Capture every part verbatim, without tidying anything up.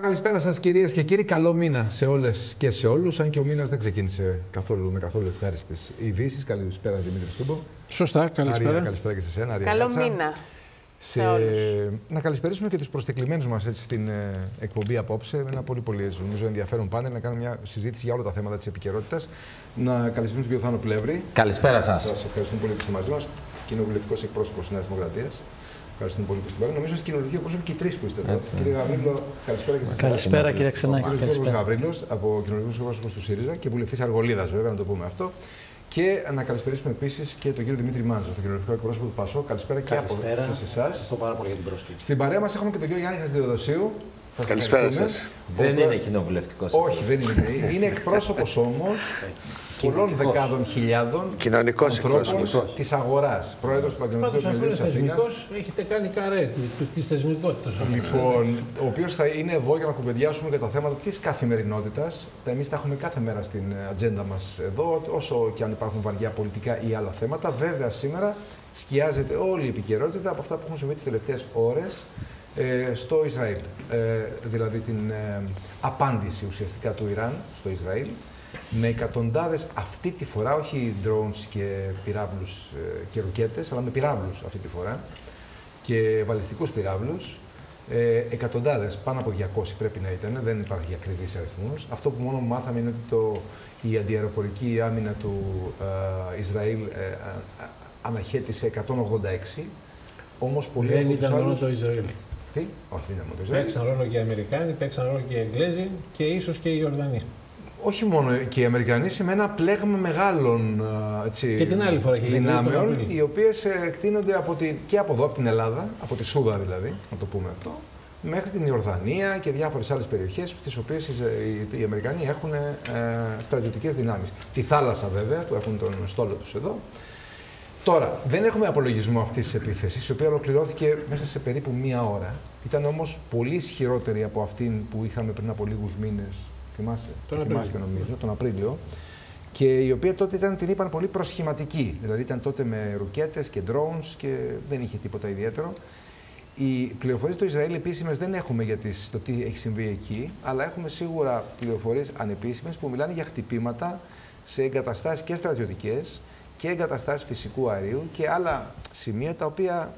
Καλησπέρα σας κυρίες και κύριοι. Καλό μήνα σε όλες και σε όλους. Αν και ο μήνας δεν ξεκίνησε καθόλου με καθόλου ευχάριστες ειδήσεις. Καλησπέρα Δημήτρη Στούμπο. Σωστά, καλησπέρα. Άρια, καλησπέρα και σε σένα, Άρια. Καλό Γάτσα. Μήνα σε... σε όλους. Να καλησπερίσουμε και τους προσκεκλημένους μας έτσι, στην ε, εκπομπή απόψε. Με ένα πολύ πολύ νομίζω, ενδιαφέρον πάνελ. Να κάνουμε μια συζήτηση για όλα τα θέματα της επικαιρότητας. Να καλησπερίσουμε τον Θάνο Πλεύρη. Καλησπέρα σας. Σας ευχαριστούμε πολύ που είστε μαζί μας. Κοινοβουλευτικός εκπρόσωπος της Νέας Δημοκρατίας. Ευχαριστούμε πολύ που είστε εδώ. Νομίζω ότι κοινωνική εκπρόσωπη και οι τρεις που είστε εδώ. Κύριε Γαβρύλο, καλησπέρα και σας. Καλησπέρα, κύριε Ξενάκη. Ο κύριος Γαβρύλος, από κοινωνικό εκπρόσωπο του ΣΥΡΙΖΑ και βουλευτής Αργολίδας, βέβαια, να το πούμε αυτό. Και να καλησπερίσουμε επίσης και τον κύριο Δημήτρη Μάντζο, τον κοινωνικό εκπρόσωπο του ΠΑΣΟ. Καλησπέρα, καλησπέρα και από εσάς. Ευχαριστώ πάρα πολύ για την πρόσκληση. Στην παρέα μας έχουμε και τον κύριο Γιάννη Χατζηδεοδοσίου. Καλησπέρα σας. Δεν είναι κοινοβουλευτικός. Όχι, δεν είναι. Είναι εκπρόσωπος όμως πολλών δεκάδων χιλιάδων ανθρώπων της αγοράς. Πρόεδρος του Παγκοσμίου Συνεδρίου της Αθήνας. Έχετε κάνει καρέ της θεσμικότητας. Λοιπόν, ο οποίος θα είναι εδώ για να κουβεντιάσουμε για τα θέματα της καθημερινότητας. Εμείς τα έχουμε κάθε μέρα στην ατζέντα μας εδώ, όσο και αν υπάρχουν βαριά πολιτικά ή άλλα θέματα. Βέβαια, σήμερα σκιάζεται όλη η επικαιρότητα από αυτά που έχουν συμβεί τις τελευταίες ώρες στο Ισραήλ, ε, δηλαδή την ε, απάντηση ουσιαστικά του Ιράν στο Ισραήλ με εκατοντάδες αυτή τη φορά, όχι drones και πυράβλους ε, και ρουκέτες, αλλά με πυράβλους αυτή τη φορά και βαλιστικούς πυράβλους, ε, εκατοντάδες, πάνω από διακόσιοι πρέπει να ήταν, δεν υπάρχει ακριβής αριθμός. Αυτό που μόνο μάθαμε είναι ότι το, η αντιαεροπορική άμυνα του ε, Ισραήλ ε, αναχέτησε εκατόν ογδόντα έξι, όμως πολλοί δεν ήταν όλο το Ισραήλ. Τι? Όχι, δεν είναι μόνο. Παίξαν ρόλο και οι Αμερικάνοι, παίξαν ρόλο και οι Εγγλέζοι και ίσως και οι Ιορδανοί. Όχι μόνο και οι Αμερικανοί, με ένα πλέγμα μεγάλων έτσι, και την άλλη φορά, δυνάμεων, και οι οποίες εκτείνονται από τη, και από εδώ, από την Ελλάδα, από τη Σούδα δηλαδή, να το πούμε αυτό, μέχρι την Ιορδανία και διάφορες άλλες περιοχές, στις οποίες οι Αμερικανοί έχουν ε, στρατιωτικές δυνάμεις. Τη θάλασσα βέβαια, που έχουν τον στόλο τους εδώ. Τώρα, δεν έχουμε απολογισμό αυτής της επίθεσης, η οποία ολοκληρώθηκε μέσα σε περίπου μία ώρα. Ήταν όμως πολύ ισχυρότερη από αυτήν που είχαμε πριν από λίγους μήνες, θυμάσαι, τον θυμάστε Απρίλιο. Νομίζω, τον Απρίλιο, και η οποία τότε ήταν, την είπαν, πολύ προσχηματική. Δηλαδή ήταν τότε με ρουκέτες και drones και δεν είχε τίποτα ιδιαίτερο. Οι πληροφορίες του Ισραήλ επίσημες δεν έχουμε για τις, το τι έχει συμβεί εκεί, αλλά έχουμε σίγουρα πληροφορίες ανεπίσημες που μιλάνε για χτυπήματα σε εγκαταστάσεις και στρατιωτικές και εγκαταστάσεις φυσικού αερίου και άλλα σημεία τα οποία,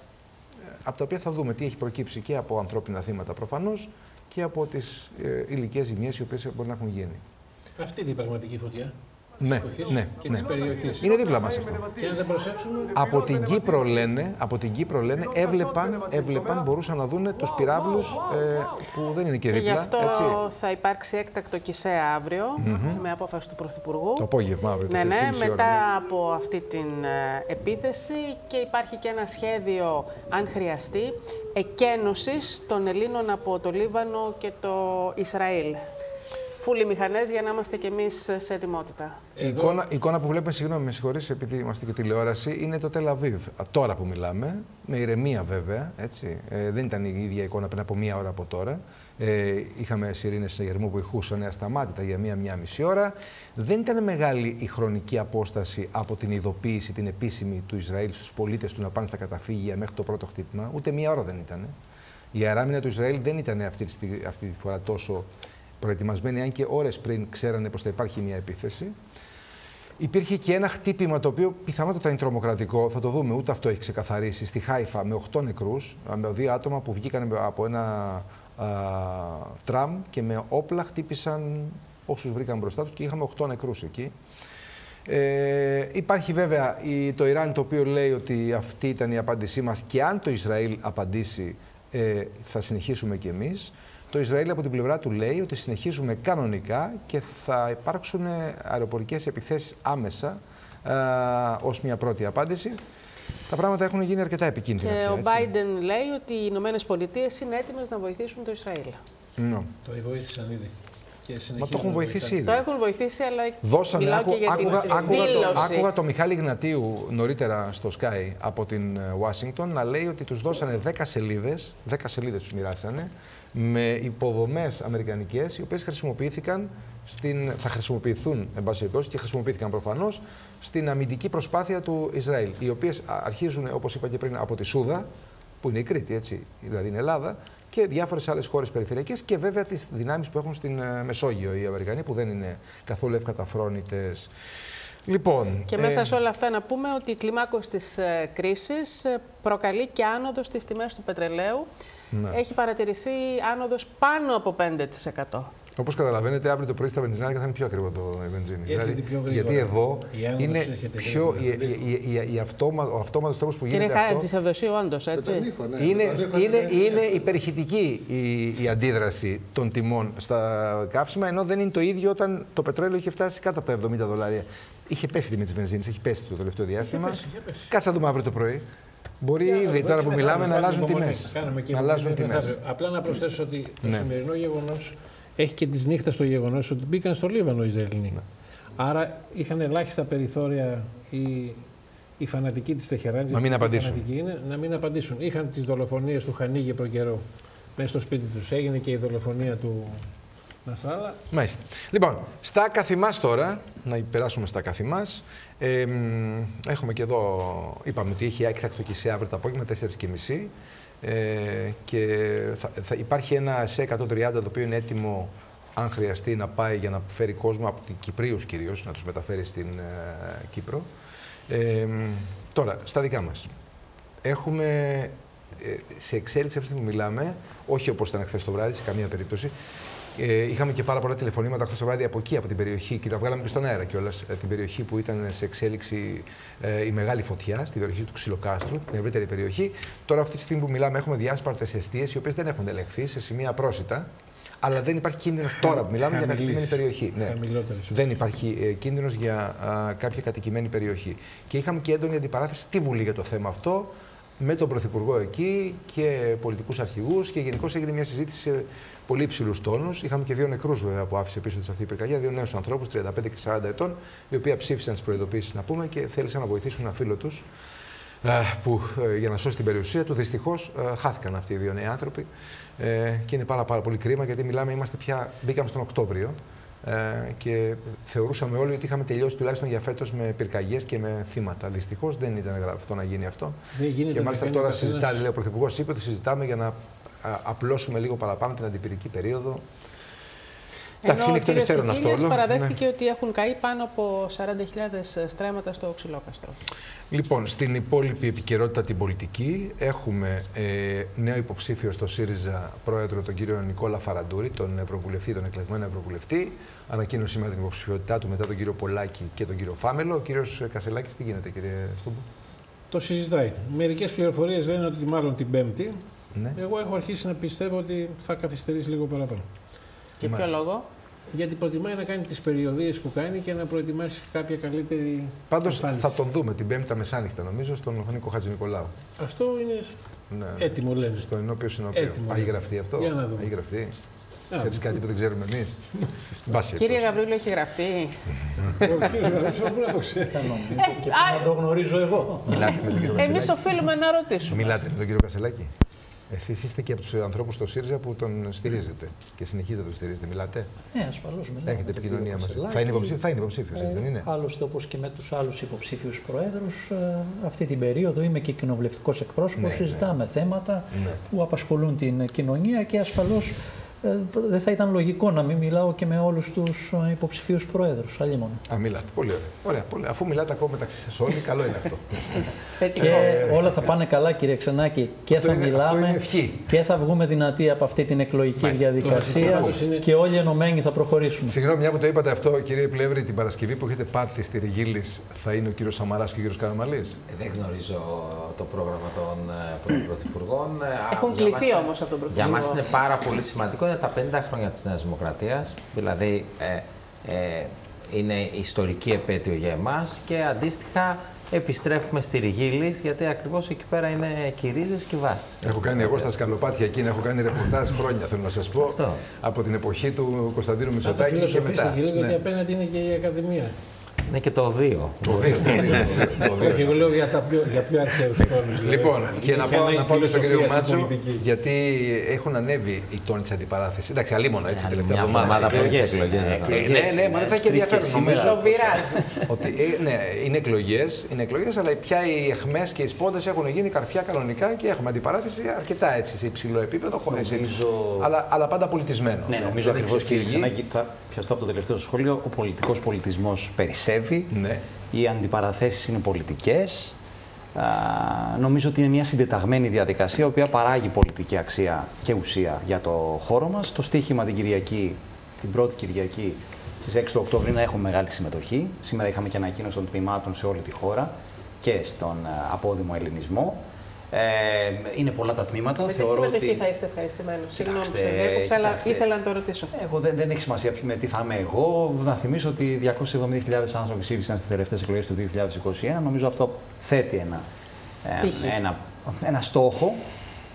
από τα οποία θα δούμε τι έχει προκύψει και από ανθρώπινα θύματα προφανώς και από τις ε, υλικές ζημιές οι οποίες μπορεί να έχουν γίνει. Αυτή είναι η πραγματική φωτιά. Ναι, ναι, και ναι. Τις είναι δίπλα μας αυτό. Και να δεν προσέξουμε... από, την Κύπρο, λένε, από την Κύπρο λένε, έβλεπαν, έβλεπαν, μπορούσαν να δουν τους πυράβλους ε, που δεν είναι και δίπλα. Και γι' αυτό έτσι. Θα υπάρξει έκτακτο κησέα αύριο, mm-hmm. με απόφαση του Πρωθυπουργού. Το απόγευμα αύριο. Ναι, ναι, μετά ώρα. Από αυτή την επίθεση και υπάρχει και ένα σχέδιο, αν χρειαστεί, εκένωσης των Ελλήνων από το Λίβανο και το Ισραήλ. Φούλοι μηχανές για να είμαστε κι εμείς σε ετοιμότητα. Η Εδώ... εικόνα, εικόνα που βλέπουμε, συγγνώμη, με συγχωρείς, επειδή είμαστε και τηλεόραση, είναι το Τελ Αβίβ. Τώρα που μιλάμε, με ηρεμία βέβαια, έτσι. Ε, δεν ήταν η ίδια εικόνα πριν από μία ώρα από τώρα. Ε, είχαμε σιρήνες συναγερμού που ηχούσαν ασταμάτητα για μία-μία μισή ώρα. Δεν ήταν μεγάλη η χρονική απόσταση από την ειδοποίηση, την επίσημη του Ισραήλ στους πολίτες του να πάνε στα καταφύγια μέχρι το πρώτο χτύπημα. Ούτε μία ώρα δεν ήταν. Η αεράμινα του Ισραήλ δεν ήταν αυτή, αυτή τη φορά τόσο προετοιμασμένοι, αν και ώρες πριν ξέρανε πως θα υπάρχει μια επίθεση. Υπήρχε και ένα χτύπημα το οποίο πιθανότατα είναι τρομοκρατικό, θα το δούμε, ούτε αυτό έχει ξεκαθαρίσει, στη Χάιφα με οκτώ νεκρούς, με δύο άτομα που βγήκαν από ένα α, τραμ και με όπλα χτύπησαν όσους βρήκαν μπροστά τους και είχαμε οκτώ νεκρούς εκεί. Ε, υπάρχει βέβαια το Ιράν το οποίο λέει ότι αυτή ήταν η απάντησή μας και αν το Ισραήλ απαντήσει ε, θα συνεχίσουμε κι εμείς. Το Ισραήλ από την πλευρά του λέει ότι συνεχίζουμε κανονικά και θα υπάρξουν αεροπορικές επιθέσεις άμεσα α, ως μια πρώτη απάντηση. Τα πράγματα έχουν γίνει αρκετά επικίνδυνα. Και πια, ο Μπάιντεν λέει ότι οι Ηνωμένες Πολιτείες είναι έτοιμες να βοηθήσουν το Ισραήλ. No. Το βοήθησαν ήδη. Μα το έχουν βοηθήσει ήδη. Το έχουν βοηθήσει, αλλά Δώσανε, μιλάω άκου, και για άκουγα, την άκουγα, το, άκουγα το Μιχάλη Γνατίου νωρίτερα στο Sky από την Ουάσιγκτον να λέει ότι τους δώσανε δέκα σελίδες, δέκα σελίδες τους μοιράσανε, με υποδομές αμερικανικές, οι οποίες χρησιμοποιήθηκαν, στην, θα χρησιμοποιηθούν εν πάση περιπτώσει και χρησιμοποιήθηκαν προφανώς στην αμυντική προσπάθεια του Ισραήλ, οι οποίες αρχίζουν, όπως είπα και πριν, από τη Σούδα, που είναι η Κρήτη, έτσι, δηλαδή είναι Ελλάδα, και διάφορες άλλες χώρες περιφερειακές και βέβαια τις δυνάμεις που έχουν στην Μεσόγειο οι Αμερικανοί, που δεν είναι καθόλου ευκαταφρόνητες. Λοιπόν, και μέσα ε... σε όλα αυτά να πούμε ότι η κλιμάκωση της κρίσης προκαλεί και άνοδο στις τιμές του πετρελαίου. Ναι. Έχει παρατηρηθεί άνοδος πάνω από πέντε τοις εκατό. Όπως καταλαβαίνετε, αύριο το πρωί στα βενζινάδικα θα είναι πιο ακριβό το βενζίνη. Γιατί, δηλαδή, γιατί εδώ η είναι πιο. Η, η, η, η αυτόμα, ο αυτόματος τρόπος που γίνεται. Κύριε Χάτζη, θα δοθεί όντως, έτσι. Ανοίχω, ναι, είναι ανοίχω, είναι, ανοίχω. είναι υπερηχητική η, η αντίδραση των τιμών στα καύσιμα, ενώ δεν είναι το ίδιο όταν το πετρέλαιο είχε φτάσει κάτω από τα εβδομήντα δολάρια. Είχε πέσει η τιμή της βενζίνης, έχει πέσει το τελευταίο διάστημα. Κάτσε να δούμε αύριο το πρωί. Μπορεί ήδη τώρα, τώρα που μιλάμε να αλλάζουν τιμές. Απλά να προσθέσω ότι το σημερινό γεγονός. Έχει και τις νύχτες το γεγονός ότι μπήκαν στο Λίβανο οι Ισραηλοί. Ναι. Άρα είχαν ελάχιστα περιθώρια οι, οι φανατικοί της Τεχεράνης. Να μην απαντήσουν. Είναι, να μην απαντήσουν. Είχαν τις δολοφονίες του Χανίγη προ καιρό μέσα στο σπίτι τους. Έγινε και η δολοφονία του Νασάλα. Μάλιστα. Λοιπόν, στα καθημάς τώρα, να περάσουμε στα καθημάς. Ε, έχουμε και εδώ, είπαμε ότι έχει έκτακτο και σε αύριο το απόγευμα, τέσσερις και μισή. Ε, και θα, θα υπάρχει ένα σε εκατόν τριάντα το οποίο είναι έτοιμο αν χρειαστεί να πάει για να φέρει κόσμο από την Κυπρίους κυρίως, να τους μεταφέρει στην ε, Κύπρο. Ε, τώρα, στα δικά μας. Έχουμε ε, σε εξέλιξη αυτή που μιλάμε, όχι όπως ήταν χθες το βράδυ, σε καμία περίπτωση. Ε, είχαμε και πάρα πολλά τηλεφωνήματα χθες το βράδυ από εκεί, από την περιοχή, και τα βγάλαμε και στον αέρα κιόλας, την περιοχή που ήταν σε εξέλιξη ε, η μεγάλη φωτιά, στην περιοχή του Ξυλοκάστρου, την ευρύτερη περιοχή. Τώρα, αυτή τη στιγμή που μιλάμε, έχουμε διάσπαρτες εστίες, οι οποίες δεν έχουν ελεγχθεί σε σημεία πρόσιτα, αλλά δεν υπάρχει κίνδυνος τώρα που μιλάμε για κατοικημένη περιοχή. Ναι. Δεν υπάρχει ε, κίνδυνος για ε, κάποια κατοικημένη περιοχή. Και είχαμε και έντονη αντιπαράθεση στη Βουλή για το θέμα αυτό, με τον Πρωθυπουργό εκεί και πολιτικούς αρχηγούς, και γενικώς έγινε μια συζήτηση σε πολύ υψηλούς τόνους. Είχαμε και δύο νεκρούς βέβαια που άφησε πίσω τους αυτή η πυρκαγιά, δύο νέους ανθρώπους, τριάντα πέντε και σαράντα ετών, οι οποίοι ψήφισαν τις προειδοποίησεις να πούμε και θέλησαν να βοηθήσουν ένα φίλο τους που για να σώσει την περιουσία του. Δυστυχώς χάθηκαν αυτοί οι δύο νέοι άνθρωποι και είναι πάρα, πάρα πολύ κρίμα, γιατί μιλάμε, είμαστε πια, μπήκαμε στον Οκτώβριο και θεωρούσαμε όλοι ότι είχαμε τελειώσει τουλάχιστον για φέτος με πυρκαγιές και με θύματα. Δυστυχώς δεν ήταν γραπτό να γίνει αυτό. Και μάλιστα τώρα συζητάει, λέει ο Πρωθυπουργός, είπε ότι συζητάμε για να απλώσουμε λίγο παραπάνω την αντιπυρική περίοδο. Εντάξει, είναι εκ των υστέρων αυτό. Ενώ παραδέχθηκε ναι. ότι έχουν καεί πάνω από σαράντα χιλιάδες στρέμματα στο Ξυλόκαστρο. Λοιπόν, στην υπόλοιπη επικαιρότητα την πολιτική έχουμε ε, νέο υποψήφιο στο ΣΥΡΙΖΑ πρόεδρο, τον κύριο Νικόλα Φαραντούρη, τον ευρωβουλευτή, τον εκλεγμένο ευρωβουλευτή. Ανακοίνωσε σήμερα την υποψηφιότητά του μετά τον κύριο Πολάκη και τον κύριο Φάμελο. Ο κύριος Κασελάκης, τι γίνεται, κύριε Στούμπο? Το συζητάει. Μερικές πληροφορίες λένε ότι μάλλον την Πέμπτη. Ναι. Εγώ έχω αρχίσει να πιστεύω ότι θα καθυστερήσει λίγο παραπάνω. Και ποιο λόγο? Γιατί προτιμάει να κάνει τις περιοδίες που κάνει και να προετοιμάσει κάποια καλύτερη. Πάντως εμφάνιση. Θα τον δούμε την Πέμπτη τα μεσάνυχτα, νομίζω, στον Φωνικό Χατζηνικολάου. Αυτό είναι ναι. έτοιμο, λένε. Στο ενώπιο συνοπτικό. Έχει γραφτεί αυτό. Για να δούμε. Έχει γραφτεί. Ξέρεις κάτι που δεν ξέρουμε εμείς. Κύριε Γαβρύλο, έχει γραφτεί. Κύριε Γαβρύλο, πού να το ξέρετε? Να το γνωρίζω εγώ. Εμείς οφείλουμε να ρωτήσουμε. Μιλάτε με τον κύριο Κασελάκη? Εσείς είστε και από τους ανθρώπους στο ΣΥΡΙΖΑ που τον στηρίζετε και συνεχίζετε να τον στηρίζετε. Μιλάτε. Ναι, ασφαλώς μιλάμε. Έχετε επικοινωνία μαζί του. Θα είναι υποψήφιος, ε, δεν είναι? Άλλωστε, όπως και με τους άλλους υποψήφιους προέδρους, αυτή την περίοδο είμαι και κοινοβουλευτικός εκπρόσωπος. Ναι, συζητάμε ναι. θέματα ναι. που απασχολούν την κοινωνία και ασφαλώς ε, δεν θα ήταν λογικό να μην μιλάω και με όλους τους υποψηφίους προέδρους. Αλλήμον. Α, μιλάτε. Πολύ ωραία. Ωραία, πολύ. Αφού μιλάτε ακόμα μεταξύ σας όλοι, καλό είναι αυτό. Και όλα θα πάνε καλά, κύριε Ξενάκη, και αυτό θα είναι, μιλάμε και θα βγούμε δυνατοί από αυτή την εκλογική Μάλιστα. διαδικασία και όλοι ενωμένοι θα προχωρήσουμε. Συγγνώμη, μια που το είπατε αυτό, κύριε Πλεύρη, την Παρασκευή που έχετε πάρτι στη Ριγίλης, θα είναι ο κύριος Σαμαράς και ο κύριος Καραμαλής? Δεν γνωρίζω το πρόγραμμα των πρωθυπουργών. Έχουν κληθεί όμως από τον πρωθυπουργό. Για μας είναι πάρα πολύ σημαντικό, είναι τα πενήντα χρόνια της Νέας Δημοκρατίας, δηλαδή ε, ε, είναι ιστορική επέτειο για εμάς και αντίστοιχα επιστρέφουμε στη Ριγίλης, γιατί ακριβώς εκεί πέρα είναι κυρίζες και βάστες. Έχω κάνει εγώ στα σκαλοπάτια εκείνα, έχω κάνει ρεπορτάζ χρόνια, θέλω να σας πω, αυτό. Από την εποχή του Κωνσταντίνου Μητσοτάκη και μετά. Να το φιλοσοφήσετε, ναι. γιατί απέναντι είναι και η Ακαδημία. Είναι και το δύο. Το δύο. Όχι, εγώ λέω για πιο αρχαίους τόνους. Λοιπόν, και να πάω λίγο στον κύριο Μάντζο, γιατί έχουν ανέβει οι τόνοι της αντιπαράθεσης. Εντάξει, αλλήμωνα έτσι τελευταία εβδομάδα. Εκλογές. Ναι, ναι, μα δεν θα έχει ενδιαφέρον. Νομίζω ότι είναι εκλογές, είναι εκλογές, αλλά πια οι αιχμές και οι σπόντες έχουν γίνει καρφιά κανονικά και έχουμε αντιπαράθεση αρκετά έτσι σε υψηλό επίπεδο, χωρίς αλλά πάντα πολιτισμένο. Ναι, νομίζω ακριβώς και θα πιαστώ από το τελευταίο σχόλιο. Ο πολιτικός πολιτισμός περισσεύει, ναι. Οι αντιπαραθέσεις είναι πολιτικές. Α, νομίζω ότι είναι μια συντεταγμένη διαδικασία, η οποία παράγει πολιτική αξία και ουσία για το χώρο μας. Το στοίχημα την Κυριακή, την πρώτη Κυριακή, στις έξι του Οκτωβρίου, να έχουμε μεγάλη συμμετοχή. Σήμερα είχαμε και ανακοίνωση των τμήματων σε όλη τη χώρα και στον απόδημο ελληνισμό. Ε, είναι πολλά τα τμήματα. Με τη συμμετοχή ότι... θα είστε ευχαριστημένοι. Συγγνώμη που σας διέκοψα, αλλά ήθελα να το ρωτήσω αυτό. Εγώ δεν, δεν έχει σημασία με τι θα είμαι εγώ. Να θυμίσω ότι διακόσιες εβδομήντα χιλιάδες άνθρωποι ψήφισαν στις τελευταίες εκλογές του δύο χιλιάδες είκοσι ένα. Νομίζω αυτό θέτει ένα, ε, ένα, ένα στόχο.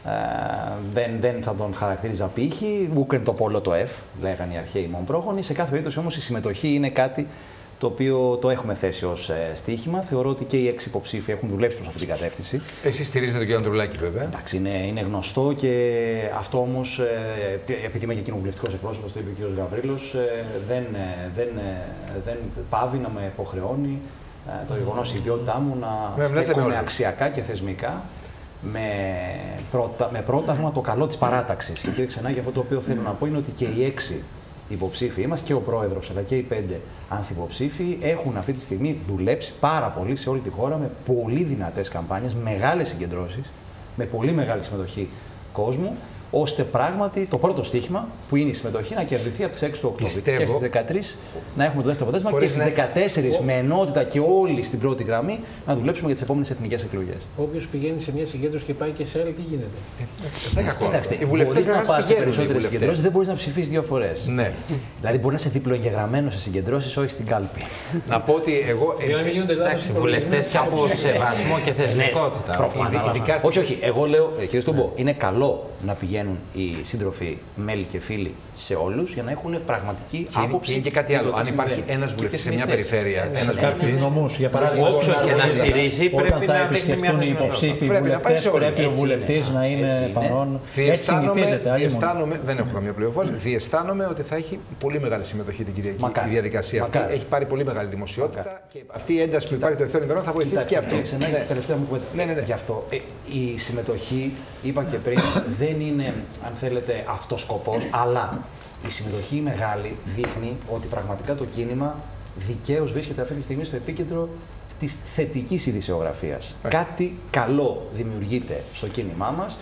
Ε, δεν, δεν θα τον χαρακτηρίζα πύχη. Ούκεν το πόλο το εφ, λέγανε οι αρχαίοι μόν πρόγονοι. Σε κάθε περίπτωση όμως η συμμετοχή είναι κάτι το οποίο το έχουμε θέσει ως στοίχημα. Θεωρώ ότι και οι έξι υποψήφοι έχουν δουλέψει προς αυτή την κατεύθυνση. Εσείς στηρίζετε τον κύριο Ανδρουλάκη, βέβαια. Εντάξει, είναι, είναι γνωστό και αυτό όμως, επειδή είμαι και κοινοβουλευτικός εκπρόσωπος, το είπε ο κύριος Γαβρύλος, δεν, δεν, δεν πάβει να με υποχρεώνει το γεγονός η ιδιότητά μου να στέκομαι αξιακά και θεσμικά με, πρωτα, με πρόταγμα το καλό της παράταξης. Και κύριε Ξενάκη, αυτό το οποίο θέλω να πω είναι ότι και οι έξι υποψήφοι μας και ο πρόεδρος αλλά και οι πέντε ανθυποψήφοι έχουν αυτή τη στιγμή δουλέψει πάρα πολύ σε όλη τη χώρα με πολύ δυνατές καμπάνιες, μεγάλες συγκεντρώσεις, με πολύ μεγάλη συμμετοχή κόσμου, ώστε πράγματι το πρώτο στοίχημα που είναι η συμμετοχή να κερδιθεί από τις έξι του Οκτωβρίου και στις δεκατρείς να έχουμε το δεύτερο αποτέλεσμα και στις δεκατέσσερις με ενότητα και όλοι στην πρώτη γραμμή να δουλέψουμε για τις επόμενες εθνικές εκλογές. Όποιος πηγαίνει σε μια συγκέντρωση και πάει και σε άλλη, τι γίνεται? Δεν κακό. Κοιτάξτε, μπορείς να πας σε περισσότερες συγκεντρώσεις, δεν μπορείς να ψηφίσεις δύο φορές. Ναι. Δηλαδή μπορεί να είσαι διπλοεγγεγραμμένο σε συγκεντρώσεις, όχι στην κάλπη. Να πω ότι εγώ. Εντάξει, βουλευτές και από σεβασμό και θεσμικότητα. Όχι, όχι. Εγώ λέω, κύριε Στούμπο, είναι καλό να πηγαίνουν οι σύντροφοι, μέλη και φίλοι σε όλους για να έχουν πραγματική και άποψη. Και, και κάτι άλλο. Αν υπάρχει ένας βουλευτής σε μια περιφέρεια, ένας βουλευτής νομούς, για παράδειγμα, και να στηρίζει, πρέπει να επισκεφτούν οι υποψήφοι βουλευτές, πρέπει ο βουλευτής να είναι παρόν. Έτσι συνηθίζεται. Δεν έχω καμία πληροφορία. Διαισθάνομαι ότι θα έχει πολύ μεγάλη συμμετοχή την Κυριακή. Η διαδικασία αυτή έχει πάρει πολύ μεγάλη δημοσιότητα και αυτή η ένταση που υπάρχει των ευθύνων ημερών θα βοηθήσει και αυτό. Γι' αυτό η συμμετοχή, είπα και πριν, δεν είναι, αν θέλετε, αυτός σκοπός, αλλά η συμμετοχή μεγάλη δείχνει ότι πραγματικά το κίνημα δικαίως βρίσκεται αυτή τη στιγμή στο επίκεντρο της θετικής ειδησιογραφίας. Okay. Κάτι καλό δημιουργείται στο κίνημά μας.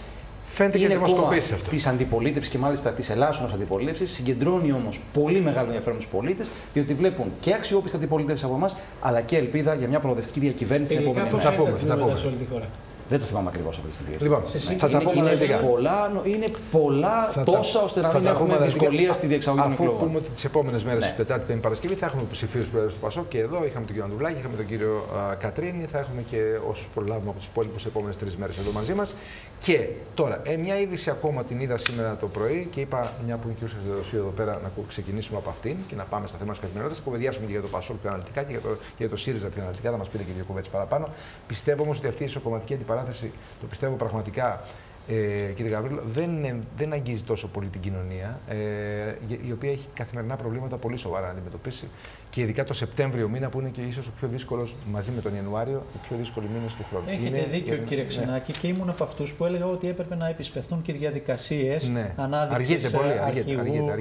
Φαίνεται και στις δημοσκοπήσεις αυτό. Της αντιπολίτευσης και μάλιστα της ελάσσονος αντιπολίτευσης. Συγκεντρώνει όμως πολύ μεγάλο ενδιαφέρον τους πολίτες, διότι βλέπουν και αξιόπιστη αντιπολίτευση από εμάς, αλλά και ελπίδα για μια προοδευτική διακυβέρνηση στην επόμενη μέρα. Δεν το θυμάμαι ακριβώς αυτή τη στιγμή. Λοιπόν, ναι. θα τα είναι, πούμε είναι πολλά, είναι πολλά θα τόσα ώστε να μην έχουμε δυσκολία στη διεξαγωγή των εκλογών. Αφού πούμε ότι τις επόμενες μέρες, ναι. Τετάρτη, Πέμπτη, Παρασκευή, θα έχουμε υποψηφίους πρόεδρους του ΠΑΣΟΚ και εδώ. Είχαμε τον κύριο Ανδρουλάκη, είχαμε τον κύριο uh, Κατρίνη, θα έχουμε και όσους προλάβουμε από τους υπόλοιπους επόμενες τρεις μέρες εδώ μαζί μας. Και τώρα, ε, μια είδηση ακόμα την είδα σήμερα το πρωί και είπα, μια που είναι και ουσιαστική εδώ πέρα, να ξεκινήσουμε από αυτήν και να πάμε στα θέματα τη καθημερινότητα. Κουβεντιάσουμε και για το ΠΑΣΟΚ πιο αναλυτικά και για το, για το ΣΥΡΙΖΑ πιο αναλυτικά. Θα μας πείτε και δύο κουβέντες παραπάνω. Πιστεύω όμως ότι αυτή η ισοκομματική αντιπαράθεση. Το πιστεύω πραγματικά, ε, κύριε Γαβρύλο, δεν, δεν αγγίζει τόσο πολύ την κοινωνία, ε, η οποία έχει καθημερινά προβλήματα πολύ σοβαρά να αντιμετωπίσει. Και ειδικά το Σεπτέμβριο μήνα, που είναι και ίσως ο πιο δύσκολος μαζί με τον Ιανουάριο, οι πιο δύσκολοι μήνες του χρόνου. Έχετε είναι, δίκιο, για... κύριε Ξενάκη, ναι. Και ήμουν από αυτούς που έλεγα ότι έπρεπε να επισπευθούν και διαδικασίες, ναι. Ανάδειξης αρχηγού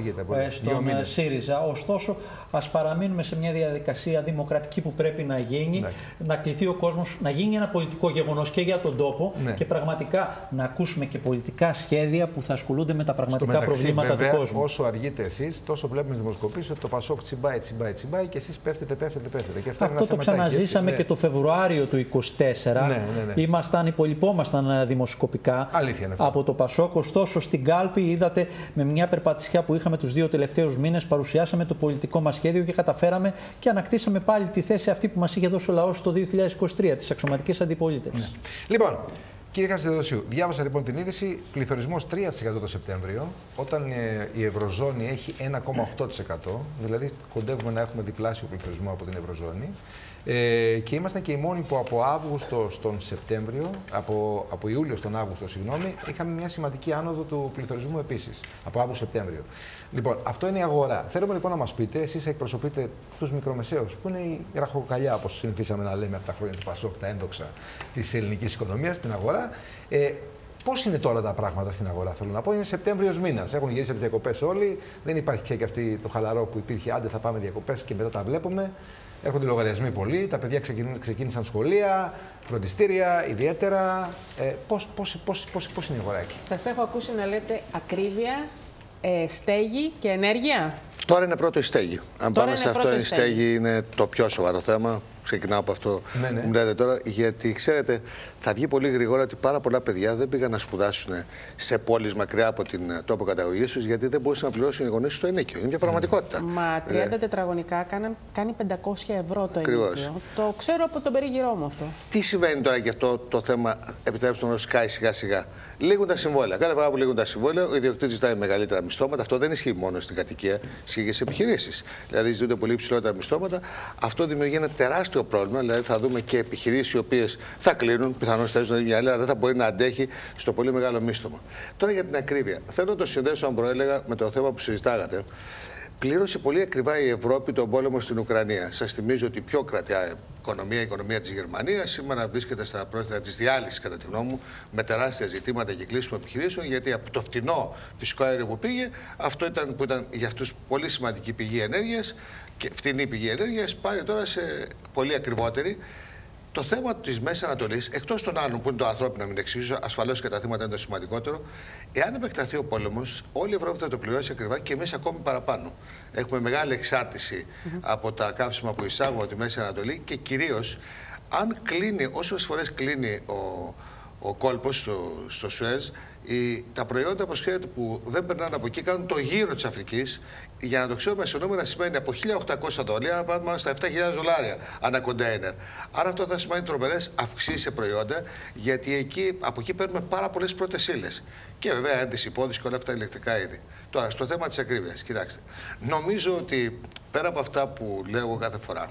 στον ΣΥΡΙΖΑ. Ωστόσο, ας παραμείνουμε σε μια διαδικασία δημοκρατική που πρέπει να γίνει, ναι. Να κληθεί ο κόσμος, να γίνει ένα πολιτικό γεγονός και για τον τόπο, ναι. Και πραγματικά να ακούσουμε και πολιτικά σχέδια που θα ασχολούνται με τα πραγματικά μεταξύ, προβλήματα βέβαια, του κόσμου. Όσο αργείτε εσείς, τόσο βλέπουμε στις δημοσκοπήσεις ότι το ΠΑΣΟΚ τσιμπάει, τσιμπάει, τσιμπάει. Και εσείς πέφτετε, πέφτετε, πέφτετε. Και αυτά αυτό το ξαναζήσαμε και, και το Φεβρουάριο του είκοσι τέσσερα. Ήμασταν, ναι, ναι, ναι. Υπολοιπόμασταν δημοσκοπικά. Αλήθεια, ναι. Από το ΠΑΣΟΚ. Ωστόσο, στην κάλπη είδατε με μια περπατησιά που είχαμε τους δύο τελευταίους μήνες, παρουσιάσαμε το πολιτικό μας σχέδιο και καταφέραμε και ανακτήσαμε πάλι τη θέση αυτή που μας είχε δώσει ο λαός το δύο χιλιάδες είκοσι τρία, της αξιωματικής αντιπολίτευσης. Ναι. Λοιπόν, Κύριε Χατζηδοσίου, διάβασα λοιπόν την είδηση, πληθωρισμός τρία τοις εκατό το Σεπτέμβριο, όταν ε, η Ευρωζώνη έχει ένα κόμμα οκτώ τοις εκατό, δηλαδή κοντεύουμε να έχουμε διπλάσιο πληθωρισμό από την Ευρωζώνη, ε, και ήμασταν και οι μόνοι που από Αύγουστο στον Σεπτέμβριο, από, από Ιούλιο στον Αύγουστο, συγγνώμη, είχαμε μια σημαντική άνοδο του πληθωρισμού επίσης, από Αύγουστο-Σεπτέμβριο. Λοιπόν, αυτό είναι η αγορά. Θέλουμε λοιπόν να μας πείτε, εσείς εκπροσωπείτε τους μικρομεσαίους, που είναι η ραχοκοκαλιά, όπως συνηθίσαμε να λέμε από τα χρόνια του Πασόκ, τα ένδοξα της ελληνικής οικονομίας, την αγορά. Ε, Πώς είναι τώρα τα πράγματα στην αγορά, θέλω να πω. Είναι Σεπτέμβριος μήνας. Έχουν γυρίσει από τις διακοπές όλοι. Δεν υπάρχει πια και αυτή το χαλαρό που υπήρχε. Άντε, θα πάμε διακοπές και μετά τα βλέπουμε. Έρχονται λογαριασμοί πολλοί. Τα παιδιά ξεκίνησαν σχολεία, φροντιστήρια ιδιαίτερα. Ε, πώς, πώς, πώς, πώς, πώς είναι η αγορά έξω? Σας έχω ακούσει να λέτε ακρίβεια, ε, στέγη και ενέργεια. Τώρα είναι πρώτο η στέγη. Αν τώρα πάμε σε αυτό, η στέγη. στέγη είναι το πιο σοβαρό θέμα. Ξεκινάω από αυτό ναι, ναι. που μιλάτε τώρα. Γιατί ξέρετε, θα βγει πολύ γρήγορα ότι πάρα πολλά παιδιά δεν πήγαν να σπουδάσουν σε πόλεις μακριά από την τόπο καταγωγή τους, γιατί δεν μπορούσαν να πληρώσουν οι γονείς στο ενίκιο. Είναι μια πραγματικότητα. Μα τριάντα ε... τετραγωνικά κάναν, κάνει πεντακόσια ευρώ το ενίκιο. Το ξέρω από τον περίγυρό μου αυτό. Τι συμβαίνει τώρα και αυτό το θέμα, επιτρέψτε να σκάει σιγά-σιγά? Λήγουν τα συμβόλαια. Κάθε φορά που λήγουν τα συμβόλαια, ο ιδιοκτήτης ζητάει μεγαλύτερα μισθώματα. Αυτό δεν ισχύει μόνο στην κατοικία, ισχύει και σε επιχειρήσεις. Δηλαδή ζητούνται πολύ υψηλότερα μισθώματα. Αυτό δημιουργεί ένα τεράστιο το πρόβλημα, δηλαδή θα δούμε και επιχειρήσεις οι οποίες θα κλείνουν, πιθανώς θα ζουν μια άλλη, αλλά δεν θα μπορεί να αντέχει στο πολύ μεγάλο μίστομα. Τώρα για την ακρίβεια. Θέλω να το συνδέσω, αν προέλεγα, με το θέμα που συζητάγατε. Πλήρωσε πολύ ακριβά η Ευρώπη τον πόλεμο στην Ουκρανία. Σας θυμίζω ότι η πιο κρατεά οικονομία, η οικονομία της Γερμανίας, σήμερα βρίσκεται στα πρόθυρα της διάλυσης, κατά τη γνώμη μου, με τεράστια ζητήματα και κλείσιμο επιχειρήσεων, γιατί από το φτηνό φυσικό αέριο που πήγε, αυτό ήταν, που ήταν για αυτούς πολύ σημαντική πηγή ενέργειας, και φτηνή πηγή ενέργειας, πάει τώρα σε πολύ ακριβότερη. Το θέμα της Μέσης Ανατολής, εκτός των άλλων που είναι το ανθρώπινο, μην εξηγήσω, ασφαλώς και τα θύματα είναι το σημαντικότερο, εάν επεκταθεί ο πόλεμος, όλη η Ευρώπη θα το πληρώσει ακριβά και εμείς ακόμη παραπάνω. Έχουμε μεγάλη εξάρτηση mm-hmm. από τα καύσιμα που εισάγουμε από τη Μέση Ανατολή και κυρίως αν κλείνει, όσες φορές κλείνει ο, ο κόλπος στο, στο Σουέζ, οι, τα προϊόντα, όπως ξέρετε, που δεν περνάνε από εκεί, κάνουν το γύρο της Αφρικής. Για να το ξέρουμε, σε νούμερα σημαίνει από χίλια οκτακόσια δολάρια πάμε στα επτά χιλιάδες δολάρια ανά κοντέινερ. Άρα αυτό θα σημαίνει τρομερές αυξήσεις σε προϊόντα, γιατί εκεί, από εκεί παίρνουμε πάρα πολλές πρώτες ύλες. Και βέβαια έντες υπόδειες και όλα αυτά ηλεκτρικά είδη. Τώρα, στο θέμα της ακρίβειας, κοιτάξτε. Νομίζω ότι πέρα από αυτά που λέω εγώ κάθε φορά,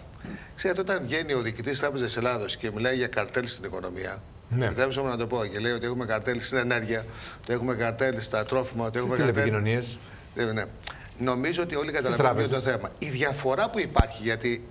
ξέρετε, όταν βγαίνει ο διοικητής Τράπεζας Ελλάδος και μιλάει για καρτέλ στην οικονομία. Ναι. Επιτρέψτε μου να το πω και λέει ότι έχουμε καρτέλ στην ενέργεια, το έχουμε καρτέλ στα τρόφιμα, το έχουμε καρτέλ στις τηλεπικοινωνίες. Ναι, ναι. Νομίζω ότι όλοι καταλαβαίνουν το θέμα. Η διαφορά που υπάρχει, γιατί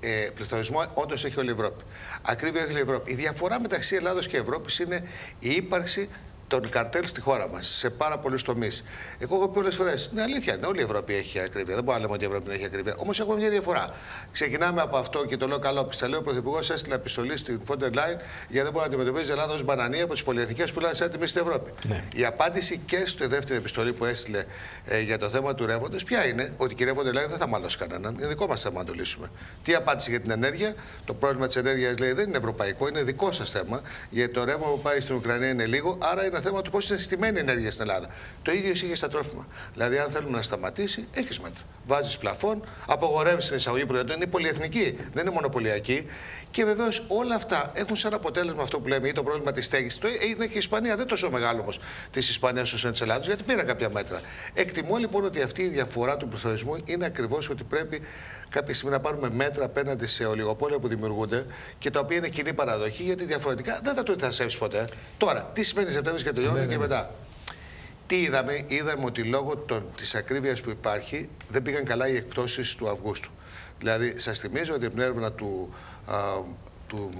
ε, πληθωρισμό όντως έχει όλη η Ευρώπη, ακρίβεια έχει όλη η Ευρώπη. Η διαφορά μεταξύ Ελλάδος και Ευρώπης είναι η ύπαρξη των καρτέλ στη χώρα μας, σε πάρα πολλούς τομείς. Εγώ έχω πει πολλές φορές, είναι αλήθεια, ναι, όλη η Ευρώπη έχει ακρίβεια. Δεν μπορούμε να λέμε ότι η Ευρώπη δεν έχει ακρίβεια. Όμως έχουμε μια διαφορά. Ξεκινάμε από αυτό και το λέω καλόπιστα. Λέω ο Πρωθυπουργός έστειλε επιστολή στην Φον ντερ Λάιεν γιατί δεν μπορεί να αντιμετωπίζει η Ελλάδα ως μπανανία από τις πολυεθνικές που λένε σαν τιμή στην Ευρώπη. Ναι. Η απάντηση και στη δεύτερη επιστολή που έστειλε ε, για το θέμα του ρεύματος, ποια είναι? Ότι η κυρία Φον ντερ Λάιεν δεν θα μαλώσει κανέναν. Είναι δικό μας θέμα να το λύσουμε. Τι απάντηση για την ενέργεια? Το πρόβλημα της ενέργειας, λέει, δεν είναι ευρωπαϊκό, είναι δικό σας θέμα. Γιατί το ρεύμα που πάει στην Ουκρανία είναι λίγο, άρα είναι θέμα του πώς είναι συστημένη η ενέργεια στην Ελλάδα. Το ίδιο ισχύει στα τρόφιμα. Δηλαδή, αν θέλουμε να σταματήσει, έχεις μέτρα. Βάζεις πλαφόν, απογορεύεις την εισαγωγή προϊόντων. Είναι πολυεθνική, δεν είναι μονοπωλιακή. Και βεβαίως όλα αυτά έχουν σαν αποτέλεσμα αυτό που λέμε, ή το πρόβλημα της στέγης. Το είναι και η Ισπανία, δεν τόσο μεγάλο όμως της Ισπανίας όσο είναι της Ελλάδος, γιατί πήραν κάποια μέτρα. Εκτιμώ λοιπόν ότι αυτή η διαφορά του πληθωρισμού είναι ακριβώς ότι πρέπει κάποια στιγμή να πάρουμε μέτρα απέναντι σε ολιγοπόλια που δημιουργούνται και τα οποία είναι κοινή παραδοχή, γιατί διαφορετικά δεν θα το εθασέψεις ποτέ. Τώρα, τι σημαίνει Σεπτέμβριος και τελειώνει ναι, και ναι. μετά. Τι είδαμε? Είδαμε ότι λόγω της ακρίβειας που υπάρχει δεν πήγαν καλά οι εκπτώσεις του Αυγούστου. Δηλαδή, σας θυμίζω ότι την έρευνα του, α, του,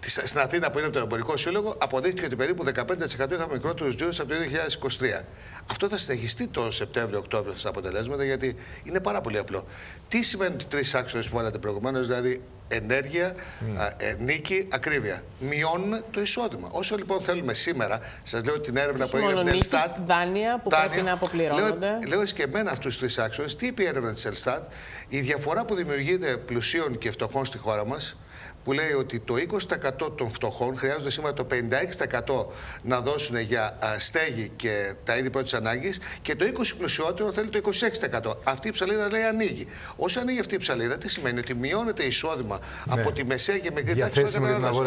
της, στην Αθήνα που είναι από τον Εμπορικό Σύλλογο αποδείχθηκε ότι περίπου δεκαπέντε τοις εκατό είχαμε μικρότερους τζίρους από το δύο χιλιάδες είκοσι τρία. Αυτό θα συνεχιστεί το Σεπτέμβριο-Οκτώβριο στα αποτελέσματα, γιατί είναι πάρα πολύ απλό. Τι σημαίνει ότι τρεις άξονες που βάλατε προηγουμένως, δηλαδή ενέργεια, mm. νίκη, ακρίβεια. Μειώνουν το εισόδημα. Όσο λοιπόν θέλουμε σήμερα, σας λέω την έρευνα που έγινε από την Ελστάτ. Δάνεια που δάνεια, πρέπει να αποπληρώνονται. Λέω, λέω και εμένα αυτούς τους τρεις άξονες. Τι είπε η έρευνα της Ελστάτ? Η διαφορά που δημιουργείται πλουσίων και φτωχών στη χώρα μας που λέει ότι το είκοσι τοις εκατό των φτωχών χρειάζονται σήμερα το πενήντα έξι τοις εκατό να δώσουν για στέγη και τα είδη πρώτης ανάγκης και το είκοσι τοις εκατό πλουσιότερο θέλει το είκοσι έξι τοις εκατό. Αυτή η ψαλίδα λέει ανοίγει. Όσο ανοίγει αυτή η ψαλίδα, τι σημαίνει ότι μειώνεται εισόδημα ναι. από τη μεσαία και μικρή τάξη των καταναλωτών.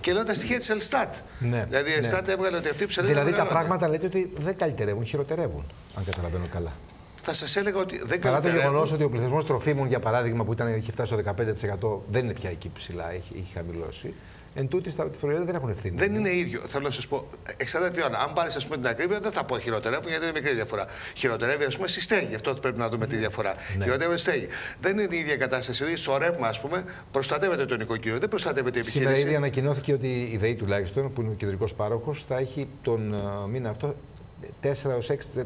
Και λέω τα στοιχεία της Ελστάτ. Ναι. Δηλαδή η Ελστάτ ναι. έβγαλε ότι αυτή η ψαλίδα. Δηλαδή τα πράγματα λέτε ότι δεν καλυτερεύουν, χειροτερεύουν, αν καταλαβαίνω καλά. Θα σας έλεγα ότι δεν καλά το γεγονός ότι ο πληθυσμός τροφίμων, για παράδειγμα, που ήταν, είχε φτάσει στο δεκαπέντε τοις εκατό, δεν είναι πια εκεί ψηλά, έχει, έχει χαμηλώσει. Εν τούτη, τα φορολογία δεν έχουν ευθύνη. Δεν είναι ίδιο. Θέλω να σας πω, εξαρτάται ποιον. Αν πάρεις ας πούμε, την ακρίβεια, δεν θα πω χειροτερεύουν γιατί είναι μικρή διαφορά. Χειροτερεύει, ας πούμε, στη στέγη. Αυτό πρέπει να δούμε τη διαφορά. Ναι. Χειροτερεύει στη στέγη. Δεν είναι η ίδια κατάσταση. Δηλαδή, στο ρεύμα, ας πούμε, προστατεύεται το νοικοκύριο, δεν προστατεύεται η επιχείρηση. Σήμερα ήδη ανακοινώθηκε ότι η ΔΕΗ τουλάχιστον, που είναι ο κεντρικός πάροχος, θα έχει τον μήνα αυτό. τέσσερα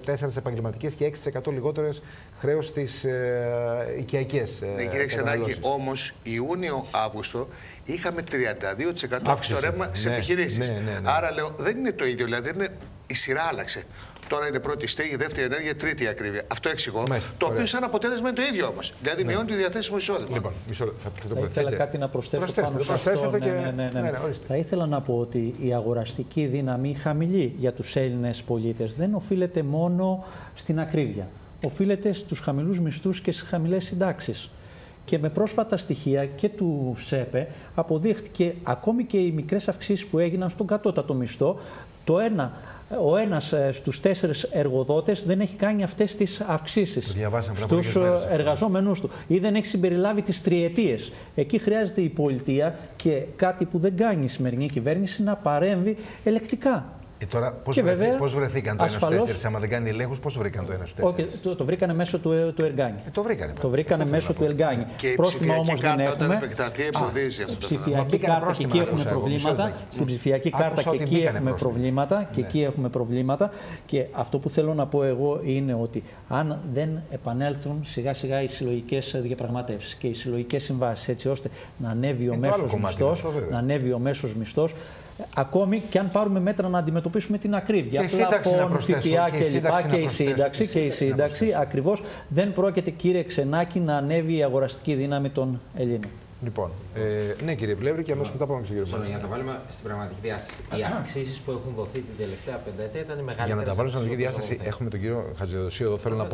τέσσερα επαγγελματικές και έξι τοις εκατό λιγότερες χρέος στις ε, οικιακές ε, ναι, κύριε Ξενάκη, όμως Ιούνιο-Αύγουστο είχαμε τριάντα δύο τοις εκατό αύξηση στο ρεύμα ναι, σε επιχειρήσεις. Ναι, ναι, ναι. Άρα λέω, δεν είναι το ίδιο, δηλαδή είναι, η σειρά άλλαξε. Τώρα είναι πρώτη στέγη, δεύτερη ενέργεια, τρίτη ακρίβεια. Αυτό εξηγώ. Μάλιστα, το οποίο σαν αποτέλεσμα είναι το ίδιο όμως. Δηλαδή ναι. μειώνει το διαθέσιμο εισόδημα. Λοιπόν, μισό, θα, θα, θα ήθελα και... κάτι να προσθέσω Προσθέστε, πάνω σε αυτό. Και... Ναι, ναι, ναι, ναι. Ναι, ναι, θα ήθελα να πω ότι η αγοραστική δύναμη χαμηλή για τους Έλληνες πολίτες δεν οφείλεται μόνο στην ακρίβεια. Οφείλεται στους χαμηλούς μισθούς και στις χαμηλές συντάξεις. Και με πρόσφατα στοιχεία και του ΣΕΠΕ αποδείχτηκε ακόμη και οι μικρές αυξήσεις που έγιναν στον κατώτατο μισθό, το ένα. Ο ένας στους τέσσερις εργοδότες δεν έχει κάνει αυτές τις αυξήσεις στους εργαζόμενους του ή δεν έχει συμπεριλάβει τις τριετίες. Εκεί χρειάζεται η πολιτεία και κάτι που δεν κάνει η σημερινή κυβέρνηση να παρέμβει ελεκτικά. Ε, τώρα, πώς, και βρεθή, βέβαια, πώς βρεθήκαν το ασφαλώς... ένα στους τέσσερις, άμα δεν κάνει ελέγχους, πώς βρήκαν το ένα στους τέσσερις. Okay, το, το βρήκανε μέσω του, του Εργάνη. Ε, το βρήκανε, το βρήκανε μέσω του Εργάνη. Πρόστιμα όμως δεν έχουμε. Στην ψηφιακή κάρτα και εκεί έχουμε προβλήματα. Στην ψηφιακή κάρτα και εκεί έχουμε προβλήματα. Και εκεί έχουμε προβλήματα. Και αυτό που θέλω να πω εγώ είναι ότι αν δεν επανέλθουν σιγά σιγά οι συλλογικές διαπραγματεύσεις και οι συλλογικές συμβάσεις, έτσι ώστε να ανέβει ο μέσος μισθός, ακόμη και αν πάρουμε μέτρα να αντιμετωπίσουμε την ακρίβεια. Πλαφών, ΦΠΑ κλπ. Και η σύνταξη. Και η σύνταξη ακριβώς δεν πρόκειται, κύριε Ξενάκη, να ανέβει η αγοραστική δύναμη των Ελλήνων. Λοιπόν, ε, ναι, κύριε Πλεύρη, και αμέσως μετά πάμε στον κύριο Μάντζο. Για να τα βάλουμε στην πραγματική διάσταση. Οι αυξήσεις που έχουν δοθεί την τελευταία πενταετία ήταν μεγαλύτερες. Για να τα βάλουμε στην πραγματική διάσταση, έχουμε τον κύριο Χατζηδοσίου εδώ. Θέλω να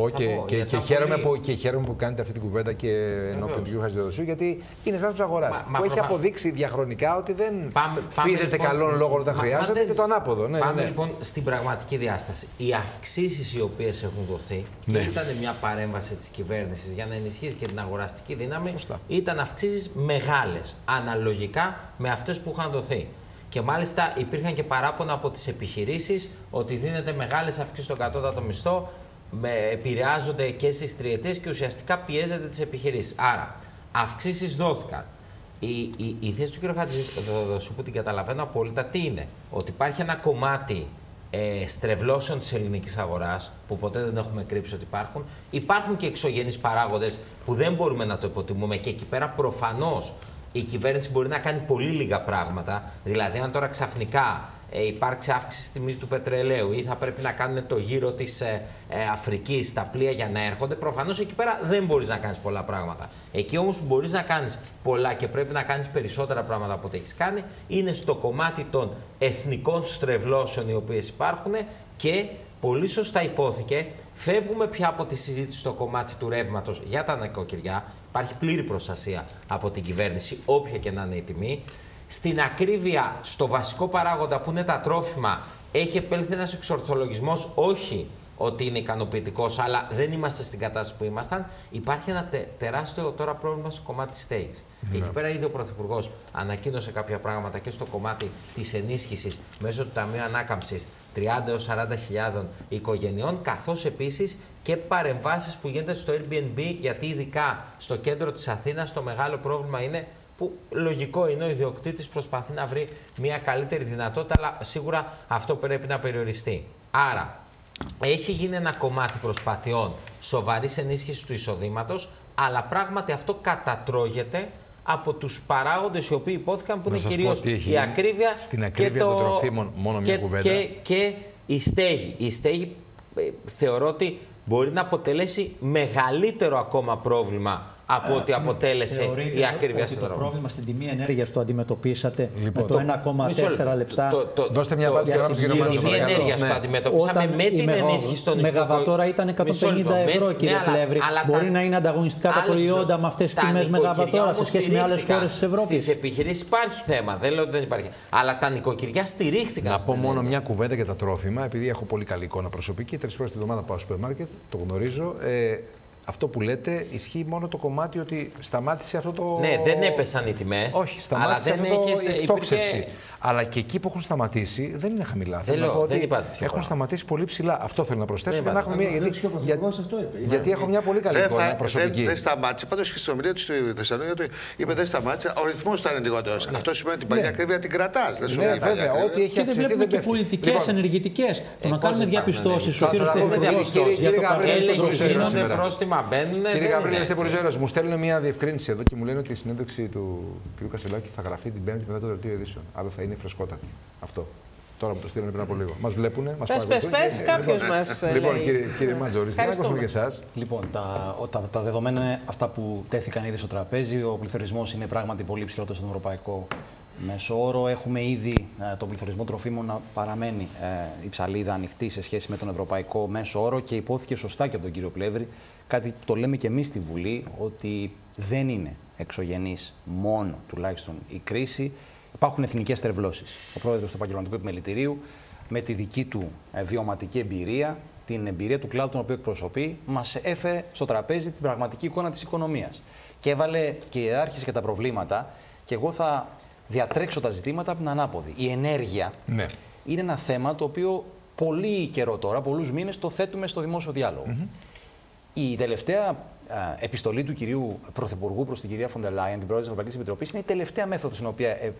πω και χαίρομαι που κάνετε αυτή την κουβέντα και ενώπιον του κύριου Χατζηδοσίου, γιατί είναι σαν τη αγορά. Που έχει αποδείξει διαχρονικά ότι δεν φίδεται καλών λόγων όταν χρειάζεται και το ανάποδο. Πάμε λοιπόν στην πραγματική διάσταση. Οι αυξήσεις οι οποίες έχουν δοθεί και ήταν μια παρέμβαση τη κυβέρνηση για να ενισχύσει και την αγοραστική δύναμη, ήταν αυξήσεις μεγάλες, αναλογικά με αυτές που είχαν δοθεί. Και μάλιστα υπήρχαν και παράπονα από τις επιχειρήσεις ότι δίνεται μεγάλες αυξήσεις στον κατώτατο μισθό, με, επηρεάζονται και στις τριετές και ουσιαστικά πιέζεται τις επιχειρήσεις. Άρα, αυξήσεις δόθηκαν. Η, η, η θέση του κ. Χατζηδοσίου, που την καταλαβαίνω απόλυτα, τι είναι? Ότι υπάρχει ένα κομμάτι ε, στρεβλώσεων της ελληνικής αγοράς, που ποτέ δεν έχουμε κρύψει ότι υπάρχουν. Υπάρχουν και εξωγενείς παράγοντες που δεν μπορούμε να το υποτιμούμε και εκεί πέρα προφανώς η κυβέρνηση μπορεί να κάνει πολύ λίγα πράγματα. Δηλαδή, αν τώρα ξαφνικά ε, υπάρξει αύξηση τιμής του πετρελαίου ή θα πρέπει να κάνουν το γύρο της ε, ε, Αφρικής τα πλοία για να έρχονται, προφανώς εκεί πέρα δεν μπορείς να κάνεις πολλά πράγματα. Εκεί όμως που μπορείς να κάνεις πολλά και πρέπει να κάνεις περισσότερα πράγματα από ό,τι έχεις κάνει, είναι στο κομμάτι των εθνικών στρεβλώσεων οι οποίες υπάρχουν και. Πολύ σωστά υπόθηκε, φεύγουμε πια από τη συζήτηση στο κομμάτι του ρεύματος για τα νοικοκυριά. Υπάρχει πλήρη προστασία από την κυβέρνηση, όποια και να είναι η τιμή. Στην ακρίβεια, στο βασικό παράγοντα που είναι τα τρόφιμα, έχει επέλθει ένας εξορθολογισμός, όχι ότι είναι ικανοποιητικός, αλλά δεν είμαστε στην κατάσταση που ήμασταν. Υπάρχει ένα τε, τεράστιο τώρα πρόβλημα στο κομμάτι της στέγης. Ναι. Εκεί πέρα ήδη ο Πρωθυπουργός ανακοίνωσε κάποια πράγματα και στο κομμάτι της ενίσχυσης μέσω του Ταμείου Ανάκαμψης τριάντα έως σαράντα χιλιάδων οικογενειών, καθώς επίσης και παρεμβάσεις που γίνεται στο Airbnb, γιατί ειδικά στο κέντρο της Αθήνας το μεγάλο πρόβλημα είναι που λογικό είναι ο ιδιοκτήτης προσπαθεί να βρει μια καλύτερη δυνατότητα, αλλά σίγουρα αυτό πρέπει να περιοριστεί. Άρα, έχει γίνει ένα κομμάτι προσπαθειών σοβαρής ενίσχυσης του εισοδήματος, αλλά πράγματι αυτό κατατρώγεται από τους παράγοντες οι οποίοι υπόθηκαν, που να είναι κυρίως η ακρίβεια, στην ακρίβεια των τροφίμων, μόνο μια κουβέντα. Και, και η στέγη. Η στέγη θεωρώ ότι μπορεί να αποτελέσει μεγαλύτερο ακόμα πρόβλημα από ό,τι αποτέλεσε η ακρίβεια στον δρόμο. Το πρόβλημα στην τιμή ενέργειας το αντιμετωπίσατε λοιπόν, με το ένα κόμμα τέσσερα λεπτά. Το, το, δώστε μια βάση για να μην γυρίσουμε. Η τιμή ενέργειας το αντιμετωπίσαμε με την ενίσχυση των οικογενειών. Μεγαβατόρα ήταν εκατόν πενήντα ευρώ, κύριε Πλεύρη. Μπορεί να είναι ανταγωνιστικά τα προϊόντα με αυτές τις τιμές μεγαβατόρα σε σχέση με άλλες χώρες της Ευρώπης. Στις επιχειρήσεις υπάρχει θέμα. Δεν λέω ότι δεν υπάρχει. Αλλά τα νοικοκυριά στηρίχθηκαν. Να πω μόνο μια κουβέντα για τα τρόφιμα, επειδή έχω πολύ καλή εικόνα προσωπική. Τρεις φορές την εβδομάδα πάω στο σούπερ μάρκετ, το γνωρίζω. Αυτό που λέτε ισχύει μόνο το κομμάτι ότι σταμάτησε αυτό το. Ναι, δεν έπεσαν οι τιμές. Όχι, σταμάτησε αλλά δεν αυτό έχεις... η εκτόξευση. Υπήρχε... Αλλά και εκεί που έχουν σταματήσει δεν είναι χαμηλά. Δεν, λέω, δεν ότι έχουν σταματήσει πολύ ψηλά. Αυτό θέλω να προσθέσω. Δεν δεν μια... γιατί... Για... γιατί έχω μια πολύ καλή εικόνα προσωπική. Δεν, δεν σταμάτησε. Πάντως και στην ομιλία του στη Θεσσαλονίκη είπε δεν σταμάτησε. Ο ρυθμός ήταν λιγότερος. Ναι. Αυτό σημαίνει ότι την παλιά ακρίβεια την κρατάς. Ναι, βέβαια. Ό,τι έχει αυξηθεί. Και δεν βλέπουμε πολιτικές, ενεργητικές. Να κάνουμε διαπιστώσεις. Κύριε Γαβρύλη, είστε πολύ ζωηρός. Μου στέλνουν μια διευκρίνηση εδώ και μου λένε ότι η συνέντευξη του κ. Κασελάκη θα γραφτεί την Πέμπτη μετά το δελτίο ειδήσεων. Άρα θα είναι φρεσκότατη. Αυτό. Τώρα μου το στείλανε πριν από λίγο. Μας βλέπουνε, μας παρακολουθούν. Πες, πες, κάποιος μας λέει. Λοιπόν, κύριε Μάντζο, ορίστε, να ακούσουμε και εσάς. Λοιπόν, τα δεδομένα είναι αυτά που τέθηκαν ήδη στο τραπέζι. Ο πληθωρισμός είναι πράγματι πολύ υψηλότερο στον ευρωπαϊκό μέσο όρο. Έχουμε ήδη τον πληθωρισμό τροφίμων να παραμένει ε, η ψαλίδα ανοιχτή σε σχέση με τον ευρωπαϊκό μέσο όρο και υπόθηκε σωστά και από τον κύριο Πλεύρη, κάτι που το λέμε και εμείς στη Βουλή, ότι δεν είναι εξωγενής μόνο τουλάχιστον η κρίση. Υπάρχουν εθνικές τρευλώσεις. Ο πρόεδρος του Επαγγελματικού Επιμελητηρίου, με τη δική του βιωματική εμπειρία, την εμπειρία του κλάδου τον οποίο εκπροσωπεί, μας έφερε στο τραπέζι την πραγματική εικόνα της οικονομίας. Και έβαλε και άρχισε και τα προβλήματα, και εγώ θα διατρέξω τα ζητήματα από την ανάποδη. Η ενέργεια ναι. είναι ένα θέμα το οποίο πολύ καιρό τώρα, πολλούς μήνες, το θέτουμε στο δημόσιο διάλογο. Mm-hmm. Η τελευταία α, επιστολή του κυρίου Πρωθυπουργού προς την κυρία Φον ντερ Λάιεν, την πρόεδρο της Ευρωπαϊκής Επιτροπής, είναι η τελευταία μέθοδος στην οποία ε, ε,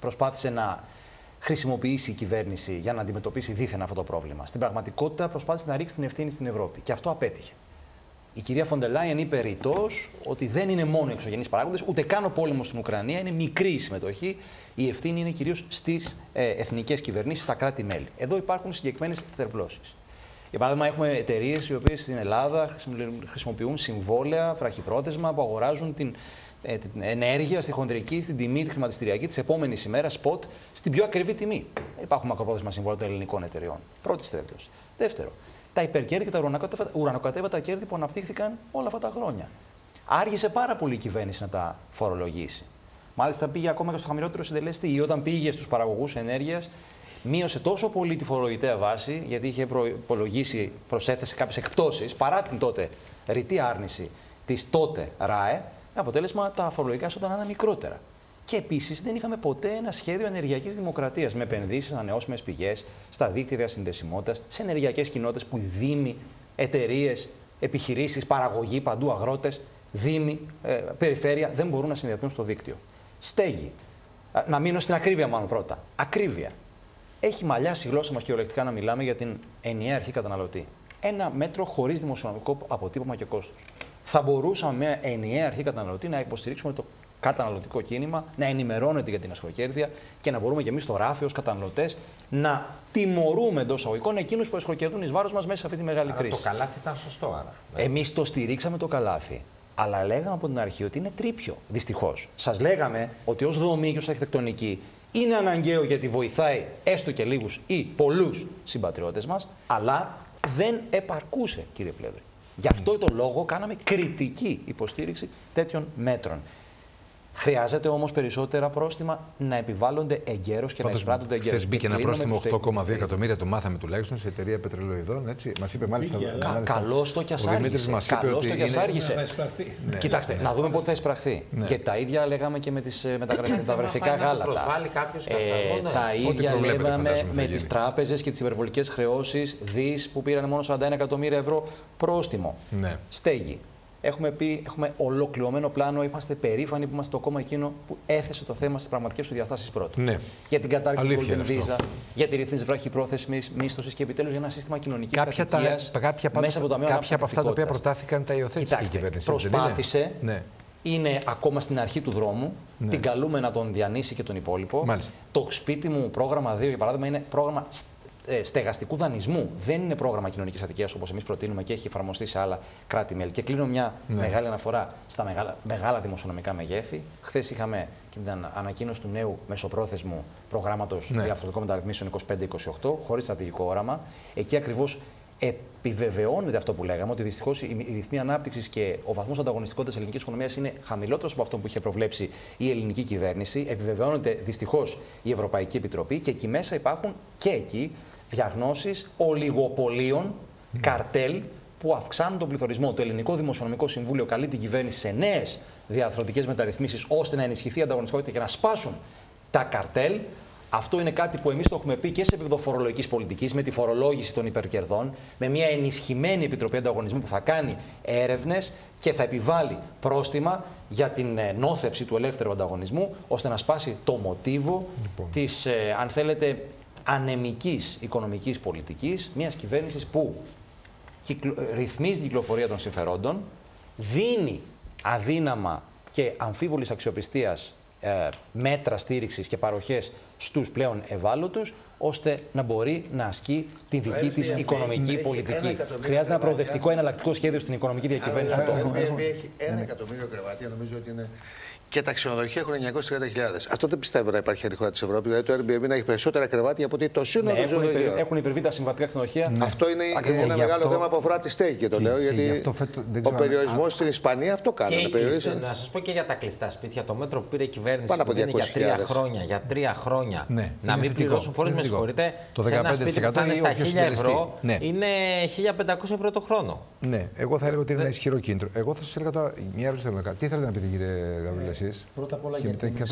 προσπάθησε να χρησιμοποιήσει η κυβέρνηση για να αντιμετωπίσει δίθεν αυτό το πρόβλημα. Στην πραγματικότητα προσπάθησε να ρίξει την ευθύνη στην Ευρώπη. Και αυτό απέτυχε. Η κυρία Φον ντερ Λάιεν είπε ρητός ότι δεν είναι μόνο εξωγενείς παράγοντες, ούτε καν ο πόλεμος στην Ουκρανία, είναι μικρή η συμμετοχή. Η ευθύνη είναι κυρίως στις ε, εθνικές κυβερνήσεις, στα κράτη-μέλη. Εδώ υπάρχουν συγκεκριμένες θερβλώσεις. Για παράδειγμα, έχουμε εταιρείες οι οποίες στην Ελλάδα χρησιμοποιούν συμβόλαια βραχυπρόθεσμα που αγοράζουν την, ε, την ενέργεια στη χοντρική, στην τιμή τη χρηματιστηριακή τη επόμενη ημέρα, σποτ, στην πιο ακριβή τιμή. Υπάρχουν μακροπρόθεσμα συμβόλαια των ελληνικών εταιρεών. Πρώτη θερβλώση. Δεύτερο. Τα υπερκέρδη και τα ουρανοκατέβατα κέρδη που αναπτύχθηκαν όλα αυτά τα χρόνια. Άργησε πάρα πολύ η κυβέρνηση να τα φορολογήσει. Μάλιστα πήγε ακόμα και στο χαμηλότερο συντελεστή, ή όταν πήγε στους παραγωγούς ενέργειας, μείωσε τόσο πολύ τη φορολογητέα βάση, γιατί είχε προπολογίσει, προσέθεσε κάποιες εκπτώσεις, παρά την τότε ρητή άρνηση της τότε ΡΑΕ, με αποτέλεσμα τα φορολογικά έσοδα να είναι μικρότερα. Και επίσης δεν είχαμε ποτέ ένα σχέδιο ενεργειακής δημοκρατίας με επενδύσεις, ανανεώσιμες πηγές, στα δίκτυα διασυνδεσιμότητας, σε ενεργειακές κοινότητες που οι δήμοι, εταιρείες, επιχειρήσεις, παραγωγοί, παντού αγρότες, δήμοι, ε, περιφέρεια δεν μπορούν να συνδεθούν στο δίκτυο. Στέγη. Να μείνω στην ακρίβεια, μάλλον πρώτα. Ακρίβεια. Έχει μαλλιάσει η γλώσσα μας κυριολεκτικά να μιλάμε για την ενιαία αρχή καταναλωτή. Ένα μέτρο χωρίς δημοσιονομικό αποτύπωμα και κόστος. Θα μπορούσαμε μια ενιαία αρχή καταναλωτή να υποστηρίξουμε το καταναλωτικό κίνημα, να ενημερώνεται για την ασχροκέρδεια και να μπορούμε και εμείς στο ράφι ως καταναλωτές να τιμωρούμε εντός εισαγωγικών εκείνους που ασχροκερδούν εις βάρος μας μέσα σε αυτή τη μεγάλη άρα, κρίση. Το καλάθι ήταν σωστό, άρα. Εμείς το στηρίξαμε το καλάθι. Αλλά λέγαμε από την αρχή ότι είναι τρίπιο. Δυστυχώς. Σας λέγαμε ότι ως δομή και ως αρχιτεκτονική είναι αναγκαίο γιατί βοηθάει έστω και λίγους ή πολλούς συμπατριώτες μας, αλλά δεν επαρκούσε, κύριε Πλεύρη. Γι' αυτό το λόγο κάναμε κριτική υποστήριξη τέτοιων μέτρων. Χρειάζεται όμως περισσότερα πρόστιμα να επιβάλλονται εγκαίρως και πάντως, να εισπράττονται εγκαίρως. Χθες μπήκε ένα πρόστιμο οκτώ κόμμα δύο εκατομμύρια, το μάθαμε τουλάχιστον, σε εταιρεία πετρελαιοειδών. Μας είπε μάλιστα. Κα, Καλώς το κι ας άργησε. Καλώς το κι ας άργησε. Κοιτάξτε, να δούμε πότε θα εισπραχθεί. Ναι. Και τα ίδια λέγαμε και με, τις, με τα, τα βρεφικά γάλατα. Ε, τα ίδια λέγαμε με τις τράπεζες και τις υπερβολικές χρεώσεις δις που πήραν μόνο σαράντα ένα εκατομμύρια ευρώ πρόστιμο. Στέγη. Έχουμε πει, έχουμε ολοκληρωμένο πλάνο. Είμαστε περήφανοι που είμαστε το κόμμα εκείνο που έθεσε το θέμα στις πραγματικές του διαστάσεις πρώτου. Ναι. Για την κατάργηση του Golden Visa, για τη ρύθμιση βραχυπρόθεσμης μίσθωσης και επιτέλους για ένα σύστημα κοινωνικής κατοικίας μέσα από το Ταμείο Ανάκαμψης. Κάποια από αυτά τα οποία προτάθηκαν τα υιοθέτησε η κυβέρνηση. Προσπάθησε, ναι. είναι ακόμα στην αρχή του δρόμου. Ναι. Την καλούμε να τον διανύσει και τον υπόλοιπο. Μάλιστα. Το σπίτι μου πρόγραμμα δύο, για παράδειγμα, είναι πρόγραμμα στεγαστικού δανεισμού. Δεν είναι πρόγραμμα κοινωνικής κατοικίας όπως εμείς προτείνουμε και έχει εφαρμοστεί σε άλλα κράτη-μέλη. Και κλείνω μια ναι. μεγάλη αναφορά στα μεγάλα, μεγάλα δημοσιονομικά μεγέθη. Χθες είχαμε την ανακοίνωση του νέου μεσοπρόθεσμου προγράμματος ναι. διαρθρωτικών μεταρρυθμίσεων είκοσι πέντε είκοσι οκτώ, χωρίς στρατηγικό όραμα. Εκεί ακριβώς επιβεβαιώνεται αυτό που λέγαμε, ότι δυστυχώς η ρυθμή ανάπτυξης και ο βαθμός ανταγωνιστικότητας της ελληνικής οικονομίας είναι χαμηλότερος από αυτό που είχε προβλέψει η ελληνική κυβέρνηση. Επιβεβαιώνεται δυστυχώς η Ευρωπαϊκή Επιτροπή και εκεί μέσα υπάρχουν και εκεί διαγνώσεις ολιγοπολίων, καρτέλ που αυξάνουν τον πληθωρισμό. Το Ελληνικό Δημοσιονομικό Συμβούλιο καλεί την κυβέρνηση σε νέες διαρθρωτικές μεταρρυθμίσεις ώστε να ενισχυθεί η ανταγωνιστικότητα και να σπάσουν τα καρτέλ. Αυτό είναι κάτι που εμείς το έχουμε πει και σε επίπεδο φορολογικής πολιτικής, με τη φορολόγηση των υπερκερδών, με μια ενισχυμένη Επιτροπή Ανταγωνισμού που θα κάνει έρευνες και θα επιβάλλει πρόστιμα για την νόθευση του ελεύθερου ανταγωνισμού, ώστε να σπάσει το μοτίβο λοιπόν. της, ε, αν θέλετε, ανεμικής οικονομικής πολιτικής, μιας κυβέρνησης που κυκλο... ρυθμίζει την κυκλοφορία των συμφερόντων, δίνει αδύναμα και αμφίβολης αξιοπιστίας μέτρα στήριξης και παροχές στους πλέον ευάλωτους, ώστε να μπορεί να ασκεί τη δική της οικονομική πολιτική. Χρειάζεται ένα προοδευτικό εναλλακτικό σχέδιο στην οικονομική διακυβέρνηση του τόπου. Η έχει ένα εκατομμύριο κρεβάτια, νομίζω ότι είναι. Και τα ξενοδοχεία έχουν εννιακόσιες τριάντα χιλιάδες. Αυτό δεν πιστεύω να υπάρχει άλλη χώρα της Ευρώπης. Δηλαδή το Airbnb να έχει περισσότερα κρεβάτια από ότι το σύνολο των ξενοδοχείων. Έχουν υπερβεί τα συμβατικά ξενοδοχεία. Ναι. Αυτό είναι ακριβώς ένα μεγάλο αυτό... θέμα που αφορά τη στέγη και το λέω. Και, γιατί και αυτό φέτο... ο περιορισμός α... στην Ισπανία αυτό κάνει. Περιορίζεται... Να σας πω και για τα κλειστά σπίτια. Το μέτρο που πήρε η κυβέρνηση που είναι για τρία χρόνια, για τρία χρόνια ναι. να μην πληρώσουν φορές. Με συγχωρείτε. Σε ένα σπίτι που θα είναι στα χίλια ευρώ είναι χίλια πεντακόσια ευρώ το χρόνο. Ναι, εγώ θα έλεγα ότι είναι ένα ισχυρό κίνητρο. Εγώ θα σας έλεγα τώρα μια ερώτηση. Τι θέλετε να πείτε, κύριε Γαβρύλη? Πρώτα απ' όλα, και γιατί και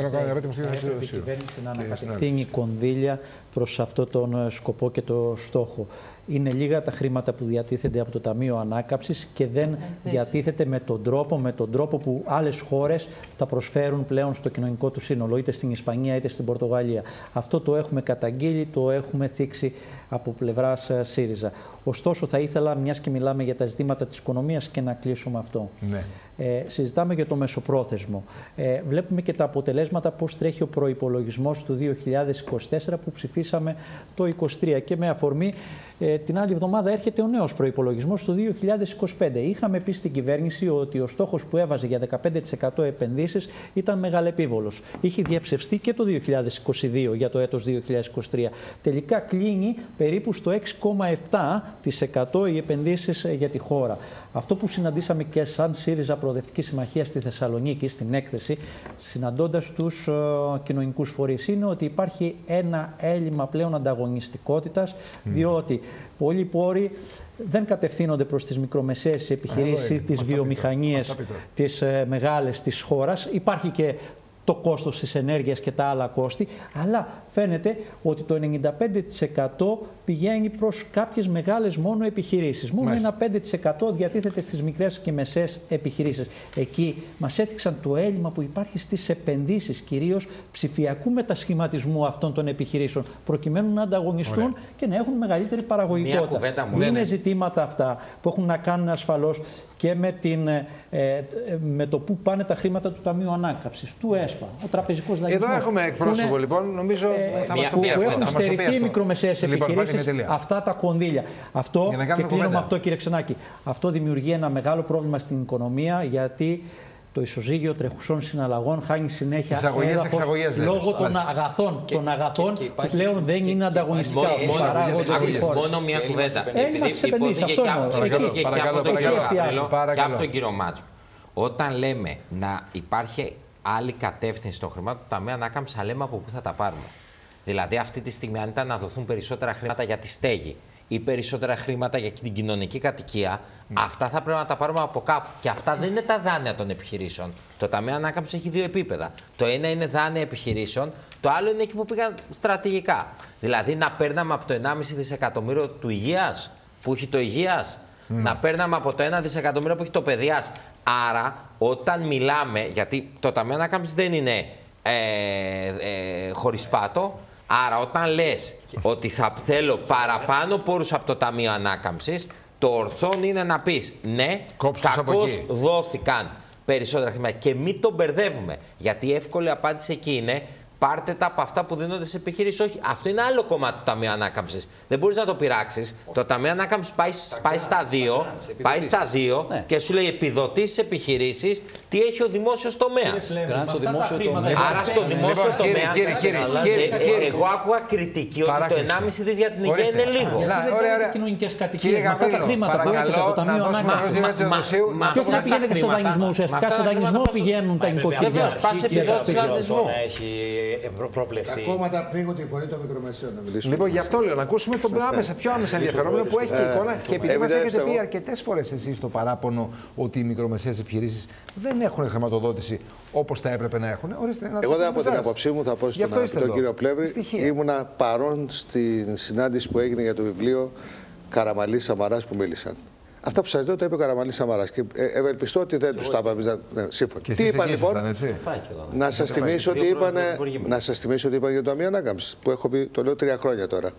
η κυβέρνηση να ανακατευθύνει κονδύλια προς αυτόν τον σκοπό και τον στόχο. Είναι λίγα τα χρήματα που διατίθενται από το Ταμείο Ανάκαμψης και δεν διατίθεται με τον τρόπο, με τον τρόπο που άλλες χώρες τα προσφέρουν πλέον στο κοινωνικό του σύνολο, είτε στην Ισπανία είτε στην Πορτογαλία. Αυτό το έχουμε καταγγείλει, το έχουμε θίξει από πλευράς ΣΥΡΙΖΑ. Ωστόσο, θα ήθελα, μιας και μιλάμε για τα ζητήματα της οικονομίας, και να κλείσουμε αυτό. Ναι. Ε, συζητάμε για το μεσοπρόθεσμο. Ε, βλέπουμε και τα αποτελέσματα, πώς τρέχει ο προϋπολογισμός του δύο χιλιάδες είκοσι τέσσερα που ψηφίσαμε το είκοσι τρία και με αφορμή. Ε, την άλλη εβδομάδα έρχεται ο νέος προϋπολογισμός του δύο χιλιάδες είκοσι πέντε. Είχαμε πει στην κυβέρνηση ότι ο στόχος που έβαζε για δεκαπέντε τοις εκατό επενδύσεις ήταν μεγαλεπίβολος. Είχε διαψευστεί και το δύο χιλιάδες είκοσι δύο για το έτος δύο χιλιάδες είκοσι τρία. Τελικά κλείνει περίπου στο έξι κόμμα επτά τοις εκατό οι επενδύσεις για τη χώρα. Αυτό που συναντήσαμε και σαν ΣΥΡΙΖΑ Προοδευτική Συμμαχία στη Θεσσαλονίκη, στην έκθεση, συναντώντας τους ε, κοινωνικούς φορείς, είναι ότι υπάρχει ένα έλλειμμα πλέον ανταγωνιστικότητας, διότι πολλοί οι πόροι δεν κατευθύνονται προς τις μικρομεσαίες επιχειρήσεις, τις βιομηχανίες, τις ε, μεγάλες της χώρας. Υπάρχει και το κόστος της ενέργειας και τα άλλα κόστη, αλλά φαίνεται ότι το ενενήντα πέντε τοις εκατό πηγαίνει προς κάποιες μεγάλες μόνο επιχειρήσεις. Μόνο ένα πέντε τοις εκατό διατίθεται στις μικρές και μεσαίες επιχειρήσεις. Εκεί μας έδειξαν το έλλειμμα που υπάρχει στις επενδύσεις, κυρίως ψηφιακού μετασχηματισμού αυτών των επιχειρήσεων, προκειμένου να ανταγωνιστούν Ωραία. και να έχουν μεγαλύτερη παραγωγικότητα. Είναι λένε. ζητήματα αυτά που έχουν να κάνουν ασφαλώς και με, την, ε, με το που πάνε τα χρήματα του Ταμείου Ανάκαμψης, του ΕΣΠΑ, ο τραπεζικός δανεισμός. Εδώ έχουμε εκπρόσωπο είναι, λοιπόν, νομίζω ε, θα μας το πει αυτό. Που έχουν στερηθεί οι μικρομεσαίες επιχειρήσεις αυτά τα κονδύλια. Αυτό, και κλείνω με αυτό, κύριε Ξενάκη, αυτό δημιουργεί ένα μεγάλο πρόβλημα στην οικονομία, γιατί το ισοζύγιο τρεχουσών συναλλαγών χάνει συνέχεια έδαφος λόγω των αγαθών, και, των αγαθών και, και που πλέον και, δεν και, είναι ανταγωνιστικά. Μόνο μία κουβέντα. Έλλειμμα στις επενδύσεις. Αυτό είναι. Και από τον κύριο Μάντζο. Όταν λέμε να υπάρχει άλλη κατεύθυνση των χρημάτων του Ταμείου Ανάκαμψης, θα λέμε από πού θα τα πάρουμε. Δηλαδή, αυτή τη στιγμή, αν ήταν να δοθούν περισσότερα χρήματα για τη στέγη ή περισσότερα χρήματα για την κοινωνική κατοικία, mm. αυτά θα πρέπει να τα πάρουμε από κάπου. Και αυτά δεν είναι τα δάνεια των επιχειρήσεων. Το Ταμείο Ανάκαμψης έχει δύο επίπεδα. Το ένα είναι δάνεια επιχειρήσεων, το άλλο είναι εκεί που πήγαν στρατηγικά. Δηλαδή, να παίρναμε από το ενάμιση δισεκατομμύριο του υγείας, που έχει το υγείας, mm. να παίρναμε από το ένα δισεκατομμύριο που έχει το παιδείας. Άρα, όταν μιλάμε, γιατί το Ταμείο Ανάκαμψης δεν είναι ε, ε, χωρίς πάτο. Άρα όταν λες ότι θα θέλω παραπάνω πόρους από το Ταμείο Ανάκαμψης, το ορθόν είναι να πεις ναι, κακώς δόθηκαν περισσότερα χρήματα. Και μην τον μπερδεύουμε, γιατί η εύκολη απάντηση εκεί είναι πάρτε τα από αυτά που δίνονται σε επιχείρησεις. Όχι, αυτό είναι άλλο κομμάτι του Ταμείου Ανάκαμψης. Δεν μπορείς να το πειράξεις. Το Ταμείο Ανάκαμψης πάει, πάει στα δύο, πάει στα δύο ναι. και σου λέει επιδοτήσεις επιχειρήσεις, τι έχει ο δημόσιος τομέας. Άρα στο δημόσιο τομέα. Άρα στο δημόσιο τομέα. Εγώ άκουγα κριτική ότι το ενάμιση δισεκατομμύρια για την υγεία είναι λίγο. Κύριε Γαβρύλο, παρακαλώ να δώσουμε ένα ρόλο του Δημοσίου. Και όπου πηγαίνετε στο δανεισμό, ουσιαστικά στο δασμό πηγαίνουν τα νοικοκυριά. Πάση επιδότηση δανεισμού. Τα κόμματα πνίγουν τη φωνή των μικρομεσαίων. Λοιπόν, γι' αυτό λέω να ακούσουμε τον πιο άμεσα ενδιαφερόμενο που έχει εικόνα και επειδή μας έχετε πει αρκετές φορές εσείς το παράπονο ότι οι μικρομεσαίες επιχειρήσεις δεν έχουν χρηματοδότηση όπως θα έπρεπε να έχουν. Ορίστε, να εγώ δεν από την άποψή μου θα πω στον αγαπητό κύριο Πλεύρη. Ήμουνα παρόν στην συνάντηση που έγινε για το βιβλίο Καραμαλής Σαμαράς που μίλησαν. Αυτά που σας λέω τα είπε ο Καραμαλής Σαμαράς και ευελπιστώ ότι δεν τους τα είπαμε. Τι είπαν λοιπόν, να σας θυμίσω ότι είπαν για το Ταμείο Ανάκαμψης που έχω πει, το λέω τρία χρόνια τώρα.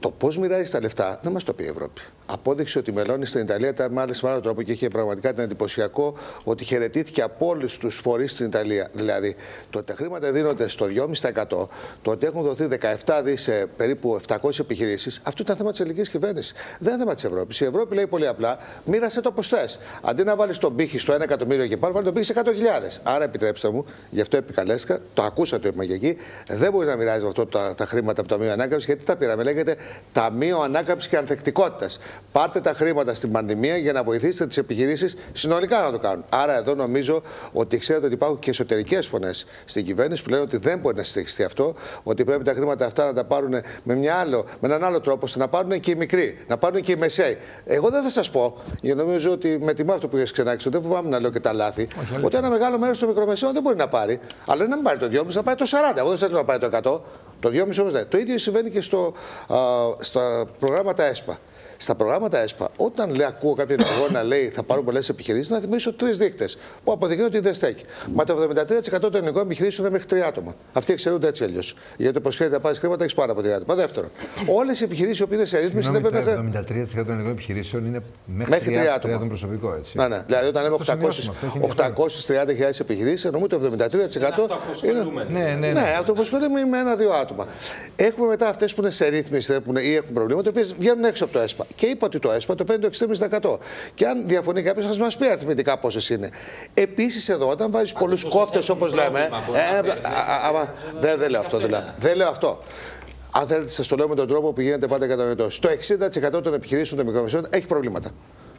Το πώς μοιράζει τα λεφτά δεν μας το πει η Ευρώπη. Απόδειξε ότι μελώνει στην Ιταλία τα μάλιστα με άλλο τρόπο και είχε πραγματικά ήταν εντυπωσιακό ότι χαιρετήθηκε από όλους τους φορείς στην Ιταλία. Δηλαδή, το ότι τα χρήματα δίνονται στο δυόμισι τοις εκατό, το ότι έχουν δοθεί δεκαεπτά δισεκατομμύρια σε περίπου επτακόσιες επιχειρήσεις, αυτό ήταν θέμα της ελληνικής κυβέρνησης. Δεν είναι θέμα της Ευρώπης. Η Ευρώπη λέει πολύ απλά: μοίρασε το πώς θες. Αντί να βάλεις τον πύχη στο ένα εκατομμύριο και πάνω, βάλει τον πύχη σε εκατό χιλιάδες. Άρα, επιτρέψτε μου, γι' αυτό επικαλέστηκα, το ακούσατε το εκεί, δεν μπορεί να μοιράζει αυτό τα, τα χρήματα από το Ταμείο Ανάκαμψης, γιατί τα πήραμε. Λέγεται Ταμείο Ανάκαμψης και Ανθεκτικότητας. Πάρτε τα χρήματα στην πανδημία για να βοηθήσετε τις επιχειρήσεις συνολικά να το κάνουν. Άρα, εδώ νομίζω ότι ξέρετε ότι υπάρχουν και εσωτερικές φωνές στην κυβέρνηση που λένε ότι δεν μπορεί να συνεχιστεί αυτό, ότι πρέπει τα χρήματα αυτά να τα πάρουν με, μια άλλο, με έναν άλλο τρόπο, ώστε να πάρουν και οι μικροί, να πάρουν και οι μεσαίοι. Εγώ δεν θα σας πω, γιατί νομίζω ότι με τιμά αυτό που έχει ξενάξει, δεν φοβάμαι να λέω και τα λάθη, όχι, ότι ένα μεγάλο μέρος των μικρομεσαίων δεν μπορεί να πάρει. Αλλά να μην πάρει το δυόμισι τοις εκατό, να πάει το σαράντα τοις εκατό. Εγώ δεν θέλω να πάει το εκατό τοις εκατό. Το δυόμισι τοις εκατό όμως δεν. Το ίδιο συμβαίνει και στο, α, στα προγράμματα ΕΣΠΑ. Στα προγράμματα ΕΣΠΑ, όταν λέει, ακούω κάποιον εγώ να λέει θα πάρω πολλές επιχειρήσεις, να θυμίσω τρεις δείκτες που αποδεικνύουν ότι δεν στέκει. Μα το εβδομήντα τρία τοις εκατό των ελληνικών επιχειρήσεων είναι μέχρι τρία άτομα. Αυτοί εξαιρούνται έτσι αλλιώς. Γιατί το προσφέρει να πάρει χρήματα έχει πάνω από τρία άτομα. Δεύτερον, όλες οι επιχειρήσεις που είναι σε ρύθμιση δεν πρέπει να. Το εβδομήντα τρία τοις εκατό των ελληνικών επιχειρήσεων είναι μέχρι τρία άτομα. Άτομα προσωπικό, έτσι. Να, ναι. Δηλαδή, όταν λέμε οκτακόσιες τριάντα χιλιάδες επιχειρήσεις, εννοούμε το εβδομήντα τρία τοις εκατό είναι. Ναι, ναι, ναι. Αυτοαποσχολούμενοι με ένα-δύο άτομα. Έχουμε μετά αυτές που είναι σε ρύθμιση ή έχουν προβλήματα, οι οποίες βγαίνουν έξω από το ΕΣΠΑ. Και είπα ότι το ΕΣΠΑ το παίρνει το εξήντα τοις εκατό. Και αν διαφωνεί κάποιος, θα μας πει αριθμητικά πόσες είναι. Επίσης, εδώ, όταν βάζεις πολλούς κόφτες, όπως λέμε. Δεν λέω αυτό δηλαδή. Δεν λέω αυτό. Αν θέλετε, σας το λέω με τον τρόπο που γίνεται πάντα κατανοητός. Το εξήντα τοις εκατό των επιχειρήσεων των μικρομεσαίων έχει προβλήματα.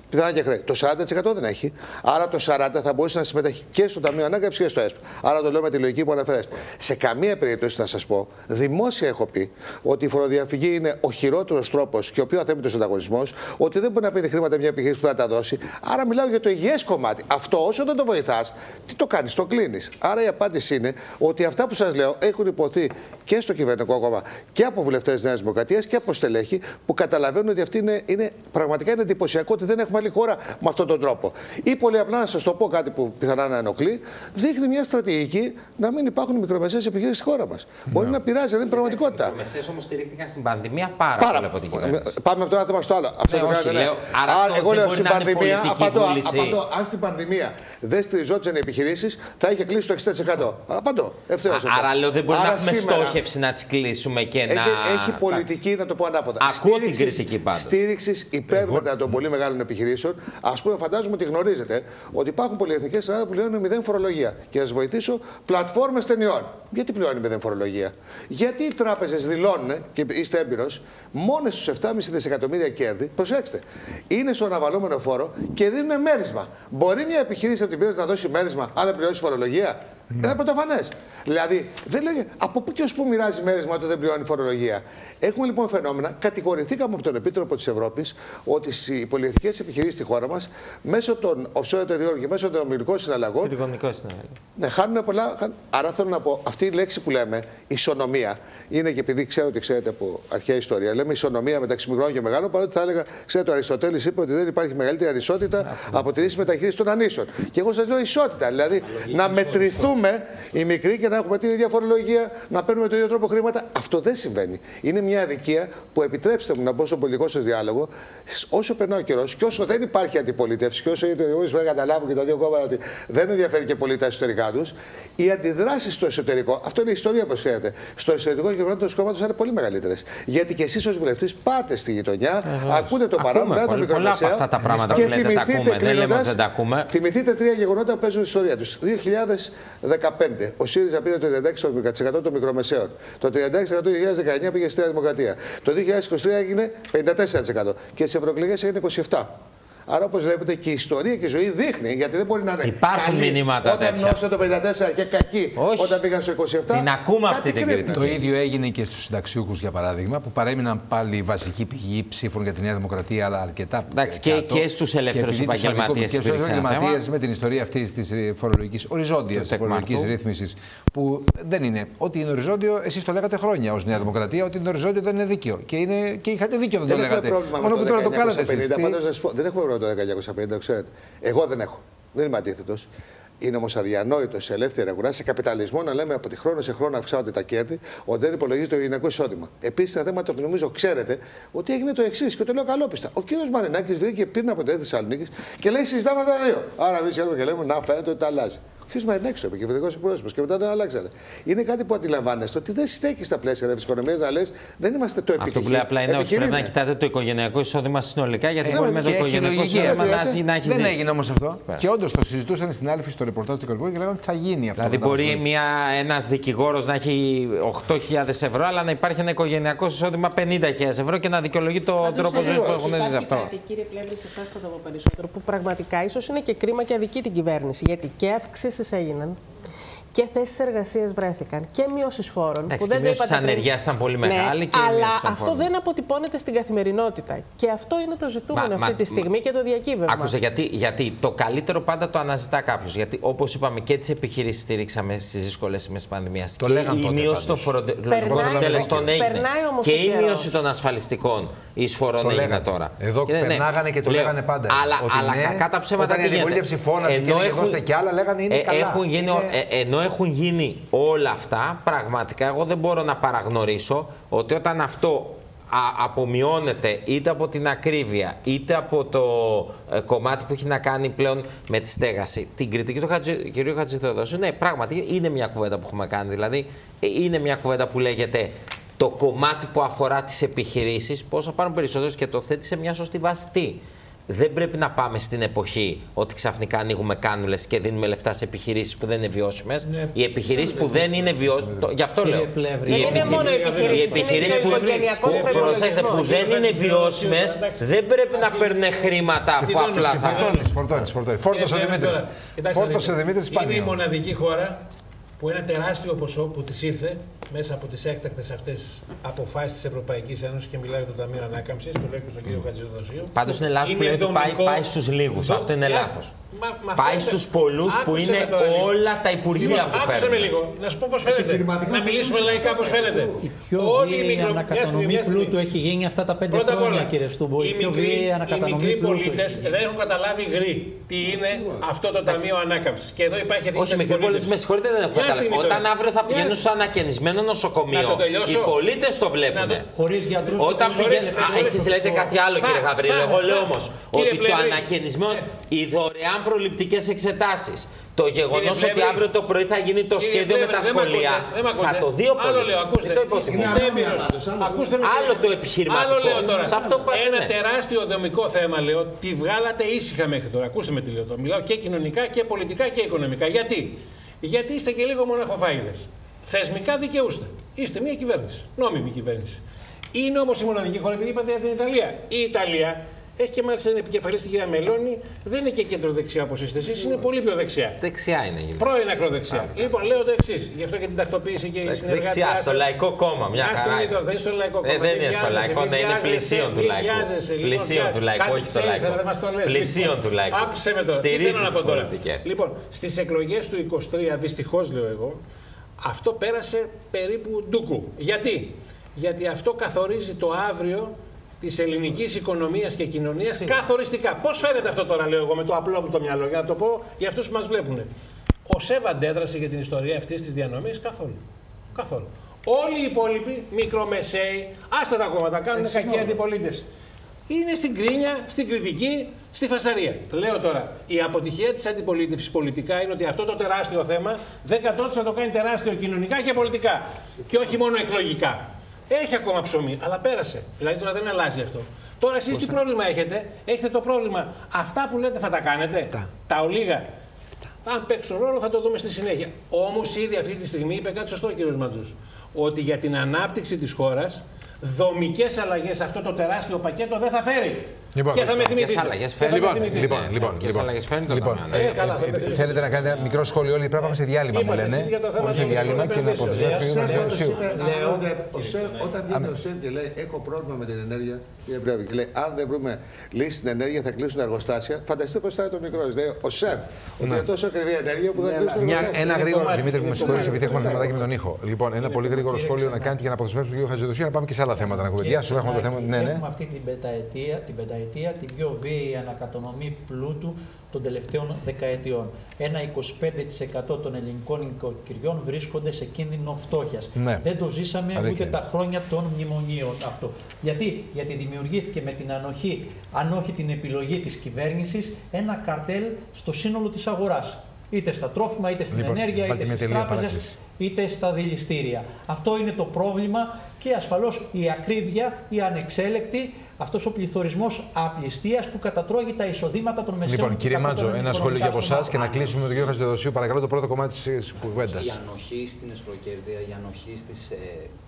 Πιθανά και χρέη. Το σαράντα τοις εκατό δεν έχει. Άρα το σαράντα τοις εκατό θα μπορούσε να συμμετέχει και στο Ταμείο Ανάκαμψης και στο ΕΣΠΑ. Άρα το λέω με τη λογική που αναφέρεστε. Σε καμία περίπτωση να σας πω, δημόσια έχω πει ότι η φοροδιαφυγή είναι ο χειρότερος τρόπος και ο πιο αθέμητος ανταγωνισμός, ότι δεν μπορεί να παίρνει χρήματα μια επιχείρηση που θα τα δώσει. Άρα μιλάω για το υγιές κομμάτι. Αυτό όσο δεν το βοηθάς, τι το κάνεις, το κλείνεις. Άρα η απάντηση είναι ότι αυτά που σας λέω έχουν υποθεί και στο κυβερνητικό κόμμα και από βουλευτές Νέας Δημοκρατίας και από στελέχη που καταλαβαίνουν ότι αυτή είναι, είναι πραγματικά είναι εντυπωσιακό ότι δεν έχουμε άλλη χώρα με αυτόν τον τρόπο. Ή πολύ απλά να σας το πω κάτι που πιθανά να ενοχλεί, δείχνει μια στρατηγική να μην υπάρχουν μικρομεσαίες επιχειρήσεις στη χώρα μας. Ναι. Μπορεί να πειράζει, δεν είναι πραγματικότητα. Οι μικρομεσαίες όμως στηρίχθηκαν στην πανδημία πάρα, πάρα πολύ από την κυβέρνηση. Πάμε από το ένα θέμα στο άλλο. Ναι, αυτό το όχι, κάνετε, λέω, άρα άρα εγώ λέω στην πανδημία, απαντώ, απαντώ. Αν στην πανδημία δεν στηριζόντουσαν οι επιχειρήσεις, θα είχε κλείσει το εξήντα τοις εκατό. Απαντώ. Ευθέως. Άρα λέω δεν μπορεί να έχουμε στόχευση να τις κλείσουμε και να. Έχει πολιτική, να το πω ανάποδα. Ακούω την κριτική πάντα. Στήριξη υπέρμετρα των πολύ μεγάλων επιχειρήσεων. Ας πούμε, φαντάζομαι ότι γνωρίζετε ότι υπάρχουν πολυεθνικές στην Ελλάδα που λένε μηδέν φορολογία. Και να σας βοηθήσω, πλατφόρμες ταινιών. Γιατί πληρώνει μηδέν φορολογία? Γιατί οι τράπεζες δηλώνουν, και είστε έμπειρος, μόνες στους επτά κόμμα πέντε δισεκατομμύρια κέρδη, προσέξτε, είναι στον αναβαλλόμενο φόρο και δίνουν μέρισμα. Μπορεί μια επιχείρηση από την πείρα να δώσει μέρισμα αν δεν πληρώσει φορολογία? Ναι. Είναι πρωτοφανές. Δηλαδή, δεν λέγε, από πού και ως πού μοιράζει μέρισμα όταν δεν πληρώνει φορολογία. Έχουμε λοιπόν φαινόμενα. Κατηγορηθήκαμε από τον Επίτροπο της Ευρώπης ότι οι πολυεθνικές επιχειρήσεις στη χώρα μας μέσω των offshore εταιριών και μέσω των ομιλικών συναλλαγών. Ναι, χάνουν πολλά. Χάν... Άρα θέλω να πω, αυτή η λέξη που λέμε, ισονομία, είναι και επειδή ξέρω ότι ξέρετε από αρχαία ιστορία, λέμε ισονομία μεταξύ μικρών και μεγάλων, παρότι θα έλεγα, ξέρετε, ο Αριστοτέλης είπε ότι δεν υπάρχει μεγαλύτερη ανισότητα από τη ρίση μεταχείριση των ανίσων. Και εγώ σας λέω ισότητα, δηλαδή να μετρηθούμε. μπορούμε οι μικροί και να έχουμε την ίδια φορολογία, να παίρνουμε το ίδιο τρόπο χρήματα. Αυτό δεν συμβαίνει. Είναι μια αδικία που, επιτρέψτε μου να μπω στον πολιτικό σας διάλογο, όσο περνά ο καιρός και όσο δεν υπάρχει αντιπολίτευση, και όσο οι διοικητές πρέπει να καταλάβουν και τα δύο κόμματα ότι δεν ενδιαφέρει και πολύ τα εσωτερικά τους, οι αντιδράσεις στο εσωτερικό, αυτό είναι η ιστορία που ξέρετε, στο εσωτερικό γεγονό του κόμματος θα είναι πολύ μεγαλύτερες. Γιατί και εσείς ως βουλευτής πάτε στη γειτονιά, Ελώς. ακούτε το παράδειγμα, το μικρομεσαίο και θυμηθείτε κλείνοντας. Θυμηθείτε τρία γεγονότα που παίζουν ιστορία του. δύο χιλιάδες δεκαπέντε ο ΣΥΡΙΖΑ πήρε το τριάντα έξι τοις εκατό των μικρομεσαίων. Το τριάντα έξι τοις εκατό του δύο χιλιάδες δεκαεννιά πήγε στη Νέα Δημοκρατία. Το δύο χιλιάδες είκοσι τρία έγινε πενήντα τέσσερα τοις εκατό και στις ευρωεκλογές έγινε είκοσι επτά τοις εκατό. Άρα, όπως βλέπετε, και η ιστορία και η ζωή δείχνει, γιατί δεν μπορεί να είναι. Υπάρχουν καλή, μηνύματα όταν τέτοια. Όταν νόησε το πενήντα τέσσερα και κακή, όχι, όταν πήγαν στο είκοσι επτά. Την ακούμε αυτή την κριτική. Το ίδιο έγινε και στους συνταξιούχους, για παράδειγμα, που παρέμειναν πάλι βασική πηγή ψήφων για τη Νέα Δημοκρατία, αλλά αρκετά. Εντάξει, και, και στους ελεύθερους επαγγελματίες. Και στους επαγγελματίες με την ιστορία αυτή της φορολογικής οριζόντιας φορολογικής ρύθμισης, που δεν είναι. Ό,τι είναι οριζόντιο, εσείς το λέγατε χρόνια ως Νέα Δημοκρατία, ότι είναι οριζόντιο δεν είναι δίκαιο. Και είχατε δίκαιο δεν το λέγατε. Μόνο που τώρα το κάνατε εσείς. Δεν έχω πρόβλημα. Το χίλια εννιακόσια πενήντα, ξέρετε. Εγώ δεν έχω. Δεν είμαι αντίθετος. Είναι όμως αδιανόητο σε ελεύθερη αγορά, σε καπιταλισμό, να λέμε από τη χρόνο σε χρόνο αυξάνονται τα κέρδη, ότι δεν υπολογίζεται το γυναικό εισόδημα. Επίσης, ένα θέμα το οποίο νομίζω ξέρετε ότι έγινε το εξής και το λέω καλόπιστα. Ο κύριος Μαρινάκης βγήκε πριν από το έθνη Θεσσαλονίκη και λέει: συζητάμε τα δύο. Άρα, εμείς έρχομαι και λέμε: να, φαίνεται ότι τα αλλάζει. Ο κ. Μαρινάκης το είπε και ο Υπουργός Εκπρόσωπος και μετά δεν αλλάξανε. Είναι κάτι που αντιλαμβάνεστε ότι δεν στέκει στα πλαίσια τη οικονομία να λες δεν είμαστε το επιτυχημένο. Αυτό που λέει απλά είναι ότι πρέπει να κοιτάτε το οικογενειακό εισόδημα συνολικά, γιατί ε, μπορεί με το οικογενειακό εισόδημα να έχει ζήσει. Δεν έγινε όμως αυτό. Πέρα. Και όντως το συζητούσαν οι συνάδελφοι στο ρεπορτάζ του Οικονομικού και λέγανε ότι θα γίνει αυτό. Δηλαδή, μπορεί ένας δικηγόρος να έχει οκτώ χιλιάδες ευρώ, αλλά να υπάρχει ένα οικογενειακό εισόδημα πενήντα χιλιάδες ευρώ και να δικαιολογεί τον τρόπο ζωής που έχουν ζήσει αυτό. Κάτι, κύριε Πλεύρη, σε εσάς θα το πω περισσότερο, που πραγματικά ίσως είναι και κρίμα και αδική την κυβέρνηση. Γιατί και αυξήσει έγιναν και θέσεις εργασίας βρέθηκαν και μειώσεις φόρων. Εντάξει, που δεν το είπατε. Η ανεργία ήταν πολύ μεγάλη. Ναι, και αλλά αυτό φόρων. δεν αποτυπώνεται στην καθημερινότητα. Και αυτό είναι το ζητούμενο μα, αυτή μα, τη στιγμή μα, και το διακύβευμα. Άκουσα γιατί, γιατί το καλύτερο πάντα το αναζητά κάποιος. Γιατί όπως είπαμε και τις επιχειρήσεις στηρίξαμε στις δύσκολες ημέρες της πανδημίας. Το λέγαμε. Η μείωση των φορολογικών τελεστών έγινε. Και η μείωση των ασφαλιστικών εισφορών έγινε τώρα. Εδώ περνάγανε και το λέγανε πάντα. Αλλά κακά τα ψέματα δεν είναι. Έχουν γίνει όλα αυτά, πραγματικά εγώ δεν μπορώ να παραγνωρίσω ότι όταν αυτό απομειώνεται είτε από την ακρίβεια είτε από το ε, κομμάτι που έχει να κάνει πλέον με τη στέγαση. Την κριτική του κυρίου Χατζηθεοδόσου, ναι, πράγματι είναι μια κουβέντα που έχουμε κάνει, δηλαδή είναι μια κουβέντα που λέγεται το κομμάτι που αφορά τις επιχειρήσεις, πώς θα πάρουν περισσότερους και το θέτει σε μια σωστή βάση τι. Δεν πρέπει να πάμε στην εποχή ότι ξαφνικά ανοίγουμε κάνουλες και δίνουμε λεφτά σε επιχειρήσεις που δεν είναι βιώσιμες. Ναι. Οι επιχειρήσεις που δεν είναι βιώσιμες. Γι' αυτό λέω. Δεν είναι μόνο οι επιχειρήσεις που, που, που δεν είναι βιώσιμες δεν πρέπει να παίρνουν χρήματα από απλά θα. Φορτώνεις, φορτώνεις. Φόρτωσε ο Δημήτρης. Φόρτωσε ο Δημήτρης πάλι. Είναι η μοναδική χώρα που ένα τεράστιο ποσό που της ήρθε μέσα από τις έκτακτες αυτές αποφάσεις της Ευρωπαϊκής Ένωσης και μιλάει για το Ταμείο Ανάκαμψης, το λέει και στον κύριο Χατζηδοδοσίου. Πάντως είναι λάθος που λέει ότι πάει, πάει στους λίγους. Δο... Αυτό είναι λάθος. Μα, πάει φέρετε... στους πολλούς άκουσε που είναι όλα τα υπουργεία λοιπόν, που παίρνουν. Άκουσε με λίγο. Να σου πω πώς φαίνεται. Να μιλήσουμε λαϊκά πώς φαίνεται. Η πιο βίαιη ανακατανομή πλούτου έχει γίνει αυτά τα πέντε χρόνια, κύριε Στούμπο. Οι μικροί πολίτες δεν έχουν καταλάβει γρήγορα τι είναι αυτό το Ταμείο Ανάκαμψης. Και εδώ υπάρχει αυτή η κατηγορία. Όταν αύριο θα πηγαίνουν σε ανακαινισμένο νοσοκομείο, οι πολίτες το βλέπουν. Το... Χωρίς γιατρούς. Όταν πηγαίνουν. Εσείς λέτε κάτι άλλο, φά, κύριε Γαβρύλο. Εγώ λέω όμως ότι το ανακαινισμένο, οι δωρεάν προληπτικές εξετάσεις, το γεγονός ότι αύριο το πρωί θα γίνει το σχέδιο με τα σχολεία, θα το δει ο πολίτης. Άλλο το επιχειρηματικό. Ένα τεράστιο δομικό θέμα, λέω, τη βγάλατε ήσυχα μέχρι τώρα. Ακούστε με τι λέω. Μιλάω και κοινωνικά και πολιτικά και οικονομικά. Γιατί? Γιατί είστε και λίγο μοναχοφάγιδες. Θεσμικά δικαιούστε. Είστε μια κυβέρνηση. Νόμιμη κυβέρνηση. Είναι όμως η μοναδική χώρα, επειδή είπατε για την Ιταλία. Η Ιταλία έχει και μάλιστα την επικεφαλής την κυρία Μελώνη. Δεν είναι και κεντροδεξιά όπως είστε εσείς, είναι πολύ πιο δεξιά. Δεξιά είναι. Πρώην ακροδεξιά. Λοιπόν, λέω το εξής. Γι' αυτό και την τακτοποίηση και η συνεργασία. Δεξιά, στο Λαϊκό Κόμμα. Μια χαρά. Δεν είναι στο Λαϊκό Κόμμα. Δεν είναι στο Λαϊκό, είναι πλησίον του Λαϊκού. Πλησίον του Λαϊκού, όχι στο Λαϊκό. Πλησίον του Λαϊκού. Άκουσε με τώρα. Λοιπόν, στις εκλογές του είκοσι τρία, δυστυχώς λέω εγώ, αυτό πέρασε περίπου ντούκου. Γιατί? Γιατί αυτό καθορίζει το αύριο της ελληνικής οικονομίας και κοινωνίας καθοριστικά. Πώς φαίνεται αυτό τώρα, λέω εγώ, με το απλό μου το μυαλό, για να το πω για αυτούς που μας βλέπουν. Ο ΣΕΒ αντέδρασε για την ιστορία αυτής της διανομής καθόλου. Καθόλου. Όλοι οι υπόλοιποι, μικρομεσαίοι, άστα τα κόμματα, κάνουν Εσύ κακή αντιπολίτευση. Είναι στην κρίνια, στην κριτική, στη φασαρία. Λέω τώρα, η αποτυχία της αντιπολίτευσης πολιτικά είναι ότι αυτό το τεράστιο θέμα, δέκα τοις εκατό θα το κάνει τεράστιο κοινωνικά και πολιτικά. Και όχι μόνο εκλογικά. Έχει ακόμα ψωμί, αλλά πέρασε. Δηλαδή τώρα δεν αλλάζει αυτό. Τώρα εσείς τι πρόβλημα έχετε? Έχετε το πρόβλημα. Αυτά που λέτε θα τα κάνετε. Τα, τα ολίγα. Αν παίξουν ρόλο θα το δούμε στη συνέχεια. Όμως ήδη αυτή τη στιγμή είπε κάτι σωστό ο κύριος Μάντζος. Ότι για την ανάπτυξη της χώρας δομικές αλλαγές αυτό το τεράστιο πακέτο δεν θα φέρει. Λοιπόν, και θα με θυμηθείτε. Λοιπόν, λοιπόν, λοιπόν, λοιπόν, λοιπόν, λοιπόν. Ε, θέλετε να κάνετε ένα μικρό σχόλιο όλοι, πρέπει να πάμε σε διάλειμμα που λένε. Πάμε σε διάλειμμα και να αποφασίσουμε. Όταν βγαίνει ο ΣΕΒ και λέει έχω πρόβλημα με την ενέργεια, και λέει αν δεν βρούμε λύση στην ενέργεια θα κλείσουν εργοστάσια, φανταστείτε πως θα είναι το μικρό. Λέει ο ΣΕΒ ότι είναι τόσο ακριβή ενέργεια που θα κλείσουν εργοστάσια. Ένα γρήγορο, Δημήτρη, με συγχωρείτε επειδή έχουμε θεματάκι με τον ήχο. Λοιπόν, ένα πολύ γρήγορο σχόλιο να κάνετε για να αποδεσμεύσουμε τον κύριο Χατζηδοσία, να πάμε και σε άλλα θέματα να κουβεντιάσουμε. Έχουμε αυτή την πενταετία, την πενταετία. Την πιο βίαιη ανακατανομή πλούτου των τελευταίων δεκαετιών. Ένα είκοσι πέντε τοις εκατό των ελληνικών οικοκυριών βρίσκονται σε κίνδυνο φτώχειας. Ναι. Δεν το ζήσαμε Αλήθεια. ούτε τα χρόνια των μνημονίων αυτό. Γιατί? Γιατί δημιουργήθηκε με την ανοχή, αν όχι την επιλογή της κυβέρνησης, ένα καρτέλ στο σύνολο της αγοράς. Είτε στα τρόφιμα, είτε στην λοιπόν, ενέργεια, είτε στις τράπεζες, είτε στα δηληστήρια. Αυτό είναι το πρόβλημα και ασφαλώς η ακρίβεια, η ανεξέλεκτη, αυτός ο πληθωρισμός απληστίας που κατατρώγει τα εισοδήματα των μεσαίων. Λοιπόν, κύριε Μάντζο, ένα σχόλιο για από εσάς και να κλείσουμε με τον κύριο Χατζηδοσίου. Παρακαλώ το πρώτο κομμάτι της κουβέντας. Η ανοχή στην αισχροκέρδεια, η ανοχή στις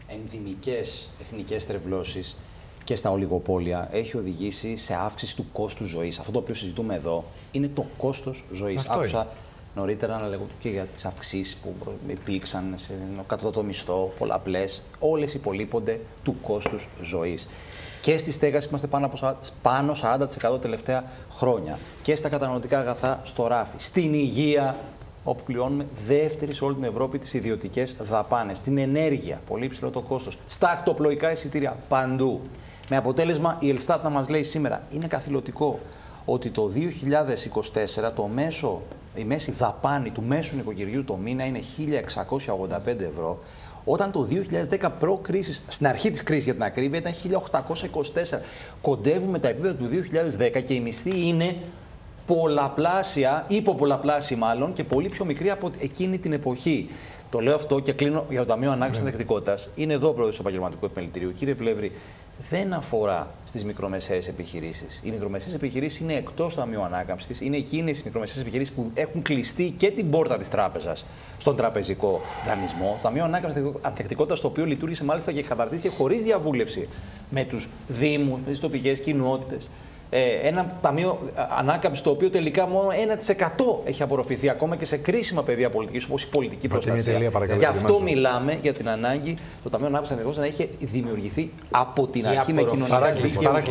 ενδυμικές εθνικές τρευλώσεις και στα ολιγοπόλια έχει οδηγήσει σε αύξηση του κόστου ζωής. Αυτό το οποίο συζητούμε εδώ είναι το κόστος ζωής. Άκουσα νωρίτερα να λέγω και για τις αυξήσεις που υπήρξαν σε κατώτατο μισθό, πολλαπλές, όλες υπολείπονται του κόστους ζωής. Και στη στέγαση είμαστε πάνω από πάνω σαράντα τοις εκατό τελευταία χρόνια. Και στα καταναλωτικά αγαθά στο ράφι. Στην υγεία, όπου πληρώνουμε δεύτερη σε όλη την Ευρώπη τις ιδιωτικές δαπάνες. Στην ενέργεια, πολύ υψηλό το κόστος. Στα ακτοπλοϊκά εισιτήρια, παντού. Με αποτέλεσμα η Ελστάτ να μας λέει σήμερα, είναι καθηλωτικό, ότι το δύο χιλιάδες είκοσι τέσσερα το μέσο, η μέση δαπάνη του μέσου νοικοκυριού το μήνα είναι χίλια εξακόσια ογδόντα πέντε ευρώ, όταν το δύο χιλιάδες δέκα προ-κρίσης, στην αρχή της κρίσης για την ακρίβεια, ήταν χίλια οκτακόσια είκοσι τέσσερα. Κοντεύουμε τα επίπεδα του δύο χιλιάδες δέκα και η μισθή είναι πολλαπλάσια, υποπολαπλάσια μάλλον, και πολύ πιο μικρή από εκείνη την εποχή. Το λέω αυτό και κλείνω για το Ταμείο Ανάκαμψης Ανθεκτικότητας. Είναι εδώ ο πρόεδρος του Επαγγελματικού Επιμελητηρίου. Κύριε Πλεύρη, δεν αφορά στις μικρομεσαίες επιχειρήσεις. Οι μικρομεσαίες επιχειρήσεις είναι εκτός του Ταμείου Ανάκαμψης. Είναι εκείνες οι μικρομεσαίες επιχειρήσεις που έχουν κλειστεί και την πόρτα της τράπεζας στον τραπεζικό δανεισμό. Το Ταμείο Ανάκαμψης Ανθεκτικότητας, το οποίο λειτουργήσε μάλιστα και καταρτίστηκε χωρίς διαβούλευση με τους δήμους, με τις τοπικές κοινότητες. Ένα ταμείο ανάκαμψης το οποίο τελικά μόνο ένα τοις εκατό έχει απορροφηθεί, ακόμα και σε κρίσιμα πεδία πολιτικής όπως η πολιτική προστασία. Γι' αυτό μιλάμε για την ανάγκη το Ταμείο Ανάκαμψης Ανθεκτικότητας να είχε δημιουργηθεί από την αρχή με κοινωνικά δικαιώματα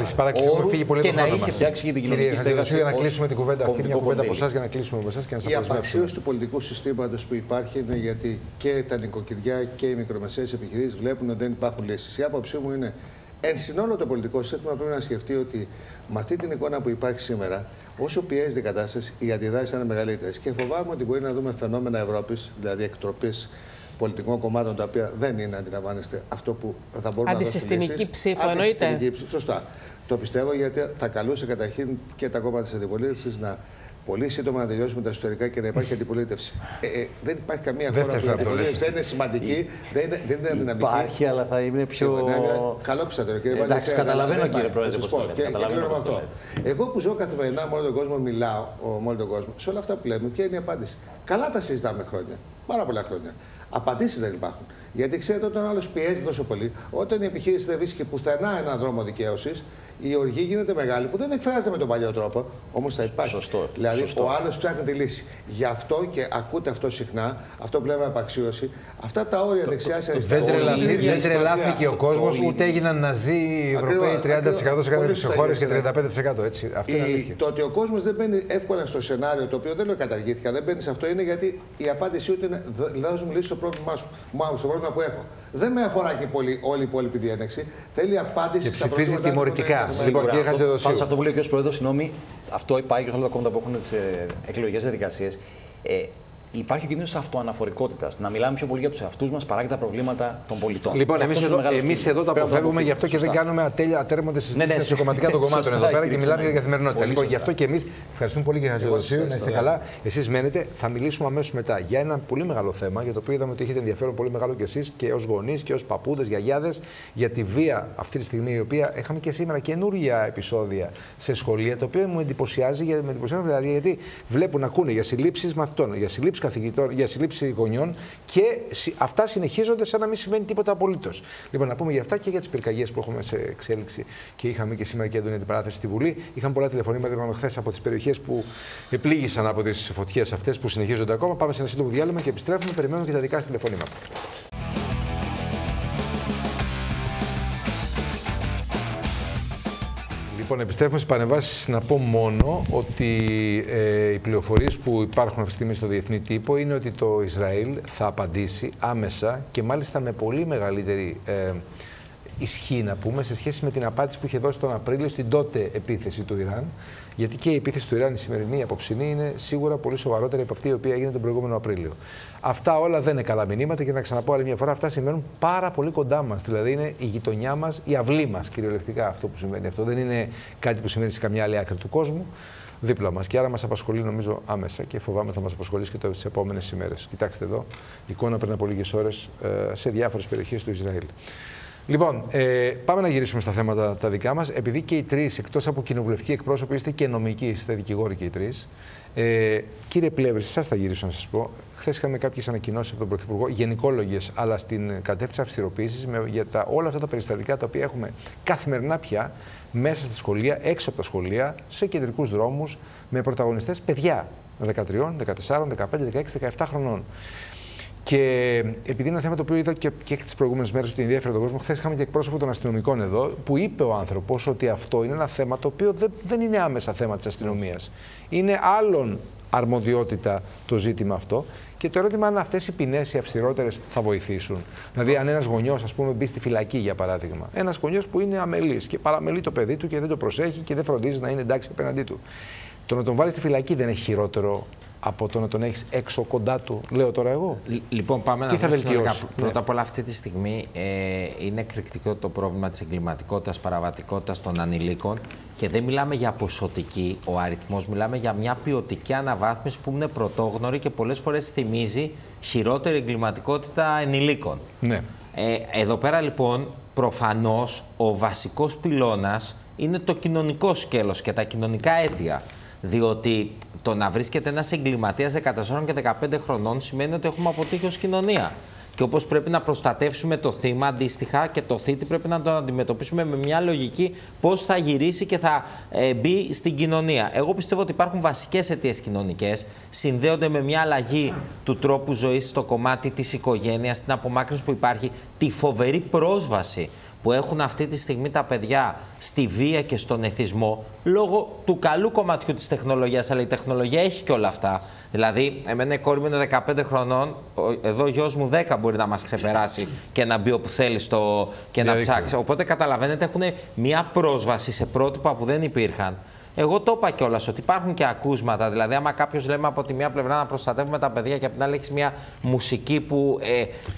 και να είχε φτιάξει και την κοινωνική στέγαση. Για να κλείσουμε την κουβέντα αυτή, μια κουβέντα από εσάς για να κλείσουμε με εσάς και να σας απαντήσουμε. Η απαξίωση του πολιτικού συστήματος που υπάρχει είναι γιατί και τα νοικοκυριά και οι μικρομεσαίες επιχειρήσεις βλέπουν ότι δεν υπάρχουν λύσεις. Η άποψή μου είναι. Εν συνόλο το πολιτικό σύστημα πρέπει να σκεφτεί ότι με αυτή την εικόνα που υπάρχει σήμερα, όσο πιέζει η κατάσταση, οι αντιδράσεις είναι μεγαλύτερες. Και φοβάμαι ότι μπορεί να δούμε φαινόμενα Ευρώπης, δηλαδή εκτροπής πολιτικών κομμάτων, τα οποία δεν είναι, αντιλαμβάνεστε, αυτό που θα μπορούμε να δούμε. Αντισυστημική ψήφο, εννοείται. Αντισυστημική ψήφο, σωστά. Το πιστεύω γιατί θα καλούσε καταρχήν και τα κόμματα της αντιπολίτευσης να. Πολύ σύντομα να τελειώσουμε τα ιστορικά και να υπάρχει αντιπολίτευση. Ε, ε, δεν υπάρχει καμία χώρα που η αντιπολίτευση δεν είναι σημαντική, δεν είναι, δεν είναι δυναμική. Υπάρχει, αλλά θα είναι πιο. Καλόψα τώρα, κύριε Μάντζο. Εντάξει, καταλαβαίνω, κύριε Πρόεδρε. Εγώ που ζω καθημερινά με όλο τον κόσμο, μιλάω με όλο τον κόσμο, σε όλα αυτά που λέμε, ποια είναι η απάντηση? Καλά τα συζητάμε χρόνια. Πάρα πολλά χρόνια. Απαντήσεις δεν υπάρχουν. Γιατί ξέρετε, όταν ο άλλος πιέζει τόσο πολύ, όταν η επιχείρηση δεν βρίσκει πουθενά έναν δρόμο δικαίωσης, η οργή γίνεται μεγάλη, που δεν εκφράζεται με τον παλιό τρόπο, όμως θα υπάρχει. Σωστό. Δηλαδή, Σωστό. ο άλλος ψάχνει τη λύση. Γι' αυτό και ακούτε αυτό συχνά, αυτό που λέμε απαξίωση, αυτά τα όρια δεξιά σε αριστερά. Δεν τρελάθηκε ο κόσμος, ούτε έγιναν ναζί οι Ευρωπαίοι τριάντα τοις εκατό σε κάθε χώρες και τριάντα πέντε τοις εκατό. Έτσι. Αυτή είναι η αλήθεια. Το ότι ο κόσμος δεν μπαίνει εύκολα στο σενάριο, το οποίο δεν το καταργήθηκα, δεν μπαίνει σε αυτό, είναι γιατί η απάντησή του είναι δάζουμε λύση στο πρόβλημά σου. Μάλλον στο πρόβλημα που έχω. Δεν με αφορά και πολύ όλη η υπόλοιπη διένεξη. Θέλει απάντηση και ψηφίζει τιμωρητικά. Λοιπόν, κύριε Χατζηδοσίου. Πάνω σε αυτό που λέει ο κ. Πρόεδρος, συγγνώμη, αυτό πάει και σε όλα τα κόμματα που έχουν τις εκλογικές διαδικασίες. Ε, υπάρχει ο κίνδυνος αυτοαναφορικότητας. Να μιλάμε πιο πολύ για τους εαυτούς μας παρά και τα προβλήματα των πολιτών. Λοιπόν, εμείς εδώ, εμείς εδώ τα αποφεύγουμε, γι' αυτό και δεν κάνουμε ατέλεια, ατέρμοντες συζητήσεις ναι, ναι. κομματικά των κομμάτων εδώ πέρα και μιλάμε για καθημερινότητα. Λοιπόν, γι' αυτό και εμείς ευχαριστούμε πολύ για την Χατζηδοσίου. Να είστε καλά. Εσείς μένετε. Θα μιλήσουμε αμέσως μετά για ένα πολύ μεγάλο θέμα για το οποίο είδαμε ότι έχετε ενδιαφέρον πολύ μεγάλο κι εσείς και ως γονείς και ως παππούδες, γιαγιάδες, για τη βία αυτή τη στιγμή, η οποία είχαμε και σήμερα καινούργια επεισόδια σε σχολεία, το οποίο μου εντυπωσιάζει γιατί βλέπουν, ακούνε για συλλήψεις μαθητών, για συλλήψεις καθηγητών, για συλλήψη γονιών και αυτά συνεχίζονται σαν να μην συμβαίνει τίποτα απολύτως. Λοιπόν, να πούμε για αυτά και για τις πυρκαγιές που έχουμε σε εξέλιξη και είχαμε και σήμερα και έντονη αντιπαράθεση στη Βουλή. Είχαμε πολλά τηλεφωνήματα, είπαμε χθες, από τις περιοχές που επλήγησαν από τις φωτιές αυτές που συνεχίζονται ακόμα. Πάμε σε ένα σύντομο διάλειμμα και επιστρέφουμε. Περιμένουμε και τα δικά σας τηλεφωνήματα. Λοιπόν, επιστρέφουμε στις παρεμβάσεις. Να πω μόνο ότι ε, οι πληροφορίες που υπάρχουν αυτή τη στιγμή στο διεθνή τύπο είναι ότι το Ισραήλ θα απαντήσει άμεσα και μάλιστα με πολύ μεγαλύτερη ε, ισχύ, να πούμε, σε σχέση με την απάντηση που είχε δώσει τον Απρίλιο στην τότε επίθεση του Ιράν. Γιατί και η επίθεση του Ιράν, η σημερινή, η αποψινή, είναι σίγουρα πολύ σοβαρότερη από αυτή η οποία έγινε τον προηγούμενο Απρίλιο. Αυτά όλα δεν είναι καλά μηνύματα και να ξαναπώ άλλη μια φορά, αυτά συμβαίνουν πάρα πολύ κοντά μας. Δηλαδή είναι η γειτονιά μας, η αυλή μας κυριολεκτικά αυτό που συμβαίνει. Αυτό δεν είναι κάτι που συμβαίνει σε καμιά άλλη άκρη του κόσμου. Δίπλα μας. Και άρα μας απασχολεί, νομίζω, άμεσα και φοβάμαι θα μας απασχολήσει και τις επόμενες ημέρες. Κοιτάξτε εδώ, εικόνα πριν από λίγες ώρες σε διάφορες περιοχές του Ισραήλ. Λοιπόν, ε, πάμε να γυρίσουμε στα θέματα τα δικά μας. Επειδή και οι τρεις, εκτός από κοινοβουλευτικοί εκπρόσωποι, είστε και νομικοί, είστε δικηγόροι και οι τρεις. Ε, κύριε Πλεύρη, σας θα γυρίσω να σας πω. Χθες είχαμε κάποιες ανακοινώσεις από τον Πρωθυπουργό, γενικόλογες, αλλά στην κατεύθυνση αυστηροποίησης για τα, όλα αυτά τα περιστατικά τα οποία έχουμε καθημερινά πια μέσα στα σχολεία, έξω από τα σχολεία, σε κεντρικούς δρόμους, με πρωταγωνιστές παιδιά δεκατρία, δεκατέσσερα, δεκαπέντε, δεκαέξι, δεκαεπτά χρονών. Και επειδή είναι ένα θέμα το οποίο είδα και, και τις προηγούμενες μέρες ότι ενδιαφέρει τον κόσμο, χθες είχαμε και εκπρόσωπο των αστυνομικών εδώ, που είπε ο άνθρωπος ότι αυτό είναι ένα θέμα το οποίο δεν, δεν είναι άμεσα θέμα της αστυνομίας. Είναι άλλον αρμοδιότητα το ζήτημα αυτό. Και το ερώτημα είναι αν αυτές οι ποινές οι αυστηρότερες θα βοηθήσουν. Δηλαδή, αν ένας γονιός, ας πούμε, μπει στη φυλακή, για παράδειγμα. Ένας γονιός που είναι αμελής και παραμελεί το παιδί του και δεν το προσέχει και δεν φροντίζει να είναι εντάξει απέναντί του. Το να τον βάλει στη φυλακή δεν έχει χειρότερο από το να τον έχεις έξω κοντά του, λέω τώρα εγώ. Λοιπόν, πάμε να δούμε συνολικά. Πρώτα απ' όλα, αυτή τη στιγμή ε, είναι εκρηκτικό το πρόβλημα της εγκληματικότητας, παραβατικότητας των ανηλίκων και δεν μιλάμε για ποσοτική ο αριθμός, μιλάμε για μια ποιοτική αναβάθμιση που είναι πρωτόγνωρη και πολλές φορές θυμίζει χειρότερη εγκληματικότητα ενηλίκων. Ναι. Ε, εδώ πέρα λοιπόν, προφανώς ο βασικός πυλώνας είναι το κοινωνικό σκέλος και τα κοινωνικά αίτια. Διότι το να βρίσκεται ένας εγκληματίας δεκατέσσερα και δεκαπέντε χρονών σημαίνει ότι έχουμε αποτύχει ως κοινωνία. Και όπως πρέπει να προστατεύσουμε το θύμα αντίστοιχα και το θήτη πρέπει να τον αντιμετωπίσουμε με μια λογική πώς θα γυρίσει και θα ε, μπει στην κοινωνία. Εγώ πιστεύω ότι υπάρχουν βασικές αιτίες κοινωνικές, συνδέονται με μια αλλαγή του τρόπου ζωής στο κομμάτι της οικογένειας, την απομάκρυνση που υπάρχει, τη φοβερή πρόσβαση που έχουν αυτή τη στιγμή τα παιδιά στη βία και στον εθισμό λόγω του καλού κομματιού της τεχνολογίας, αλλά η τεχνολογία έχει και όλα αυτά. Δηλαδή, εμένα η κόρη μου είναι δεκαπέντε χρονών, εδώ ο γιος μου δέκα μπορεί να μας ξεπεράσει και να μπει όπου θέλει στο... και να ψάξει. Οπότε καταλαβαίνετε, έχουν μια πρόσβαση σε πρότυπα που δεν υπήρχαν. Εγώ το είπα κιόλας ότι υπάρχουν και ακούσματα. Δηλαδή, άμα κάποιος λέμε από τη μία πλευρά να προστατεύουμε τα παιδιά και από την άλλη έχεις μια μουσική που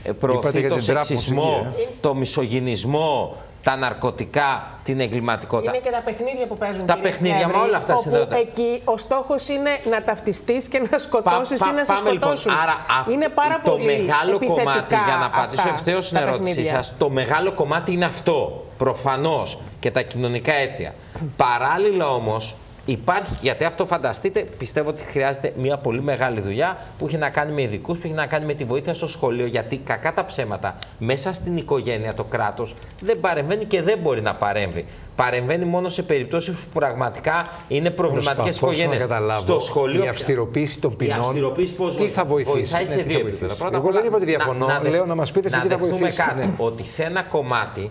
ε, προωθεί τον σεξισμό, ε. το μισογυνισμό, τα ναρκωτικά, την εγκληματικότητα. Είναι και τα παιχνίδια που παίζουν. Τα παιχνίδια με όλα αυτά συνδέονται. Εκεί ο στόχος είναι να ταυτιστείς και να σκοτώσεις πα, πα, ή να σε σκοτώσουν. Λοιπόν, άρα αυ... είναι πάρα το πολύ μεγάλο κομμάτι, για να απαντήσω ευθέως στην ερώτησή σας, το μεγάλο κομμάτι είναι αυτό. Προφανώς και τα κοινωνικά αίτια. Παράλληλα όμως υπάρχει, γιατί αυτό φανταστείτε, πιστεύω ότι χρειάζεται μια πολύ μεγάλη δουλειά που έχει να κάνει με ειδικούς, που έχει να κάνει με τη βοήθεια στο σχολείο. Γιατί κακά τα ψέματα, μέσα στην οικογένεια το κράτος δεν παρεμβαίνει και δεν μπορεί να παρέμβει. Παρεμβαίνει μόνο σε περιπτώσεις που πραγματικά είναι προβληματικές οικογένειες. Στο σχολείο. Η αυστηροποίηση των ποινών. Η αυστηροποίηση πώς βοηθάει. Τι θα βοηθήσει. Βοηθάει σε δύο επίπεδα. Πρώτα απ' όλα, εγώ δεν είπα ότι διαφωνώ. Να, να λέω να μας πείτε σε τι θα βοηθήσει. Ναι. Ότι σε ένα κομμάτι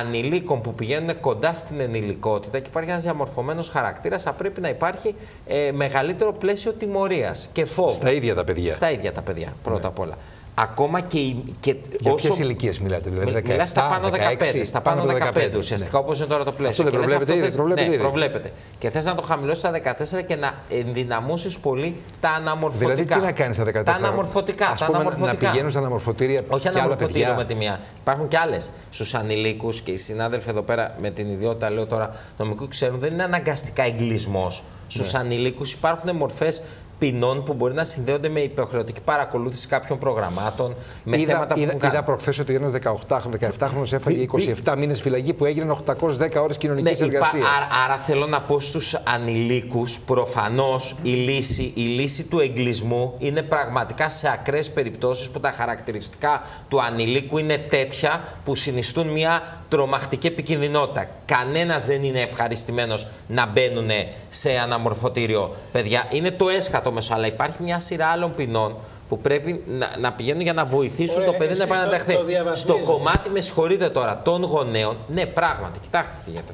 ανηλίκων που πηγαίνουν κοντά στην ενηλικότητα και υπάρχει ένας διαμορφωμένος χαρακτήρας, θα πρέπει να υπάρχει ε, μεγαλύτερο πλαίσιο τιμωρίας και φόβου. Στα ίδια τα παιδιά. Στα ίδια τα παιδιά, πρώτα ναι. απ' όλα. Ακόμα και, οι, και για όσο... ποιες ηλικίες μιλάτε, δηλαδή δεκαεπτά, μιλάς στα πάνω δεκαπέντε, στα πάνω δεκαπέντε, ουσιαστικά, ναι, όπως είναι τώρα το πλαίσιο. Αυτό δεν προβλέπετε ήδη, θες... προβλέπετε, ναι, προβλέπετε. Και θες να το χαμηλώσεις στα δεκατέσσερα και να ενδυναμώσεις πολύ τα αναμορφωτικά. Δηλαδή τι να κάνεις στα δεκατέσσερα. Τα αναμορφωτικά. Ας τα πούμε, αναμορφωτικά. Να πηγαίνουν στα αναμορφωτήρια. Όχι αναμορφωτήριο με τη μία. Υπάρχουν και άλλες. Στους ανηλίκους και οι συνάδελφοι εδώ πέρα με την ιδιότητα, λέω τώρα, νομικού ξέρουν, δεν είναι αναγκαστικά εγκλισμός. Στους ανηλίκους υπάρχουν μορφές ποινών που μπορεί να συνδέονται με υποχρεωτική παρακολούθηση κάποιων προγραμμάτων, με είδα, θέματα που είδα, έχουν κάνει. Είδα προχθές ότι ένας δεκαοκτάχρονος, δεκαεπτάχρονος έφαγε είκοσι επτά μήνες φυλακή που έγιναν οκτακόσιες δέκα ώρες κοινωνικής, ναι, εργασίας. Άρα θέλω να πω στους ανηλίκους, προφανώς η λύση, η λύση του εγκλισμού είναι πραγματικά σε ακραίες περιπτώσεις που τα χαρακτηριστικά του ανηλίκου είναι τέτοια που συνιστούν μια τρομακτική επικινδυνότητα. Κανένας δεν είναι ευχαριστημένος να μπαίνουν σε αναμορφωτήριο. Παιδιά, είναι το έσχατο μέσο, αλλά υπάρχει μια σειρά άλλων ποινών που πρέπει να, να πηγαίνουν για να βοηθήσουν, ωραία, το παιδί να επαναταχθεί. Στο κομμάτι, με συγχωρείτε τώρα, των γονέων, ναι, πράγματι, κοιτάξτε τι γίνεται.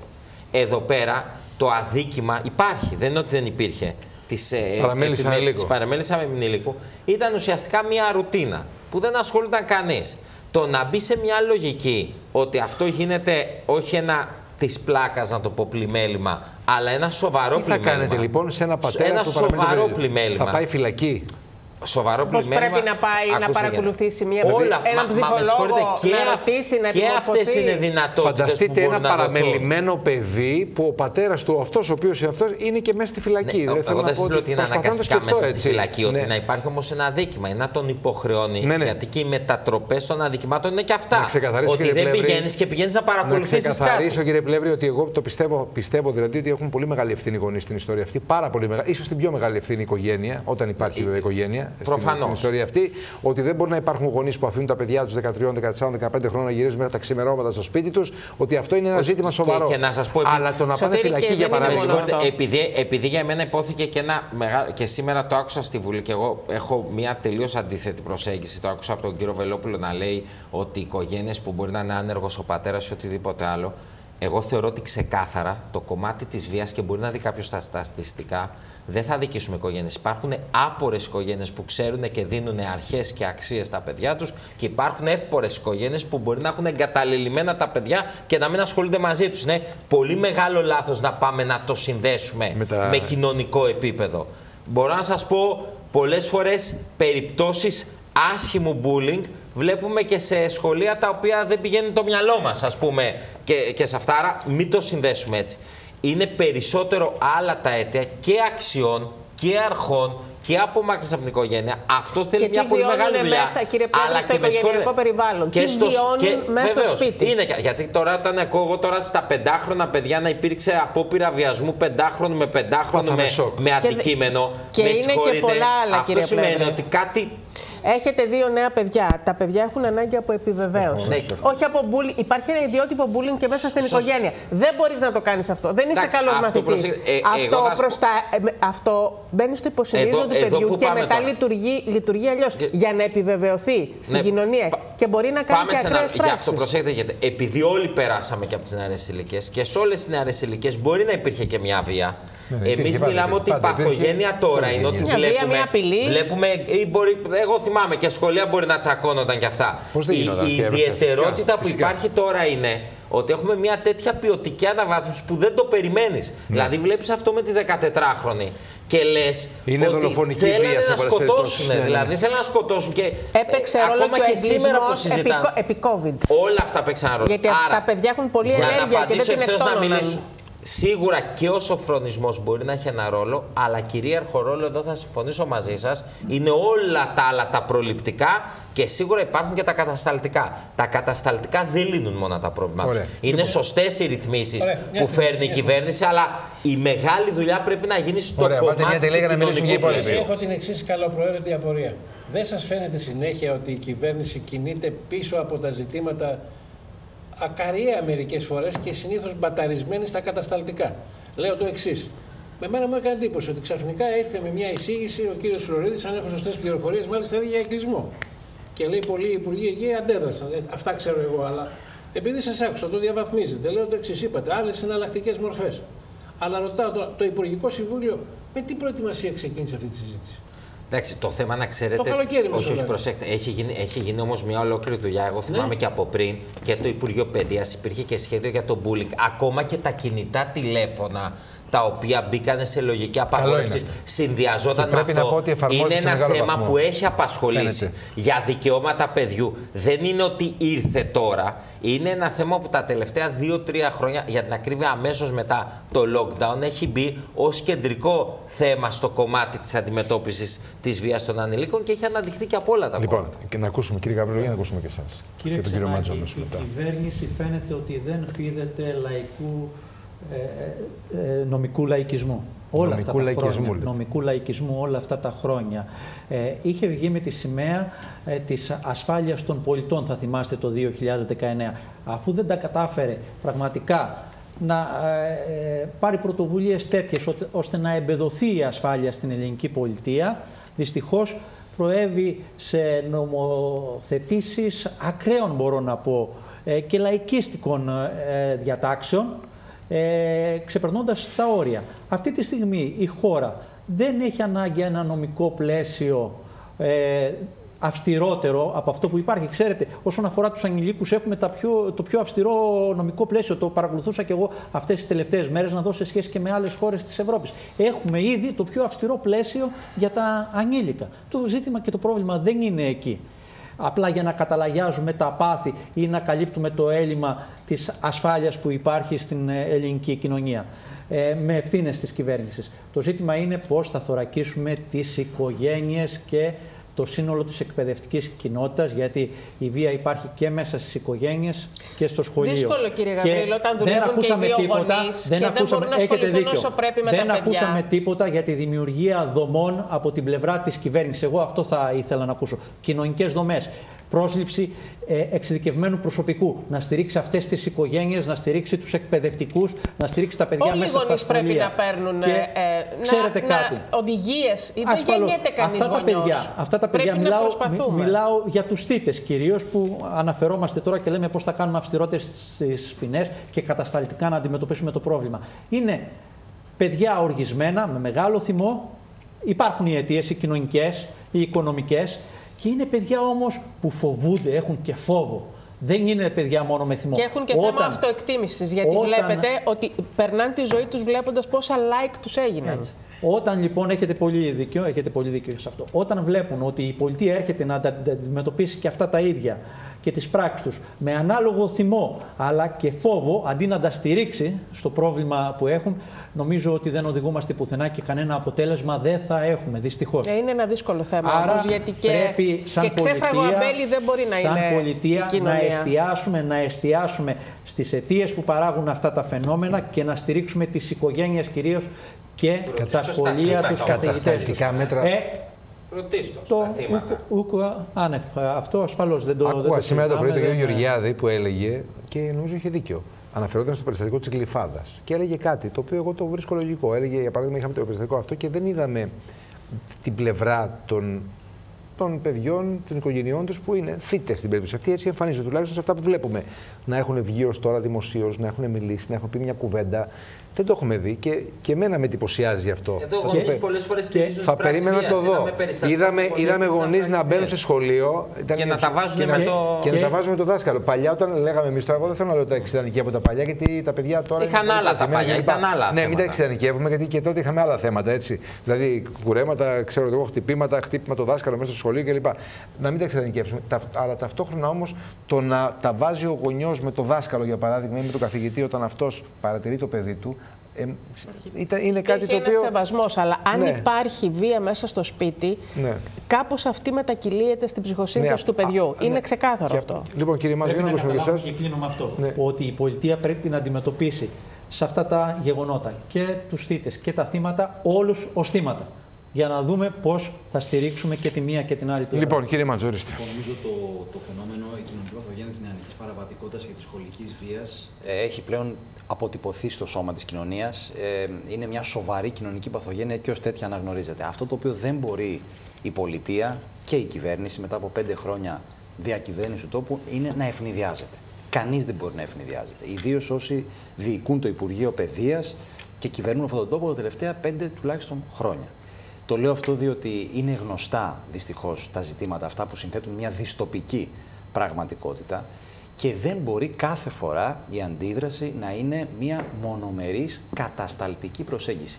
Εδώ πέρα το αδίκημα υπάρχει, δεν είναι ότι δεν υπήρχε. Της παραμέλησης ανηλίκου ήταν ουσιαστικά μια ρουτίνα που δεν ασχολούνταν κανείς. Το να μπει σε μια λογική ότι αυτό γίνεται όχι ένα της πλάκας, να το πω, πλημέλημα, αλλά ένα σοβαρό πλημέλημα. Τι θα κάνετε λοιπόν σε ένα πατέρα ένα που σοβαρό πλημέλημα. Θα πάει φυλακή. Σοβαρό Πώς πλημέλημα. Πρέπει να πάει Ακούσε, να παρακολουθήσει μια ψυχολόγο, έναν ψυχολόγο, και να ρωτήσει, να και αυτές είναι δυνατότητες. Φανταστείτε ένα παραμελημένο παιδί που ο πατέρας του, αυτός ο οποίος αυτός, είναι και μέσα στη φυλακή. Ναι, δεν εγώ δεν λέω ότι είναι αναγκαστικά μέσα στη φυλακή, ότι να υπάρχει όμως ένα αδίκημα, να τον υποχρεώνει, γιατί και οι μετατροπές των αδικημάτων είναι και αυτά. Ότι δεν πηγαίνεις και πηγαίνεις να παρακολουθήσεις κάτι. Να ξεκαθαρίσω, κύριε Πλεύρη, ότι εγώ το πιστεύω, δηλαδή, ότι έχουν πολύ μεγάλη ευθύνη οι γονείς στην ιστορία αυτή, πάρα πολύ μεγάλη, ίσως την πιο μεγάλη ευθύνη η οικογένεια, όταν υπάρχει βέβαια οικογένεια. Προφανώς. Στην ιστορία αυτή, ότι δεν μπορεί να υπάρχουν γονείς που αφήνουν τα παιδιά τους δεκατρία, δεκατέσσερα, δεκαπέντε χρόνια να γυρίζουν μέχρι τα ξημερώματα στο σπίτι τους, ότι αυτό είναι ένα ζήτημα σοβαρό. Και, και να σας πω, αλλά το να πάνε φυλακή για παράδειγμα. Επειδή, επειδή για μένα υπόθηκε και ένα μεγάλο. Και σήμερα το άκουσα στη Βουλή, και εγώ έχω μια τελείως αντίθετη προσέγγιση. Το άκουσα από τον κύριο Βελόπουλο να λέει ότι οι οικογένειες που μπορεί να είναι άνεργος ο πατέρας ή οτιδήποτε άλλο. Εγώ θεωρώ ότι ξεκάθαρα το κομμάτι της βίας, και μπορεί να δει κάποιος τα στατιστικά, δεν θα δικήσουμε οικογένειες. Υπάρχουν άπορες οικογένειες που ξέρουν και δίνουν αρχές και αξίες στα παιδιά τους, και υπάρχουν εύπορες οικογένειες που μπορεί να έχουν εγκαταλελειμμένα τα παιδιά και να μην ασχολούνται μαζί τους. Είναι πολύ μεγάλο λάθος να πάμε να το συνδέσουμε με, τα... με κοινωνικό επίπεδο. Μπορώ να σας πω πολλές φορές περιπτώσεις άσχημου bullying βλέπουμε και σε σχολεία τα οποία δεν πηγαίνει το μυαλό μας, ας πούμε, και, και σε αυτά. Άρα μην το συνδέσουμε έτσι. Είναι περισσότερο άλλα τα αίτια και αξιών και αρχών και απομάκρυνση από την οικογένεια. Αυτό θέλει και μια πολύ μεγάλη δουλειά. Μέσα, κύριε Πλεύρη, αλλά στο και οικογενειακό περιβάλλον. Και τι στο, βιώνουν και, μέσα βεβαίως, στο σπίτι. Είναι, γιατί τώρα, όταν ακούω εγώ τώρα στα πεντάχρονα παιδιά να υπήρξε απόπειρα βιασμού πεντάχρονου με πεντάχρονου με, με αντικείμενο. Και με είναι και πολλά άλλα, αυτό, κύριε Πλεύρη. Αυτό σημαίνει ότι κάτι. Έχετε δύο νέα παιδιά. Τα παιδιά έχουν ανάγκη από επιβεβαίωση. Ναι. Όχι από bullying. Υπάρχει ένα ιδιότυπο bullying και μέσα στην Σωστή. οικογένεια. Δεν μπορείς να το κάνεις αυτό. Δεν είσαι καλός μαθητής. Ε, ε, αυτό, προς τα... αυτό μπαίνει στο υποσυνείδητο του παιδιού και μετά τώρα. λειτουργεί, λειτουργεί αλλιώς. Και... για να επιβεβαιωθεί στην ναι, κοινωνία. Πα... Και μπορεί να κάνει και ακραίες ένα... πράξεις. Αυτό προσέχετε, γιατί επειδή όλοι περάσαμε και από τις νεαρές ηλικίες, και σε όλες τις νεαρές ηλικίες μπορεί να υπήρχε και μια βία. Ναι, εμείς μιλάμε ότι η παθογένεια τώρα είναι ότι βλέπουμε, βλέπουμε ή μπορεί, εγώ θυμάμαι και σχολεία μπορεί να τσακώνονταν και αυτά. Πώς δεν γινόταν, η η ιδιαιτερότητα φυσικά, που φυσικά. υπάρχει τώρα είναι ότι έχουμε μια τέτοια ποιοτική αναβάθμιση που δεν το περιμένεις. Ναι. Δηλαδή βλέπεις αυτό με τη δεκατετράχρονη και λες είναι ότι θέλανε να σκοτώσουν, ναι, ναι. δηλαδή θέλανε να σκοτώσουν και έπαιξε ρόλο ακόμα και σήμερα που συζητάνε. Επί COVID. Όλα αυτά παίξαν ρόλο. Γιατί τα παιδιά έχουν πολλή ενέργεια και δεν την εκτόνωναν. Σίγουρα και ο σοφρονισμός μπορεί να έχει ένα ρόλο, αλλά κυρίαρχο ρόλο, εδώ θα συμφωνήσω μαζί σας, είναι όλα τα άλλα τα προληπτικά, και σίγουρα υπάρχουν και τα κατασταλτικά. Τα κατασταλτικά δεν λύνουν μόνο τα προβλήματα τους. Είναι σωστές οι ρυθμίσεις Ωραία. που φέρνει η κυβέρνηση, αλλά η μεγάλη δουλειά πρέπει να γίνει στο Ωραία. κομμάτι Ωραία. του κοινωνικού πλαισίου. Έχω την εξής καλοπροαίρετη απορία. Δεν σας φαίνεται συνέχεια ότι η κυβέρνηση κινείται πίσω από τα ζητήματα ακαρία μερικές φορές και συνήθως μπαταρισμένη στα κατασταλτικά? Λέω το εξής. Με μένα μου έκανε εντύπωση ότι ξαφνικά ήρθε με μια εισήγηση ο κύριος Φλωρίδης, αν έχω σωστές πληροφορίες, μάλιστα για εγκλισμό. Και λέει πολλοί υπουργοί εκεί αντέδρασαν. Αυτά ξέρω εγώ, αλλά επειδή σας άκουσα, το διαβαθμίζετε. Λέω το εξής. Είπατε άλλες εναλλακτικές μορφές. Αλλά ρωτάω τώρα, το Υπουργικό Συμβούλιο με τι προετοιμασία ξεκίνησε αυτή τη συζήτηση? Εντάξει, το θέμα να ξέρετε. Το καλοκαίρι, όχι, όχι, προσέξτε. Έχει γίνει, έχει γίνει όμως μια ολόκληρη δουλειά. Εγώ θυμάμαι ναι. και από πριν και το Υπουργείο Παιδείας υπήρχε και σχέδιο για το bullying. Ακόμα και τα κινητά τηλέφωνα, τα οποία μπήκαν σε λογική απαγόρευση, συνδυαζόταν με αυτό. Είναι ένα θέμα βαθμό. που έχει απασχολήσει Φαίνεται. για δικαιώματα παιδιού. Δεν είναι ότι ήρθε τώρα. Είναι ένα θέμα που τα τελευταία δύο τρία χρόνια, για την ακρίβεια αμέσως μετά το lockdown, έχει μπει ως κεντρικό θέμα στο κομμάτι της αντιμετώπισης της βίας των ανηλίκων και έχει αναδειχθεί και από όλα τα λοιπόν, κόμματα. Λοιπόν, και να ακούσουμε, κύριε Γαβρύλο, για να ακούσουμε και εσάς. Κύριε Ξενάκη, η κυβέρνηση φαίνεται ότι δεν φίδεται λαϊκού Ε, ε, νομικού λαϊκισμού. Όλα νομικού, αυτά τα λαϊκισμού, χρόνια, νομικού λαϊκισμού όλα αυτά τα χρόνια. Ε, είχε βγει με τη σημαία ε, της ασφάλειας των πολιτών, θα θυμάστε, το δύο χιλιάδες δεκαεννέα. Αφού δεν τα κατάφερε πραγματικά να ε, πάρει πρωτοβουλίες τέτοιες ώστε να εμπεδοθεί η ασφάλεια στην ελληνική πολιτεία, δυστυχώς προέβη σε νομοθετήσεις ακραίων, μπορώ να πω, ε, και λαϊκίστικων ε, διατάξεων, Ε, ξεπερνώντας τα όρια. Αυτή τη στιγμή η χώρα δεν έχει ανάγκη ένα νομικό πλαίσιο ε, αυστηρότερο από αυτό που υπάρχει. Ξέρετε, όσον αφορά τους ανηλίκους έχουμε τα πιο, το πιο αυστηρό νομικό πλαίσιο. Το παρακολουθούσα και εγώ αυτές τις τελευταίες μέρες, να δω σε σχέση και με άλλες χώρες της Ευρώπης. Έχουμε ήδη το πιο αυστηρό πλαίσιο για τα ανήλικα. Το ζήτημα και το πρόβλημα δεν είναι εκεί. Απλά για να καταλαγιάζουμε τα πάθη ή να καλύπτουμε το έλλειμμα της ασφάλειας που υπάρχει στην ελληνική κοινωνία, ε, με ευθύνες της κυβέρνησης. Το ζήτημα είναι πώς θα θωρακίσουμε τις οικογένειες και το σύνολο της εκπαιδευτικής κοινότητας, γιατί η βία υπάρχει και μέσα στις οικογένειες και στο σχολείο. Δύσκολο, κύριε Γαβρύλο, όταν δουλεύουν και οι δύο τίποτα, γονείς δεν και ακούσαμε, δεν μπορούν να ασχοληθούν όσο πρέπει με δεν τα παιδιά. Δεν ακούσαμε τίποτα για τη δημιουργία δομών από την πλευρά της κυβέρνησης. Εγώ αυτό θα ήθελα να ακούσω. Κοινωνικές δομές. Πρόσληψη ε, εξειδικευμένου προσωπικού. Να στηρίξει αυτές τις οικογένειες, να στηρίξει τους εκπαιδευτικούς, να στηρίξει τα παιδιά όλοι μέσα στα σχολεία. Όλοι οι γονείς πρέπει να παίρνουν και, ε, ξέρετε να, κάτι. Να οδηγίες. Ασφαλώς. Δεν γεννιέται κανείς αυτά γονιός. Τα παιδιά, αυτά τα παιδιά μιλάω, μι, μιλάω για τους θύτες κυρίως, που αναφερόμαστε τώρα και λέμε πώς θα κάνουμε αυστηρότερες τις ποινές και κατασταλτικά να αντιμετωπίσουμε το πρόβλημα. Είναι παιδιά οργισμένα, με μεγάλο θυμό. Υπάρχουν οι αιτίες, οι κοινωνικές, οι οικονομικές. Και είναι παιδιά όμως που φοβούνται, έχουν και φόβο. Δεν είναι παιδιά μόνο με θυμό. Και έχουν και όταν, θέμα αυτοεκτίμησης, γιατί όταν, βλέπετε ότι περνάνε τη ζωή τους βλέποντας πόσα like τους έγιναν. Έτσι. Όταν λοιπόν, έχετε πολύ δίκιο, έχετε πολύ δίκιο σε αυτό, όταν βλέπουν ότι η πολιτεία έρχεται να αντιμετωπίσει και αυτά τα ίδια και τις πράξεις τους με ανάλογο θυμό αλλά και φόβο, αντί να τα στηρίξει στο πρόβλημα που έχουν, νομίζω ότι δεν οδηγούμαστε πουθενά και κανένα αποτέλεσμα δεν θα έχουμε, δυστυχώς. Είναι ένα δύσκολο θέμα. Άρα, όμως, γιατί και, πρέπει, και ξέφραγο αμπέλι δεν μπορεί να σαν είναι σαν πολιτεία να εστιάσουμε, να εστιάσουμε στις αιτίες που παράγουν αυτά τα φαινόμενα και να στηρίξουμε τις οικογένειες κυρίως και Ρωτήσω τα σχολεία, τους καθηγητές τους. Μέτρα... Ε, Ρωτήστο το ούκουα άνευ. Αυτό ασφαλώς δεν το ρωτήσαμε. Ακούω σήμερα το πρωί τον κύριο Γεωργιάδη που έλεγε, και νομίζω είχε δίκιο, αναφερόταν στο περιστατικό της Γλυφάδας και έλεγε κάτι το οποίο εγώ το βρίσκω λογικό. Έλεγε, για παράδειγμα, είχαμε το περιστατικό αυτό και δεν είδαμε την πλευρά των, των παιδιών, των οικογενειών τους που είναι θύτες στην περίπτωση αυτή. Έτσι εμφανίζονται, τουλάχιστον σε αυτά που βλέπουμε. Να έχουν βγει ως τώρα δημοσίως, να έχουν μιλήσει, να έχουν πει μια κουβέντα. Δεν το έχουμε δει και, και εμένα με εντυπωσιάζει αυτό. Και το γονείς πολλές φορές στηρίζουν στις πράξεις βίας. Θα περίμενα να το δω. Είδαμε, είδαμε γονείς να μπαίνουν στο σχολείο ήταν και, να τα, και, με το... και, και... να τα βάζουν με το δάσκαλο. Παλιά, όταν λέγαμε εμείς, τώρα εγώ δεν θέλω να λέω τα εξειδανική από τα παλιά, γιατί τα παιδιά τώρα. Είχαν άλλα τα παλιά. Ήταν άλλα. Ναι, μην τα εξειδανικεύουμε, γιατί και τότε είχαμε άλλα θέματα. Έτσι. Δηλαδή, κουρέματα, ξέρω εγώ, χτυπήματα, χτύπημα το δάσκαλο μέσα στο σχολείο κλπ. Να μην τα εξειδανικεύσουμε. Αλλά ταυτόχρονα όμως το να τα βάζει ο γονιός με το δάσκαλο, για παράδειγμα, ή με τον καθηγητή, όταν αυτός παρατηρεί το παιδί του. Ε, είναι κάτι το οποίο... Έχει ένας σεβασμός, αλλά αν ναι. υπάρχει βία μέσα στο σπίτι, ναι. κάπως αυτή μετακυλίεται στην ψυχοσύνθεση ναι. του παιδιού. Α, είναι ναι. ξεκάθαρο και αυτό. Λοιπόν, κύριε Μάντζο, να ακούσουμε εσάς. Και κλείνω με αυτό. Ναι. Ότι η πολιτεία πρέπει να αντιμετωπίσει σε αυτά τα γεγονότα και τους θύτες και τα θύματα, όλους ως θύματα. Για να δούμε πώς θα στηρίξουμε και τη μία και την άλλη πλευρά. Λοιπόν, κύριε Μάντζο, ορίστε. Νομίζω το, το φαινόμενο η κοινωνικοπαθογένεια της νεανικής παραβατικότητας και της σχολικής βίας έχει πλέον αποτυπωθεί στο σώμα της κοινωνίας. Είναι μια σοβαρή κοινωνική παθογένεια και ως τέτοια αναγνωρίζεται. Αυτό το οποίο δεν μπορεί η πολιτεία και η κυβέρνηση μετά από πέντε χρόνια διακυβέρνηση του τόπου είναι να ευνηδιάζεται. Κανείς δεν μπορεί να ευνηδιάζεται. Ιδίως όσοι διοικούν το Υπουργείο Παιδείας και κυβερνούν αυτόν τον τόπο τα τελευταία πέντε τουλάχιστον χρόνια. Το λέω αυτό διότι είναι γνωστά δυστυχώς τα ζητήματα αυτά που συνθέτουν μια δυστοπική πραγματικότητα και δεν μπορεί κάθε φορά η αντίδραση να είναι μια μονομερής κατασταλτική προσέγγιση.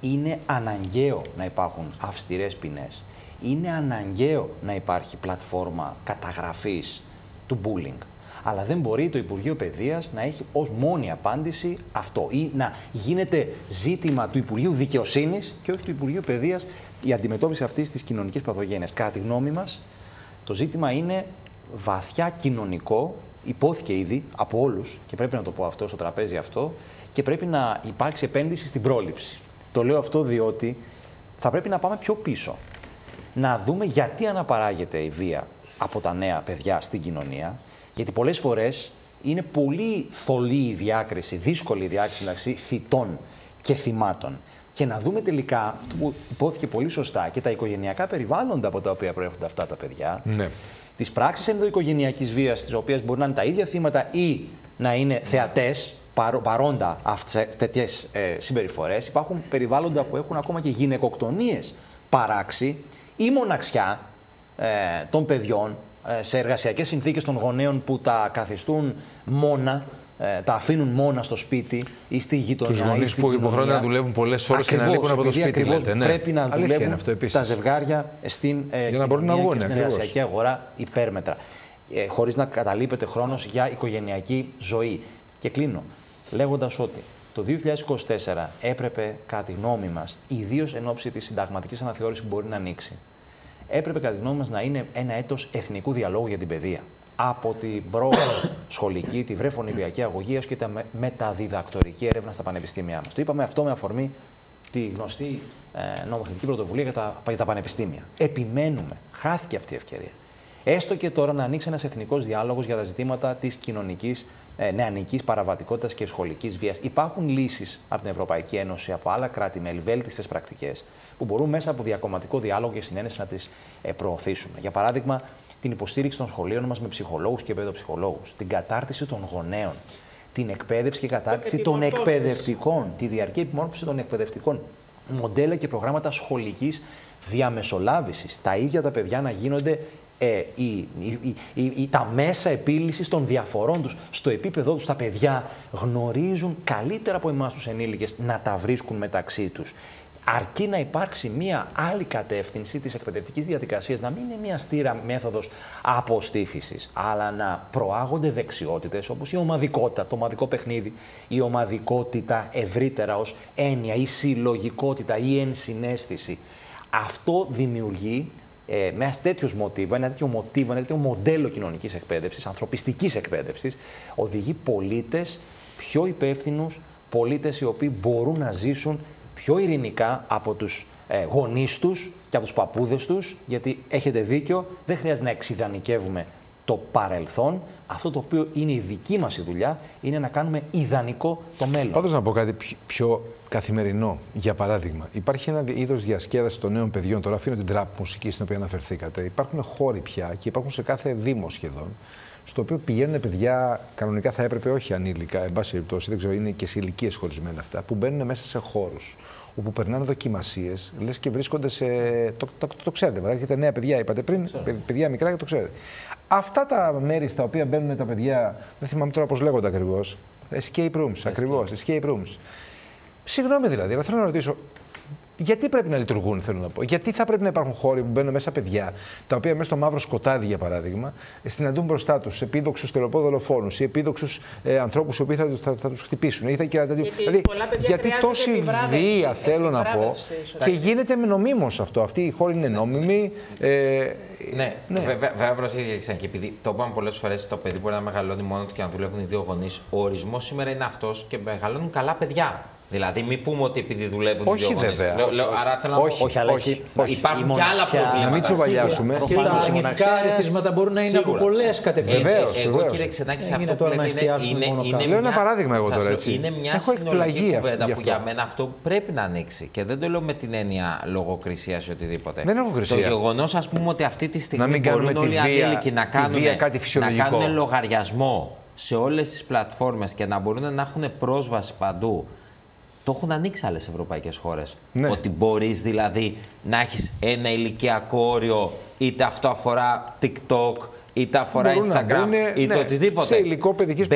Είναι αναγκαίο να υπάρχουν αυστηρές ποινές. Είναι αναγκαίο να υπάρχει πλατφόρμα καταγραφής του bullying. Αλλά δεν μπορεί το Υπουργείο Παιδείας να έχει ως μόνη απάντηση αυτό ή να γίνεται ζήτημα του Υπουργείου Δικαιοσύνης και όχι του Υπουργείου Παιδείας η αντιμετώπιση αυτής της κοινωνικής παθογένειας. Κατά τη γνώμη μας, το ζήτημα είναι βαθιά κοινωνικό, υπόθηκε ήδη από όλους και πρέπει να το πω αυτό στο τραπέζι αυτό και πρέπει να υπάρξει επένδυση στην πρόληψη. Το λέω αυτό διότι θα πρέπει να πάμε πιο πίσω, να δούμε γιατί αναπαράγεται η βία από τα νέα παιδιά στην κοινωνία. Γιατί πολλές φορές είναι πολύ θολή η διάκριση, δύσκολη η διάκριση μεταξύ θητών και θυμάτων. Και να δούμε τελικά, αυτό που υπόθηκε πολύ σωστά, και τα οικογενειακά περιβάλλοντα από τα οποία προέρχονται αυτά τα παιδιά, ναι. Τις πράξεις ενδοοικογενειακής βίας, τις οποίες μπορεί να είναι τα ίδια θύματα ή να είναι θεατές, παρόντα τέτοιες ε, συμπεριφορές. Υπάρχουν περιβάλλοντα που έχουν ακόμα και γυναικοκτονίες παράξει ή μοναξιά ε, των παιδιών. Σε εργασιακές συνθήκες των γονέων που τα καθιστούν μόνα, τα αφήνουν μόνα στο σπίτι ή στη γειτονιά. Τους γονείς που υποχρεώνται να δουλεύουν πολλές ώρες και να λείπουν από το σπίτι. Λέτε, ναι. Πρέπει να αλήθεια δουλεύουν αυτό, τα ζευγάρια στην, για να μπορούν να βγουν, και στην εργασιακή αγορά υπέρμετρα. Ε, χωρίς να καταλείπεται χρόνος για οικογενειακή ζωή. Και κλείνω λέγοντας ότι το δύο χιλιάδες είκοσι τέσσερα έπρεπε, κατά τη γνώμη μας, ιδίως εν ώψη της συνταγματικής αναθεώρησης που μπορεί να ανοίξει, έπρεπε κατά τη γνώμη μας να είναι ένα έτος εθνικού διαλόγου για την παιδεία. Από την προ-σχολική, τη βρεφονιπιακή αγωγή έως και τα μεταδιδακτορική έρευνα στα πανεπιστήμια μας. Το είπαμε αυτό με αφορμή τη γνωστή ε, νομοθετική πρωτοβουλία για τα, για τα πανεπιστήμια. Επιμένουμε. Χάθηκε αυτή η ευκαιρία. Έστω και τώρα να ανοίξει ένας εθνικός διάλογος για τα ζητήματα της κοινωνικής ε, νεανικής παραβατικότητας και σχολικής βίας. Υπάρχουν λύσεις από την Ευρωπαϊκή Ένωση, από άλλα κράτη με ελβέλτιστες πρακτικές, που μπορούν μέσα από διακομματικό διάλογο και συνένεση να τις ε, προωθήσουμε. Για παράδειγμα, την υποστήριξη των σχολείων μας με ψυχολόγους και παιδοψυχολόγους, την κατάρτιση των γονέων, την εκπαίδευση και κατάρτιση των εκπαιδευτικών, τη διαρκή επιμόρφωση των εκπαιδευτικών, μοντέλα και προγράμματα σχολικής διαμεσολάβησης, τα ίδια τα παιδιά να γίνονται. Ε, η, η, η, τα μέσα επίλυσης των διαφορών τους στο επίπεδό τους. Τα παιδιά γνωρίζουν καλύτερα από εμάς τους ενήλικες να τα βρίσκουν μεταξύ τους. Αρκεί να υπάρξει μία άλλη κατεύθυνση της εκπαιδευτικής διαδικασίας, να μην είναι μία στήρα μέθοδος αποστήθησης, αλλά να προάγονται δεξιότητες όπως η ομαδικότητα, το ομαδικό παιχνίδι, η ομαδικότητα ευρύτερα ως έννοια, η συλλογικότητα, η ενσυναίσθηση. Αυτό δημιουργεί Ε, με ένα τέτοιο μοτίβο, ένα τέτοιο μοτίβο, ένα τέτοιο μοντέλο κοινωνικής εκπαίδευσης, ανθρωπιστικής εκπαίδευσης, οδηγεί πολίτες πιο υπεύθυνους, πολίτες οι οποίοι μπορούν να ζήσουν πιο ειρηνικά από τους ε, γονείς τους και από τους παππούδες τους, γιατί έχετε δίκιο, δεν χρειάζεται να εξιδανικεύουμε το παρελθόν. Αυτό το οποίο είναι η δική μας η δουλειά είναι να κάνουμε ιδανικό το μέλλον. Πάντως να πω κάτι πιο καθημερινό. Για παράδειγμα, υπάρχει ένα είδος διασκέδασης των νέων παιδιών. Τώρα αφήνω την τραπ μουσική στην οποία αναφερθήκατε. Υπάρχουν χώροι πια και υπάρχουν σε κάθε δήμο σχεδόν, στο οποίο πηγαίνουν παιδιά, κανονικά θα έπρεπε όχι ανήλικα, εν πάση περιπτώσει, δεν ξέρω, είναι και σε ηλικίες χωρισμένα αυτά, που μπαίνουν μέσα σε χώρους όπου περνάνε δοκιμασίες, λες και βρίσκονται σε. Το, το, το, το ξέρετε, βέβαια, έχετε νέα παιδιά, είπατε πριν, παιδιά μικρά, το ξέρετε. Αυτά τα μέρη στα οποία μπαίνουν τα παιδιά, δεν θυμάμαι τώρα πώς λέγονται ακριβώς. Escape rooms, ακριβώς, escape rooms. Συγγνώμη δηλαδή, αλλά θέλω να ρωτήσω. Γιατί πρέπει να λειτουργούν, θέλω να πω. Γιατί θα πρέπει να υπάρχουν χώροι που μπαίνουν μέσα παιδιά, τα οποία μέσα στο μαύρο σκοτάδι, για παράδειγμα, συναντούν μπροστά του επίδοξου τελοπόδολοφόνου ή επίδοξου ε, ανθρώπου οι οποίοι θα, θα, θα του χτυπήσουν. Ή θα, και, γιατί δηλαδή, γιατί τόση βία, θέλω να πω, και γίνεται νομίμω αυτό. Αυτή η χώρα είναι νόμιμη. Ε, ναι, ναι. Βέβαια, προσέξτε και επειδή το είπαμε πολλέ φορέ, το παιδί μπορεί να μεγαλώνει μόνο του και να δουλεύουν οι δύο γονεί. Ο ορισμό σήμερα είναι αυτό και μεγαλώνουν καλά παιδιά. Δηλαδή, μην πούμε ότι επειδή δουλεύουν οι δύο γονείς. Άρα θέλω να πω ότι υπάρχουν και άλλα προβλήματα. Να μην τσουβαλιάσουμε. Τα αρνητικά αριθμίσματα μπορούν να είναι από πολλές κατευθύνσεις. Εγώ, κύριε Ξενάκη, σε αυτό που λέτε είναι. Λέω ένα παράδειγμα εγώ τώρα. Είναι μια συνολική κουβέντα που για μένα αυτό πρέπει να ανοίξει. Και δεν το λέω με την έννοια λογοκρισίας ή οτιδήποτε. Δεν έχω κρισία. Το γεγονός, ας πούμε, ότι αυτή τη στιγμή μπορούν όλοι οι ανήλικοι να κάνουν λογαριασμό σε όλες τις πλατφόρμες και να μπορούν να έχουν πρόσβαση παντού. Το έχουν ανοίξει άλλες ευρωπαϊκές χώρες. Ναι. Ότι μπορείς δηλαδή να έχεις ένα ηλικιακό όριο, είτε αυτό αφορά TikTok, είτε αφορά μπορούν Instagram, μπαίνε, είτε ναι, οτιδήποτε. Σε υλικό παιδικής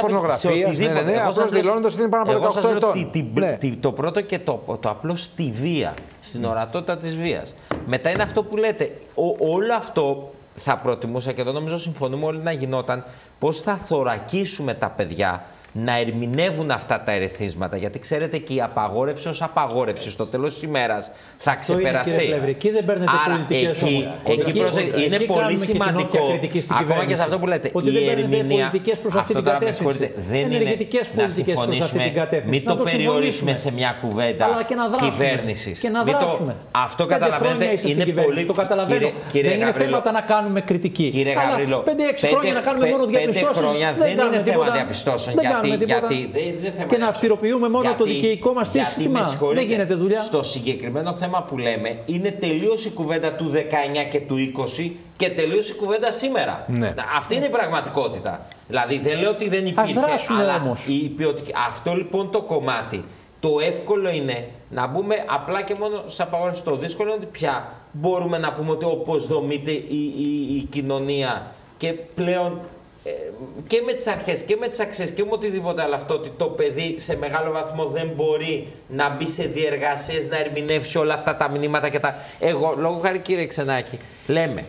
πορνογραφίας, ναι, ναι, ναι, απλώς δηλώνοντας ότι είναι πάνω από δεκαοκτώ ετών. Τη, ναι. τη, το πρώτο και το, το απλό στη βία, στην ναι. ορατότητα της βίας. Μετά είναι αυτό που λέτε, ο, όλο αυτό θα προτιμούσα και εδώ νομίζω συμφωνούμε όλοι να γινόταν, πώς θα θωρακίσουμε τα παιδιά να ερμηνεύουν αυτά τα ερεθίσματα. Γιατί ξέρετε και η απαγόρευση ως απαγόρευση στο τέλος της ημέρας θα ξεπεραστεί. Άρα εκεί, εκεί προσέχετε. Είναι πολύ σημαντικό. Ακόμα και σε αυτό που λέτε. Ότι δεν παίρνετε πολιτικές προς αυτή την κατεύθυνση. Ενεργητικές πολιτικές προς αυτή την κατεύθυνση. Μην το περιορίσουμε σε μια κουβέντα κυβέρνησης. Και να δράσουμε. Αυτό καταλαβαίνετε. Είναι πολύ. Το καταλαβαίνω. Δεν είναι θέματα να κάνουμε κριτική. πέντε έξι χρόνια να κάνουμε μόνο διαπιστώσεις. Δεν είναι θέμα διαπιστώσεων. Γιατί, γιατί, δεν και να αυστηροποιούμε μόνο γιατί, το δικαιικό μας σύστημα. Δεν γίνεται δουλειά. Στο συγκεκριμένο θέμα που λέμε, είναι τελείως η κουβέντα του δεκαεννιά και του είκοσι και τελείως η κουβέντα σήμερα. Ναι. Αυτή είναι η πραγματικότητα. Δηλαδή δεν λέω ότι δεν υπήρχε. Ας δράσουν, αλλά όμως. Η ποιοτική... Αυτό λοιπόν το κομμάτι. Το εύκολο είναι να μπούμε απλά και μόνο σε απαγόρευση. Το δύσκολο είναι ότι πια μπορούμε να πούμε ότι όπως δομείται η, η, η κοινωνία και πλέον. Και με τις αρχές και με τις αξίες και με οτιδήποτε άλλο, αυτό ότι το παιδί σε μεγάλο βαθμό δεν μπορεί να μπει σε διεργασίες, να ερμηνεύσει όλα αυτά τα μηνύματα και τα... Εγώ, λόγω χάρη κύριε Ξενάκη, λέμε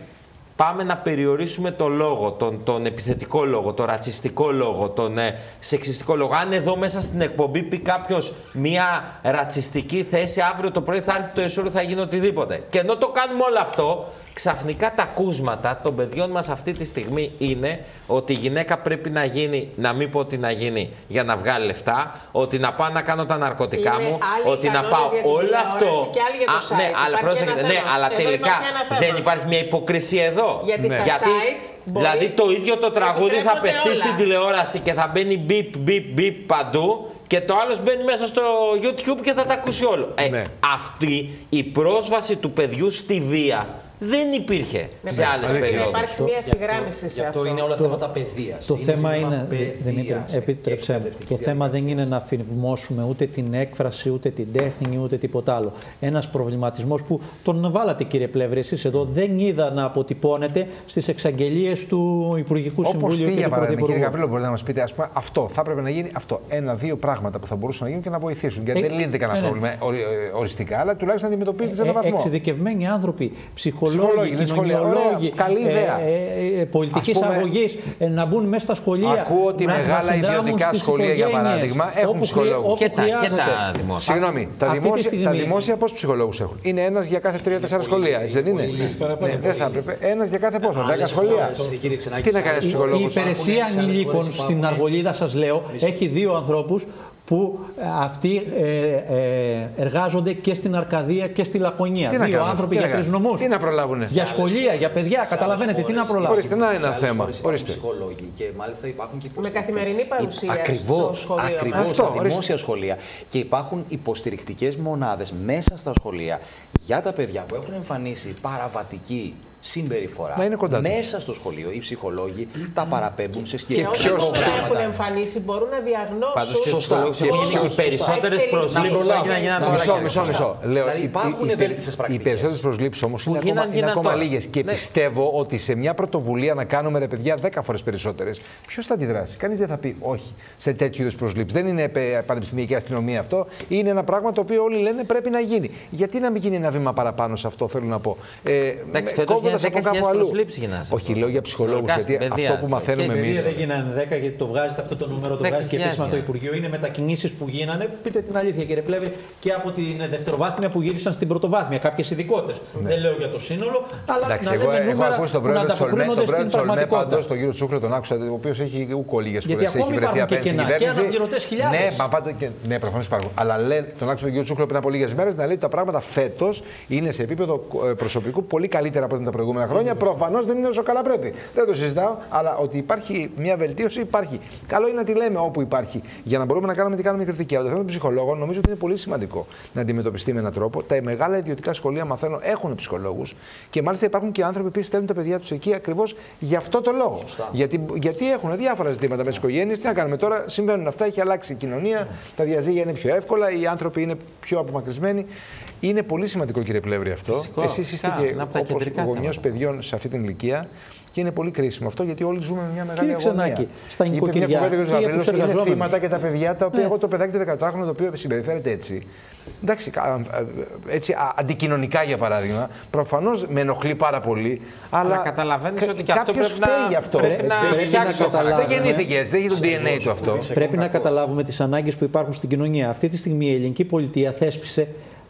πάμε να περιορίσουμε το λόγο, τον, τον επιθετικό λόγο, τον ρατσιστικό λόγο, τον ε, σεξιστικό λόγο. Αν εδώ μέσα στην εκπομπή πει κάποιος μια ρατσιστική θέση, αύριο το πρωί θα έρθει το Ισόρο, θα γίνει οτιδήποτε. Και ενώ το κάνουμε όλο αυτό, ξαφνικά τα ακούσματα των παιδιών μας αυτή τη στιγμή είναι ότι η γυναίκα πρέπει να γίνει, να μην πω ότι να γίνει για να βγάλει λεφτά, ότι να πάω να κάνω τα ναρκωτικά είναι μου, ότι να πάω όλο αυτό. Και άλλοι για το Α, ναι, αλλά, πρόσεχε, ναι, αλλά τελικά δεν υπάρχει μια υποκρισία εδώ. Γιατί, ναι. Στα Γιατί site δηλαδή το ίδιο το τραγούδι θα παιχτεί στην τηλεόραση και θα μπαίνει μπιπ, μπιπ, μπιπ παντού. Και το άλλο μπαίνει μέσα στο YouTube και θα τα ακούσει όλο. Ε, ναι. Αυτή η πρόσβαση του παιδιού στη βία δεν υπήρχε ναι, σε άλλες ναι, περιόδους. Να υπάρξει μια ευθυγράμμιση σε αυτό. Αυτό είναι όλα το, θέματα παιδείας. Το, το θέμα είναι, Δημήτρη, επίτρεψέ μου, το θέμα δεν είναι να αφηρημώσουμε ούτε την έκφραση, ούτε την τέχνη, ούτε τίποτα άλλο. Ένας προβληματισμός που τον βάλατε, κύριε Πλεύρη, εσείς εδώ, δεν είδα να αποτυπώνεται στις εξαγγελίες του Υπουργικού Όπως Συμβουλίου τι, και του Πρωθυπουργού. Κύριε Γαβρύλο, μπορείτε να μας πείτε, ας πούμε, αυτό θα πρέπει να γίνει αυτό. Ένα-δύο πράγματα που θα μπορούσαν να γίνουν και να βοηθήσουν. Γιατί δεν λύνεται κανένα πρόβλημα οριστικά, αλλά τουλάχιστον αντιμετωπίζεται σε έναν βαθμό. Εξειδικευμένοι άνθρωποι, Ψυχολόγοι, κοινωνιολόγοι, ε, ε, πολιτική αγωγή, ε, να μπουν μέσα στα σχολεία. Ακούω ότι μεγάλα ιδιωτικά σχολεία, για παράδειγμα, έχουν ψυχολόγους. Και τα, και τα δημόσια. Συγγνώμη, τα δημόσια, στιγμή... τα δημόσια πόσους ψυχολόγους έχουν? Είναι ένας για κάθε τρία τέσσερα σχολεία, έτσι δεν είναι? Ναι, δεν θα έπρεπε. Ένας για κάθε πόσα, δέκα σχολεία. Τι να κάνει ψυχολόγο? Η υπηρεσία ανηλίκων στην Αργολίδα, σας λέω, έχει δύο ανθρώπους που αυτοί ε, ε, εργάζονται και στην Αρκαδία και στη Λακωνία. Τι Δύο άνθρωποι τι για τρεις νομούς. Τι να προλάβουν. Για σχολεία, για παιδιά, Σ καταλαβαίνετε, χώρες, τι να προλάβουν. Ορίστε, να είναι ένα θέμα. Ορίστε. Ψυχολόγοι και μάλιστα υπάρχουν και υποστηρικτές. Με καθημερινή παρουσία. Ακριβώς, ακριβώς στα δημόσια ορίστε. σχολεία. Και υπάρχουν υποστηρικτικές μονάδες μέσα στα σχολεία για τα παιδιά που έχουν εμφανίσει παραβατική συμπεριφορά. Να είναι κοντά μέσα στο σχολείο οι ψυχολόγοι mm. τα παραπέμπουν σε σχέση με αυτό. Και όσοι δεν έχουν εμφανίσει μπορούν να διαγνώσουν. Πάντως και σωστά. Οι περισσότερες προσλήψεις έγιναν. Μισό, μισό, μισό. Υπάρχουν ευέλικτες πρακτικές. Οι περισσότερες προσλήψεις όμως είναι ακόμα λίγες. Και πιστεύω ότι σε μια πρωτοβουλία να κάνουμε ρε παιδιά δέκα φορές περισσότερες, ποιος θα αντιδράσει? Κανείς δεν θα πει όχι σε τέτοιου είδους προσλήψεις. Δεν είναι πανεπιστημιακή αστυνομία αυτό. Είναι ένα πράγμα το οποίο όλοι λένε πρέπει να γίνει. Γιατί να μην γίνει ένα βήμα παραπάνω σε αυτό, θέλω να πω. Όχι, λέω για ψυχολόγους. Γιατί παιδεία, αυτό που μαθαίνουμε εμείς. Δεν γίνανε δέκα, γιατί το βγάζετε αυτό το νούμερο, το βγάζει και επίσημα το Υπουργείο. Είναι μετακινήσεις που γίνανε. Πείτε την αλήθεια, κύριε Πλεύρη, και από την δευτεροβάθμια που γύρισαν στην πρωτοβάθμια. Κάποιες ειδικότητες. Ναι. Δεν λέω για το σύνολο, αλλά εντάξει, να λέμε εγώ, νούμερα εγώ που να ανταποκρίνονται στην πραγματικότητα. Πάντως τον κύριο Τσούκλο τον άκουσα, ο οποίος έχει ούκο λίγες φορές. Έχει βρεθεί απέναντι στην κυβέρνηση. Ναι, προφανώς υπάρχουν. Αλλά τον άκουσα τον κύριο Τσούκλο πριν από λίγες μέρες να λέει ότι τα πράγματα φέτος είναι σε επίπεδο προσωπικού πολύ καλύτερα από την προηγούμενα χρόνια, προφανώς δεν είναι όσο καλά πρέπει. Δεν το συζητάω, αλλά ότι υπάρχει μια βελτίωση υπάρχει. Καλό είναι να τη λέμε όπου υπάρχει, για να μπορούμε να κάνουμε τι κάνουμε κριτική. Αλλά το θέμα των ψυχολόγων νομίζω ότι είναι πολύ σημαντικό να αντιμετωπιστεί με έναν τρόπο. Τα μεγάλα ιδιωτικά σχολεία, μαθαίνω, έχουν ψυχολόγους και μάλιστα υπάρχουν και άνθρωποι που στέλνουν τα παιδιά τους εκεί ακριβώς γι' αυτό το λόγο. Γιατί, γιατί έχουν διάφορα ζητήματα με τις οικογένειες. Τι να κάνουμε τώρα, συμβαίνουν αυτά, έχει αλλάξει η κοινωνία, τα διαζύγια είναι πιο εύκολα, οι άνθρωποι είναι πιο απομακρυσμένοι. Είναι πολύ σημαντικό, κύριε Πλεύρη, αυτό. Φυσικό. Εσείς είστε Φυσικά, και όπως γονιός παιδιών σε αυτή την ηλικία και είναι πολύ κρίσιμο αυτό, γιατί όλοι ζούμε με μια μεγάλη αγωνία. Στα νοικοκυριά και για τους εργαζόμενους. Είναι θύματα και τα παιδιά τα οποία, ναι. εγώ το παιδάκι του δεκατάχρονου το οποίο συμπεριφέρεται έτσι. Εντάξει, έτσι αντικοινωνικά για παράδειγμα, προφανώς με ενοχλεί πάρα πολύ. Αλλά, αλλά καταλαβαίνεις κα, ότι και αυτό πρέπει να... Κάποιος αυτό. Πρέπει να φτιάξει αυτό. Δεν γεννήθηκε έτσι, δεν έχει το ντι εν έι του αυτό. Πρέπει να καταλάβουμε τις ανάγκες που υπάρχουν στην κοινωνία. Αυτή τη στιγμή η ελληνική πολιτεία θέσπισε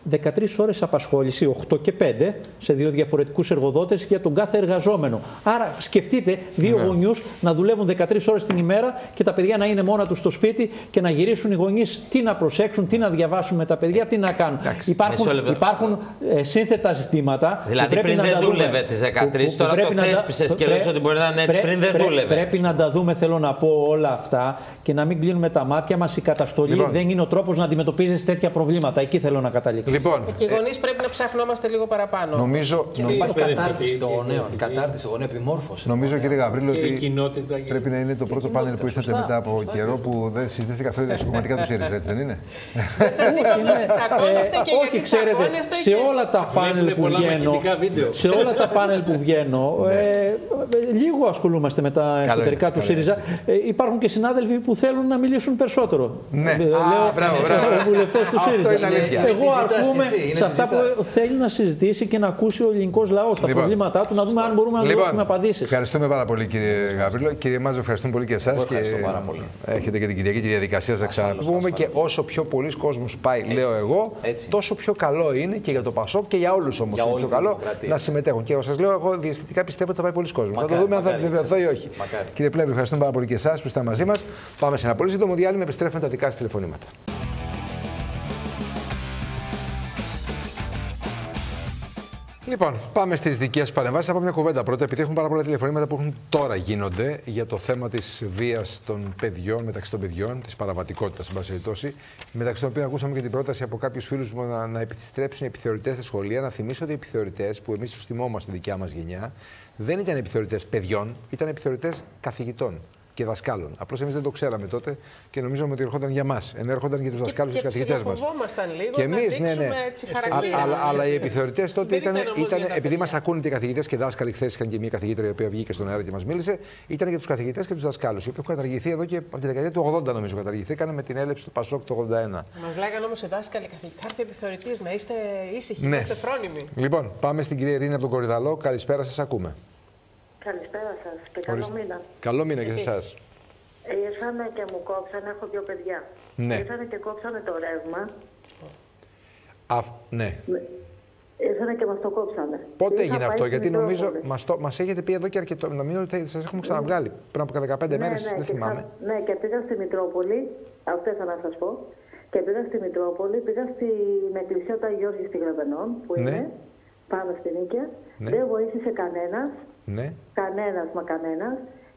δεκατρείς ώρες απασχόληση, οκτώ και πέντε, σε δύο διαφορετικούς εργοδότες για τον κάθε εργαζόμενο. Άρα σκεφτείτε δύο ναι. γονιούς να δουλεύουν δεκατρείς ώρες την ημέρα και τα παιδιά να είναι μόνα τους στο σπίτι και να γυρίσουν οι γονείς. Τι να προσέξουν, τι να διαβάσουν με τα παιδιά, τι να κάνουν. Εντάξει, υπάρχουν υπάρχουν ε, σύνθετα ζητήματα. Δηλαδή που πριν δεν δούλευε τις δεκατρείς, τώρα το θέσπισες και λες ότι μπορεί να είναι έτσι. Πριν δεν δούλευε. Πρέπει να τα δούμε, θέλω να πω, όλα αυτά και να μην κλείνουμε τα μάτια μας. Η καταστολή δεν είναι ο τρόπος να αντιμετωπίζεις τέτοια προβλήματα. Εκεί θέλω να καταλήξω. Λοιπόν, και οι γονείς ε... πρέπει να ψαχνόμαστε λίγο παραπάνω. Νομίζω ότι υπάρχει κατάρτιση των γονέων, η κατάρτιση των γονέων, επιμόρφωση. Νομίζω, κύριε Γαβρύλο, ότι πρέπει να είναι το πρώτο πάνελ που ήρθατε μετά από σωστά, καιρό σωστά. που δεν συζητήθηκε καθόλου για τα κομματικά του ΣΥΡΙΖΑ, έτσι δεν είναι? Σας είπαμε ότι τσακώνεστε και γιατί τσακώνεστε. Σε όλα τα πάνελ που βγαίνω, σε όλα τα πάνελ που βγαίνω, λίγο ασχολούμαστε με τα εσωτερικά του ΣΥΡΙΖΑ. Υπάρχουν και συνάδελφοι που θέλουν να μιλήσουν περισσότερο. Ναι, λέω βουλευτές του ΣΥΡΙΖΑ. Σε αυτά που θέλει να συζητήσει και να ακούσει ο ελληνικός λαός, τα λοιπόν, προβλήματά του, να δούμε αν μπορούμε να λοιπόν, δώσουμε απαντήσεις. Ευχαριστούμε πάρα πολύ, κύριε Γαβρύλο. Κύριε Μάντζο, ευχαριστούμε πολύ και εσάς. Και πάρα πολύ. Έχετε και την Κυριακή τη διαδικασία να ξαναπούμε. Και όσο πιο πολλοί κόσμος πάει, έτσι, λέω εγώ, έτσι. τόσο πιο καλό είναι και για το ΠΑΣΟΚ και για όλους όμως. Είναι πιο καλό να συμμετέχουν. Και σας λέω, εγώ διαισθητικά πιστεύω ότι θα πάει πολλοί κόσμος. Θα το δούμε αν θα επιβεβαιωθώ ή όχι. Κύριε Πλεύρη, ευχαριστούμε πάρα πολύ και εσάς που είστε μαζί μας. Πάμε σε ένα πολύ σύντομο διάλειμμα, επιστρέφουμε τα δικά σας τηλεφωνήματα. Λοιπόν, πάμε στις δικές παρεμβάσεις. Από μια κουβέντα πρώτα, επειδή έχουν πάρα πολλά τηλεφωνήματα που έχουν τώρα γίνονται για το θέμα της βίας των παιδιών, μεταξύ των παιδιών, της παραβατικότητας, εν πάση περιπτώσει. Μεταξύ των οποίων ακούσαμε και την πρόταση από κάποιους φίλους μου να, να επιστρέψουν επιθεωρητές στα σχολεία. Να θυμίσω ότι οι επιθεωρητές που εμείς τους θυμόμαστε, δικιά μας γενιά, δεν ήταν επιθεωρητές παιδιών, ήταν επιθεωρητές καθηγητών και δασκάλων. Απλώς εμείς δεν το ξέραμε τότε και νομίζαμε ότι ερχόταν για μας. Ενώ έρχονταν για τους δασκάλους και τους καθηγητές μας. Φοβόμασταν λίγο και εμείς, να δείξουμε ναι, ναι. έτσι χαρακτήρα. Αλλά, αλλά οι επιθεωρητές τότε ήταν, ήταν, ήταν επειδή παιδιά. μας ακούνε και καθηγητές και δάσκαλοι, χθες είχαν και μια καθηγήτρια η οποία βγήκε στον αέρα και μας μίλησε, ήταν για τους καθηγητές και τους δασκάλους. Οι οποίοι έχουν καταργηθεί εδώ και από τη δεκαετία του ογδόντα, νομίζω καταργηθήκαν με την έλευση του ΠΑΣΟΚ το ογδόντα ένα. Μας λέγανε όμως οι δάσκαλοι καθηγητά και επιθεωρητές να είστε ήσυχοι, να είστε φρόνιμοι. Λοιπόν, πάμε στην κυρία Ειρήνη από τον Κορυδαλλό. Καλησπέρα σας, ακούμε. Καλησπέρα σας και καλό Ορίστε. μήνα. Καλό μήνα και σε εσάς. Ήρθανε και μου κόψανε, έχω δύο παιδιά. Ναι. Ήρθανε και κόψανε το ρεύμα. Α, ναι. Ήρθανε και μας το κόψανε. Πότε έγινε αυτό, γιατί νομίζω μας, το, μας έχετε πει εδώ και αρκετό. Νομίζω ότι σας έχουμε ξαναβγάλει πριν από δεκαπέντε ναι, μέρες, ναι, δεν θυμάμαι. Θα, ναι, και πήγα στη Μητρόπολη, αυτό ήθελα να σας πω. Και πήγα στη Μητρόπολη, πήγα στην εκκλησία του Αγιώργη στη Γραβενών, που ναι. είναι πάνω στην Νίκαια. Ναι. Δεν βοήθησε κανένας. Ναι. Κανένας μα κανένας.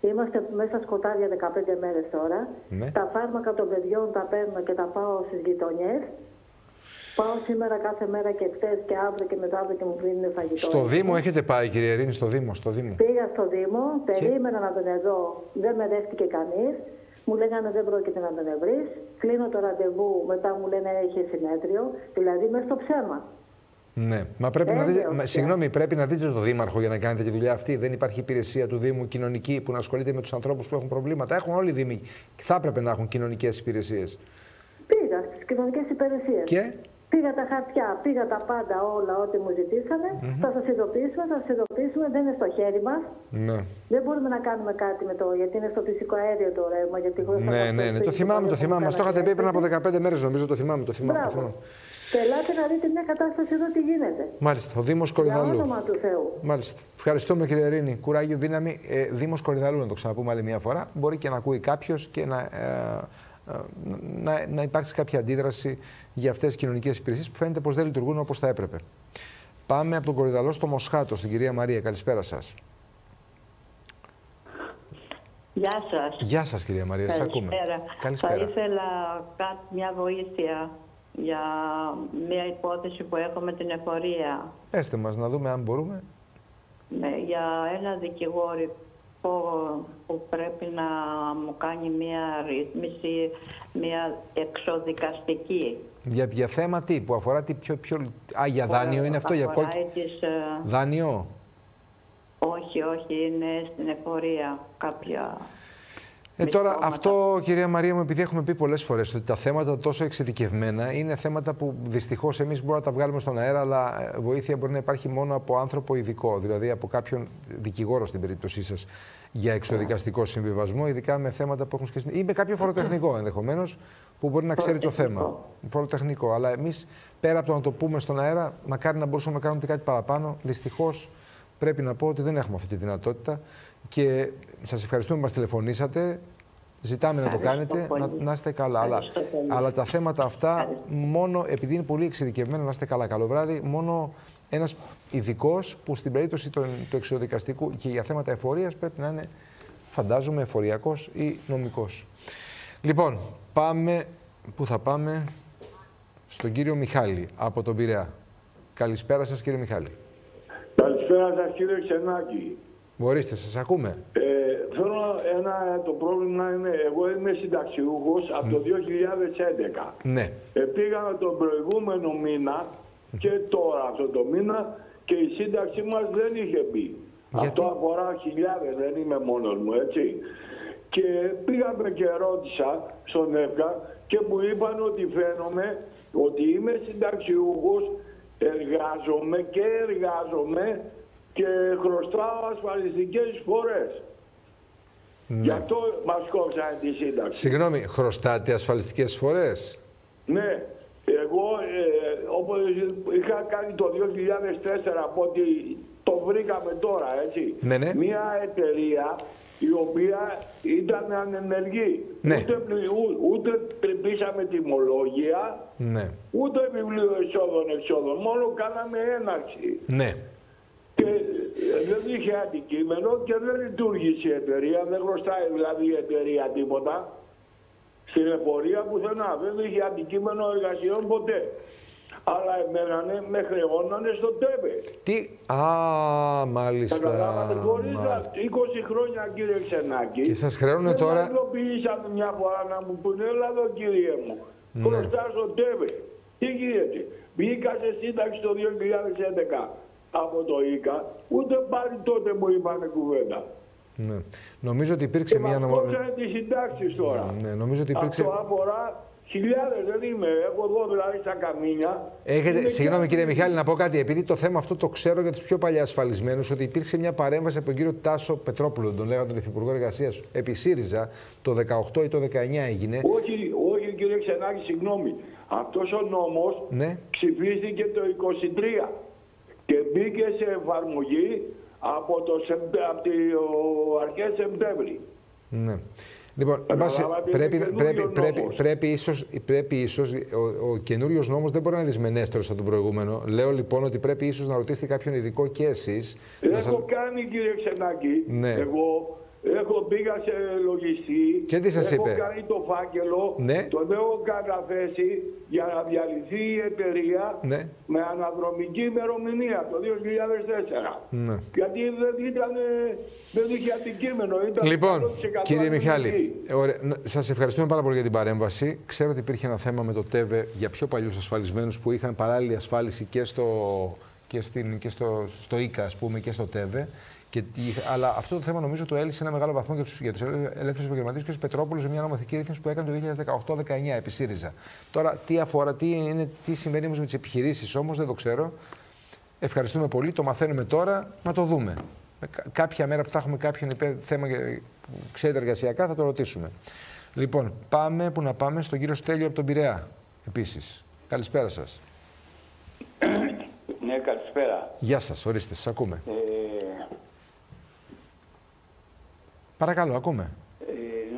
Είμαστε μέσα σκοτάδια δεκαπέντε μέρες τώρα. Ναι. Τα φάρμακα των παιδιών τα παίρνω και τα πάω στις γειτονιές. Πάω σήμερα κάθε μέρα και χτες και αύριο και μετά αύριο και μου δίνουν φαγητό. Στο Δήμο έχετε πάει, κυρία Ειρήνη, στο Δήμο, στο Δήμο. Πήγα στο Δήμο, περίμενα και... να τον εδώ. Δεν με δέχτηκε κανείς. Μου λέγανε δεν πρόκειται να τον ευρείς. Κλείνω το ραντεβού, μετά μου λένε έχει συνέδριο. Δηλαδή μέσα στο ψέμα. Ναι, μα πρέπει, να δείτε, μα, συγγνώμη, πρέπει να δείτε τον Δήμαρχο για να κάνετε τη δουλειά αυτή. Δεν υπάρχει υπηρεσία του Δήμου κοινωνική που να ασχολείται με τους ανθρώπους που έχουν προβλήματα. Έχουν όλοι οι Δήμοι. Θα έπρεπε να έχουν κοινωνικές υπηρεσίες. Πήγα στις κοινωνικές υπηρεσίες. Και? Πήγα τα χαρτιά, πήγα τα πάντα όλα ό,τι μου ζητήσανε. Mm -hmm. Θα σας ειδοποιήσουμε, θα σας ειδοποιήσουμε. Δεν είναι στο χέρι μας. Ναι. Δεν μπορούμε να κάνουμε κάτι με το. Γιατί είναι στο φυσικό αέριο το ρεύμα. Γιατί ναι, ναι, ναι, ναι. Το θυμάμαι, το θυμάμαι. Μας το είχατε πει πριν από δεκαπέντε μέρες, νομίζω. Το θυμάμαι, το θυμάμαι. Το θυμάμαι. Ελάτε να δείτε μια κατάσταση εδώ τι γίνεται. Μάλιστα. Ο Δήμος Κορυδαλλού. Για όνομα του Θεού. Μάλιστα. Ευχαριστούμε, κύριε Ειρήνη. Κουράγιο, δύναμη. Ε, Δήμος Κορυδαλλού, να το ξαναπούμε άλλη μια φορά. Μπορεί και να ακούει κάποιος και να, ε, ε, να, να υπάρξει κάποια αντίδραση για αυτές τις κοινωνικές υπηρεσίες που φαίνεται πως δεν λειτουργούν όπως θα έπρεπε. Πάμε από τον Κορυδαλλό στο Μοσχάτο, στην κυρία Μαρία. Καλησπέρα σας. Γεια σας. Γεια σας, κυρία Μαρία. Καλησπέρα. Σας ακούμε. Καλησπέρα. Θα ήθελα κάτι, μια βοήθεια για μια υπόθεση που έχω με την εφορία. Έστε μας να δούμε αν μπορούμε. Ναι, για ένα δικηγόρο που πρέπει να μου κάνει μια ρύθμιση, μια εξοδικαστική. Για, για θέμα τι, που αφορά τι πιο... πιο... Α, για δάνειο είναι αυτό, για κόκκινο. Τις... Δάνειο. Όχι, όχι, είναι στην εφορία κάποια... Ε, τώρα αυτό, κυρία Μαρία μου, επειδή έχουμε πει πολλές φορές ότι τα θέματα τόσο εξειδικευμένα είναι θέματα που δυστυχώς εμείς μπορούμε να τα βγάλουμε στον αέρα, αλλά βοήθεια μπορεί να υπάρχει μόνο από άνθρωπο ειδικό, δηλαδή από κάποιον δικηγόρο στην περίπτωσή σας για εξοδικαστικό συμβιβασμό, ειδικά με θέματα που έχουν σχέση ή με κάποιο φοροτεχνικό ενδεχομένως που μπορεί να ξέρει το θέμα. Φοροτεχνικό. Αλλά εμείς πέρα από το να το πούμε στον αέρα, μακάρι να μπορούσαμε να κάνουμε κάτι παραπάνω, δυστυχώς πρέπει να πω ότι δεν έχουμε αυτή τη δυνατότητα. Και σας ευχαριστούμε που μας τηλεφωνήσατε. Ζητάμε ευχαριστώ να το κάνετε, να, να είστε καλά. Αλλά, αλλά τα θέματα αυτά, ευχαριστώ. Μόνο επειδή είναι πολύ εξειδικευμένα, να είστε καλά. Καλό βράδυ, μόνο ένας ειδικός που στην περίπτωση του εξοδικαστικού και για θέματα εφορίας πρέπει να είναι, φαντάζομαι, εφοριακός ή νομικός. Λοιπόν, πάμε, πού θα πάμε, στον κύριο Μιχάλη από τον Πειραιά. Καλησπέρα σας, κύριε Μιχάλη. Καλησπέρα σας, κύριε Ξενάκη. Μπορείστε, σας ακούμε. Ε, θέλω ένα, το πρόβλημα είναι, εγώ είμαι συνταξιούχος από το δύο χιλιάδες έντεκα. Ναι. Ε, πήγαμε τον προηγούμενο μήνα και τώρα αυτό το μήνα και η σύνταξή μας δεν είχε μπει. Γιατί? Αυτό αφορά χιλιάδες, δεν είμαι μόνος μου, έτσι. Και πήγαμε και ρώτησα στον ΕΦΚΑ και μου είπαν ότι φαίνομαι ότι είμαι συνταξιούχος, εργάζομαι και εργάζομαι και χρωστάω ασφαλιστικές φορές. Ναι. Γι' αυτό μας κόψανε τη σύνταξη. Συγγνώμη, χρωστάτε ασφαλιστικές φορές? Ναι. Εγώ, ε, όπως είχα κάνει το δύο χιλιάδες τέσσερα, από ότι το βρήκαμε τώρα, έτσι. Ναι, ναι. Μια εταιρεία η οποία ήταν ανενεργή. Ναι. Ούτε, ούτε πληρώσαμε τιμολόγια, ναι. Ούτε βιβλίο εισόδων-εξόδων. Μόνο κάναμε έναρξη. Ναι. Και δεν είχε αντικείμενο και δεν λειτουργήσε η εταιρεία, δεν χρωστάει δηλαδή η εταιρεία τίποτα. Στην εφορία πουθενά, δεν είχε αντικείμενο εργασιών ποτέ. Αλλά εμένα με χρεώνανε στο ΤΕΒΕ. Τι, α, μάλιστα. Καταγράφατε είκοσι χρόνια, κύριε Ξενάκη. Και σας χρεώνουν τώρα. Δεν υλοποιήσατε μια φορά να μου πούνε, έλα εδώ κύριε μου, χρωστά στο ΤΕΒΕ. Τι γίνεται, μπήκα σε σύνταξη το δύο χιλιάδες έντεκα. Από το ΙΚΑ, ούτε πάλι τότε μου είπανε κουβέντα. Ναι. Νομίζω ότι υπήρξε και μια νομοθεσία. Μα κόψανε τις συντάξεις τώρα. Ναι, νομίζω ότι υπήρξε... Αυτό αφορά χιλιάδες, δεν είμαι. Έχω εδώ δηλαδή στα καμίνια. Έχετε... Συγγνώμη και... κύριε Μιχάλη, να πω κάτι. Επειδή το θέμα αυτό το ξέρω για τους πιο παλιά ασφαλισμένους, ότι υπήρξε μια παρέμβαση από τον κύριο Τάσο Πετρόπουλο, τον λέγανε τον Υφυπουργό Εργασίας, επί ΣΥΡΙΖΑ, το δεκαοκτώ ή το δεκαεννιά έγινε. Όχι, όχι κύριε Ξενάκη, συγγνώμη. Αυτός ο νόμος, ναι, ψηφίστηκε το είκοσι τρία. Και μπήκε σε εφαρμογή από, το, από τι αρχές Σεπτέμβρη. Ναι. Λοιπόν, πάση, πρέπει, πρέπει, πρέπει, πρέπει, ίσως, πρέπει ίσως, ο, ο καινούριος νόμος δεν μπορεί να είναι δυσμενέστερος από τον προηγούμενο. Λέω λοιπόν ότι πρέπει ίσως να ρωτήσετε κάποιον ειδικό και εσείς. Έχω σας... κάνει, κύριε Ξενάκη, ναι. Εγώ έχω πήγα σε λογιστή, και τι σας έχω είπε? Κάνει το φάκελο, ναι. Τον έχω καταθέσει για να διαλυθεί η εταιρεία, ναι. Με αναδρομική ημερομηνία το δύο χιλιάδες τέσσερα. Ναι. Γιατί δεν, ήταν, δεν είχε αντικείμενο. Ήταν λοιπόν, κύριε Μιχάλη, ωραία, σας ευχαριστούμε πάρα πολύ για την παρέμβαση. Ξέρω ότι υπήρχε ένα θέμα με το ΤΕΒΕ για πιο παλιούς ασφαλισμένους που είχαν παράλληλη ασφάλιση και στο, και στην, και στο, στο ΙΚΑ, ας πούμε, και στο ΤΕΒΕ. Και, αλλά αυτό το θέμα νομίζω το έλυσε ένα μεγάλο βαθμό για τους ελεύθερους επαγγελματίες και ο Πετρόπουλος με μια νομοθετική ρύθμιση που έκανε το δύο χιλιάδες δεκαοκτώ δεκαεννιά επί ΣΥΡΙΖΑ. Τώρα τι αφορά, τι, είναι, τι συμβαίνει όμως με τις επιχειρήσεις όμως δεν το ξέρω. Ευχαριστούμε πολύ, το μαθαίνουμε τώρα, να το δούμε. Κάποια μέρα που θα έχουμε κάποιον θέμα που ξέρετε εργασιακά θα το ρωτήσουμε. Λοιπόν, πάμε που να πάμε στον κύριο Στέλιο από τον Πειραιά επίσης. Καλησπέρα σας. Ναι, καλησπέρα. Γεια σας, ορίστε, σας ακούμε. Ε... Παρακαλώ, ακούμε. Ε,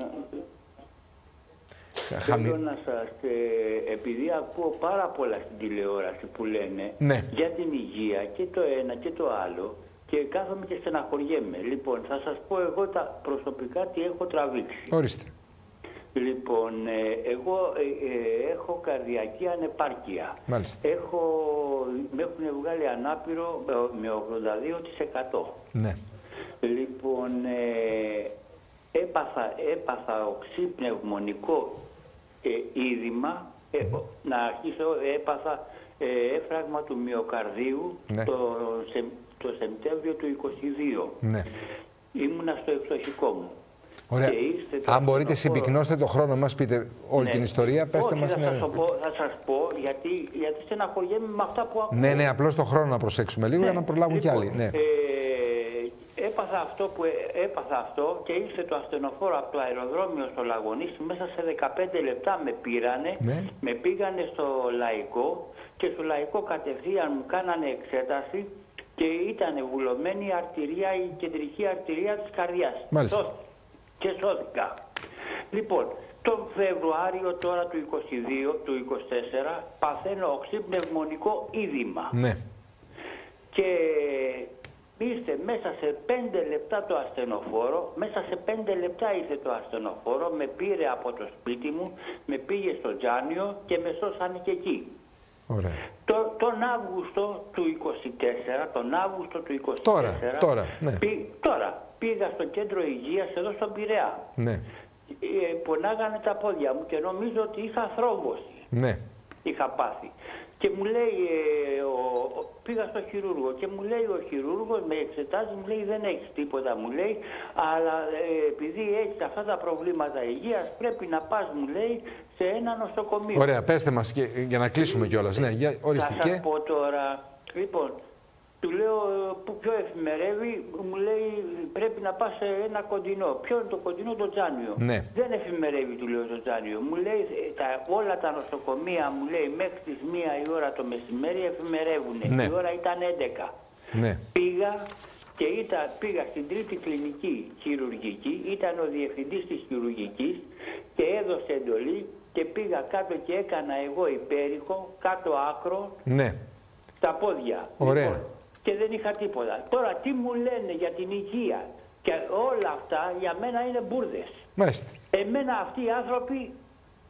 Χαμη... Θέλω να σας, ε, επειδή ακούω πάρα πολλά στην τηλεόραση που λένε, ναι, για την υγεία και το ένα και το άλλο, και κάθομαι και στεναχωριέμαι. Λοιπόν, θα σας πω εγώ τα προσωπικά τι έχω τραβήξει. Ορίστε. Λοιπόν, εγώ ε, έχω καρδιακή ανεπάρκεια. Μάλιστα. Έχω, με έχουν βγάλει ανάπηρο με ογδόντα δύο τοις εκατό. Ναι. Λοιπόν, ε, έπαθα, έπαθα οξύ πνευμονικό ε, είδημα. Ε, mm-hmm. Να αρχίσω, έπαθα ε, έφραγμα του μυοκαρδίου, ναι, το, σε, το Σεπτέμβριο του είκοσι δύο. Ναι. Ήμουνα στο εξοχικό μου. Ωραία. Αν μπορείτε, συμπυκνώστε το χρόνο μας, πείτε όλη, ναι, την ιστορία, πέστε μας. Ναι, θα σας πω, θα σας πω γιατί, γιατί στεναχωριέμαι με αυτά που ακούω. Ναι, ναι, απλώς το χρόνο να προσέξουμε λίγο, ναι, για να προλάβουν λοιπόν, κι άλλοι. Ναι. Ε, έπαθα, αυτό που, έπαθα αυτό και ήρθε το ασθενοφόρο από το αεροδρόμιο στο Λαγωνίστη. Μέσα σε δεκαπέντε λεπτά με πήρανε, ναι, με πήγανε στο Λαϊκό και στο Λαϊκό κατευθείαν μου κάνανε εξέταση και ήταν βουλωμένη η αρτηρία, η κεντρική αρτηρία της καρδιάς. Μάλιστα. Και σώθηκα. Λοιπόν, τον Φεβρουάριο τώρα του είκοσι δύο, του είκοσι τέσσερα, παθαίνω οξύ πνευμονικό είδημα. Ναι. Και ήρθε μέσα σε πέντε λεπτά το ασθενοφόρο, μέσα σε πέντε λεπτά ήρθε το ασθενοφόρο, με πήρε από το σπίτι μου, με πήγε στο Τζάνιο και με σώσανε και εκεί. Ωραία. Το, τον Αύγουστο του είκοσι τέσσερα, τον Αύγουστο του είκοσι τέσσερα, τώρα, τώρα, ναι, πή, τώρα πήγα στο κέντρο υγείας εδώ στον Πειραιά. Ναι. Ε, πονάγανε τα πόδια μου και νομίζω ότι είχα θρόμβωση. Ναι. Είχα πάθει. Και μου λέει, ε, ο, πήγα στο χειρούργο και μου λέει ο χειρούργος, με εξετάζει, μου λέει δεν έχεις τίποτα, μου λέει, αλλά ε, επειδή έχεις αυτά τα προβλήματα υγείας πρέπει να πας, μου λέει, σε ένα νοσοκομείο. Ωραία, πέστε μας και, για να κλείσουμε κιόλας. Ναι, για, ορίστε, θα σας πω τώρα, λοιπόν, του λέω που πιο εφημερεύει, μου λέει πρέπει να πας σε ένα κοντινό. Ποιο είναι το κοντινό? Το Τζάνιο. Ναι. Δεν εφημερεύει, του λέω, το Τζάνιο. Μου λέει τα, όλα τα νοσοκομεία, μου λέει, μέχρι τις μία η ώρα το μεσημέρι εφημερεύουν. Ναι. Η ώρα ήταν έντεκα. Ναι. Πήγα και ήταν, πήγα στην τρίτη κλινική χειρουργική, ήταν ο διευθυντής της χειρουργικής και έδωσε εντολή και πήγα κάτω και έκανα εγώ υπέρηχο, κάτω άκρο, ναι, τα πόδια. Ωραία. Λοιπόν, και δεν είχα τίποτα. Τώρα τι μου λένε για την υγεία και όλα αυτά για μένα είναι μπουρδες. Μάλιστα. Εμένα αυτοί οι άνθρωποι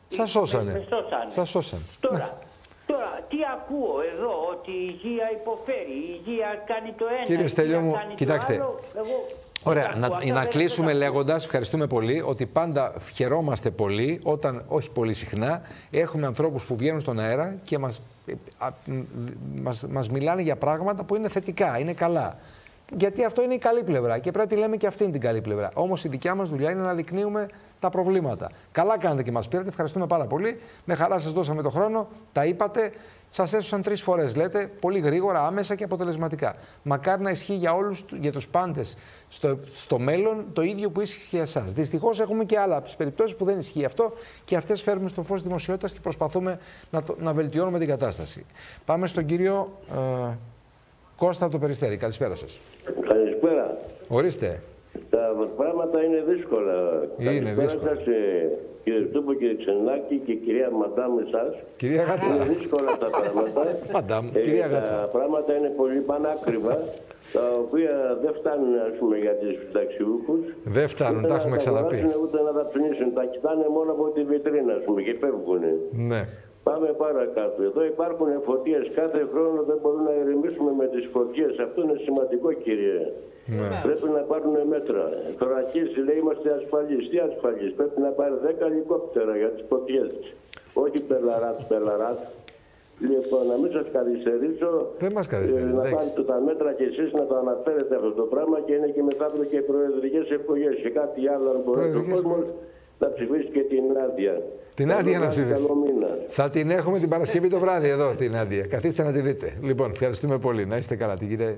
σας σώσανε. Με σώσανε. Σας σώσανε. Τώρα, τώρα τι ακούω εδώ, ότι η υγεία υποφέρει, η υγεία κάνει το ένα. Κύριε Στέλιο μου, κοιτάξτε. Άλλο, εγώ... Ωραία, να, να κλείσουμε λέγοντας, ευχαριστούμε πολύ, ότι πάντα χαιρόμαστε πολύ όταν, όχι πολύ συχνά, έχουμε ανθρώπους που βγαίνουν στον αέρα και μας, μας, μας μιλάνε για πράγματα που είναι θετικά, είναι καλά. Γιατί αυτό είναι η καλή πλευρά και πρέπει να τη λέμε και αυτή είναι την καλή πλευρά. Όμως η δικιά μας δουλειά είναι να δεικνύουμε τα προβλήματα. Καλά κάνετε και μας πήρατε, ευχαριστούμε πάρα πολύ. Με χαρά σας δώσαμε το χρόνο, τα είπατε. Σας έσωσαν τρεις φορές, λέτε, πολύ γρήγορα, άμεσα και αποτελεσματικά. Μακάρι να ισχύει για όλους, για τους πάντες στο, στο μέλλον, το ίδιο που ίσχυε για εσάς. Δυστυχώς έχουμε και άλλα περιπτώσεις που δεν ισχύει αυτό και αυτές φέρνουμε στο φως της δημοσιότητας και προσπαθούμε να, το, να βελτιώνουμε την κατάσταση. Πάμε στον κύριο ε, Κώστα από το Περιστέρι. Καλησπέρα σας. Καλησπέρα. Ορίστε. Τα πράγματα είναι δύσκολα. Είναι δύσκολα. Καλησπέρα σας, κύριε Στούπο, κύριε Ξενάκη και κυρία Μαντάμ, εσάς. Κυρία Γάτσα. Είναι δύσκολα τα πράγματα. Μαντάμ, ε, κυρία Γάτσα. Τα πράγματα είναι πολύ πανάκριβα, τα οποία δεν φτάνουν, ας πούμε, για τις συνταξιούχους. Δεν φτάνουν, τα έχουμε ξαναπεί. Δεν φτάνουν ούτε να τα ψωνίσουν, τα κοιτάνε μόνο από τη βιτρίνα, ας πούμε, και φεύγουν. Ναι. Πάμε παρακάτω. Εδώ υπάρχουν φωτίες κάθε χρόνο, δεν μπορούμε να ηρεμήσουμε με τις φωτίες. Αυτό είναι σημαντικό, κύριε. Ναι. Πρέπει να πάρουν μέτρα. Τώρα αρχίζει, λέει, είμαστε ασφαλείς. Τι ασφαλείς? Πρέπει να πάρει δέκα ελικόπτερα για τις φωτιές. Όχι πελαράτ, πελαράτ. Λοιπόν, να μην σας καθυστερήσω. Δεν μας καθυστερεί. Να πάρετε τα μέτρα κι εσείς να το αναφέρετε αυτό το πράγμα και είναι και μετά και οι προεδρικές εκλογές και κάτι άλλο. Αν μπορεί ο κόσμος να ψηφίσει και την άδεια. Την άδεια να ψηφίσει. Θα την έχουμε την Παρασκευή το βράδυ εδώ την άδεια. Καθίστε να τη δείτε. Λοιπόν, ευχαριστούμε πολύ. Να είστε καλά. Την κυρία,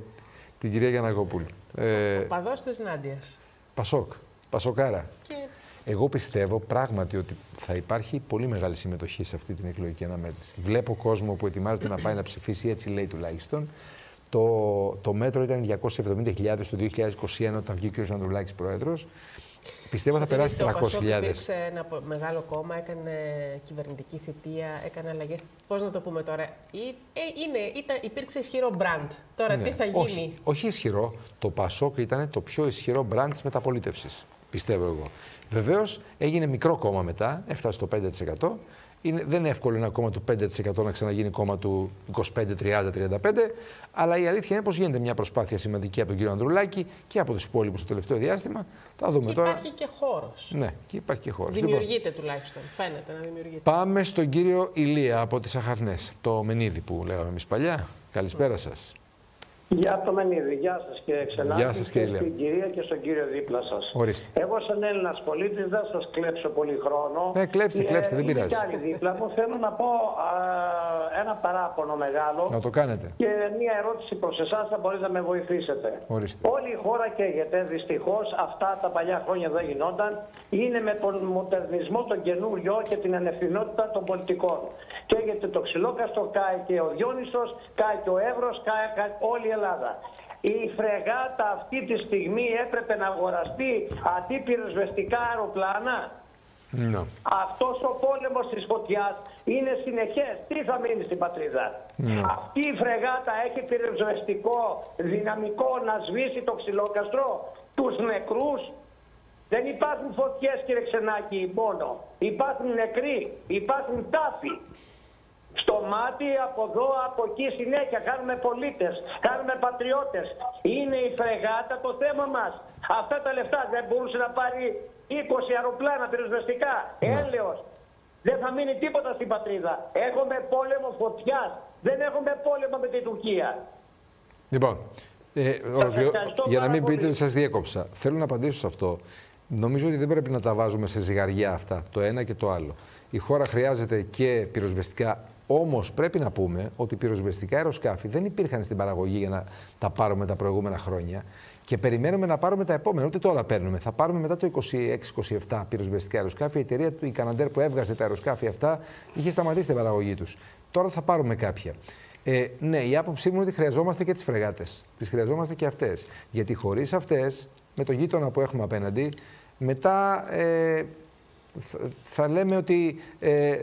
την κυρία Γιαννακοπούλου. Ε... Ο παδός της Νάντιας. Πασόκ. Πασοκάρα. Και... Εγώ πιστεύω πράγματι ότι θα υπάρχει πολύ μεγάλη συμμετοχή σε αυτή την εκλογική αναμέτρηση. Βλέπω κόσμο που ετοιμάζεται να πάει να ψηφίσει, έτσι λέει τουλάχιστον. Το, το μέτρο ήταν διακόσιες εβδομήντα χιλιάδες το δύο χιλιάδες είκοσι ένα όταν βγήκε ο Ανδρουλάκης πρόεδρος. Πιστεύω θα περάσει τριακόσιες χιλιάδες. Υπήρξε ένα μεγάλο κόμμα, έκανε κυβερνητική θητεία, έκανε αλλαγές. Πώς να το πούμε τώρα, είναι, ήταν, υπήρξε ισχυρό μπραντ. Τώρα ναι, τι θα γίνει. Όχι, όχι ισχυρό. Το Πασόκ ήταν το πιο ισχυρό μπραντ της μεταπολίτευσης, πιστεύω εγώ. Βεβαίως έγινε μικρό κόμμα μετά, έφτασε στο πέντε τοις εκατό. Είναι, δεν είναι εύκολο ένα κόμμα του πέντε τοις εκατό να ξαναγίνει κόμμα του είκοσι πέντε, τριάντα, τριάντα πέντε. Αλλά η αλήθεια είναι πως γίνεται μια προσπάθεια σημαντική από τον κύριο Ανδρουλάκη και από τους υπόλοιπους στο τελευταίο διάστημα. Θα δούμε και τώρα. Υπάρχει και χώρος. Ναι, και υπάρχει και χώρος. Δημιουργείται λοιπόν, τουλάχιστον. Φαίνεται να δημιουργείται. Πάμε στον κύριο Ηλία από τις Αχαρνές. Το Μενίδη που λέγαμε εμείς παλιά. Καλησπέρα σας. Γεια το Μενίδη, γεια σας κύριε Ξενάκη, στην κυρία και στον κύριο δίπλα σας. Ορίστε. Εγώ σαν Έλληνας πολίτης δεν σας κλέψω πολύ χρόνο. Ναι, κλέψτε, κλέψτε, ε, δεν πειράζει. Είμαι κι δίπλα μου, θέλω να πω α, ένα παράπονο μεγάλο. Να το κάνετε. Και μια ερώτηση προς εσάς, θα μπορείτε να με βοηθήσετε. Ορίστε. Όλη η χώρα καίγεται, δυστυχώς αυτά τα παλιά χρόνια δεν γινόταν. Είναι με τον μοντερνισμό, τον καινούριο και την ανευθυνότητα των πολιτικών. Καίγεται το Ξυλόκαστρο, κάει και ο Διόνυσος, κάει και ο Εύρος, κάει όλη η Ελλάδα. Η φρεγάτα αυτή τη στιγμή έπρεπε να αγοραστεί αντί πυροσβεστικά αεροπλάνα. No. Αυτός ο πόλεμος της φωτιάς είναι συνεχές. Τι θα μείνει στην πατρίδα. No. Αυτή η φρεγάτα έχει πυροσβεστικό δυναμικό να σβήσει το Ξυλόκαστρο, τους νεκρούς. Δεν υπάρχουν φωτιές κύριε Ξενάκη μόνο. Υπάρχουν νεκροί, υπάρχουν τάφοι. Στο μάτι από εδώ, από εκεί συνέχεια κάνουμε πολίτες, κάνουμε πατριώτες. Είναι η φρεγάτα το θέμα μας. Αυτά τα λεφτά δεν μπορούσε να πάρει είκοσι αεροπλάνα πυροσβεστικά, έλεος. Δεν θα μείνει τίποτα στην πατρίδα. Έχουμε πόλεμο φωτιάς, δεν έχουμε πόλεμο με την Τουρκία. Λοιπόν, ε, ολοκληρώ, για να μην πείτε ότι σας διέκοψα, θέλω να απαντήσω σε αυτό. Νομίζω ότι δεν πρέπει να τα βάζουμε σε ζυγαριά αυτά, το ένα και το άλλο. Η χώρα χρειάζεται και πυροσβεστικά. Όμως πρέπει να πούμε ότι πυροσβεστικά αεροσκάφη δεν υπήρχαν στην παραγωγή για να τα πάρουμε τα προηγούμενα χρόνια και περιμένουμε να πάρουμε τα επόμενα. Ούτε τώρα παίρνουμε. Θα πάρουμε μετά το είκοσι έξι είκοσι επτά πυροσβεστικά αεροσκάφη. Η εταιρεία του Καναντέρ που έβγαζε τα αεροσκάφη αυτά είχε σταματήσει την παραγωγή τους. Τώρα θα πάρουμε κάποια. Ε, ναι, η άποψή μου είναι ότι χρειαζόμαστε και τις φρεγάτες. Τις χρειαζόμαστε και αυτές. Γιατί χωρίς αυτές, με το γείτονα που έχουμε απέναντι, μετά. Ε, Θα λέμε ότι ε,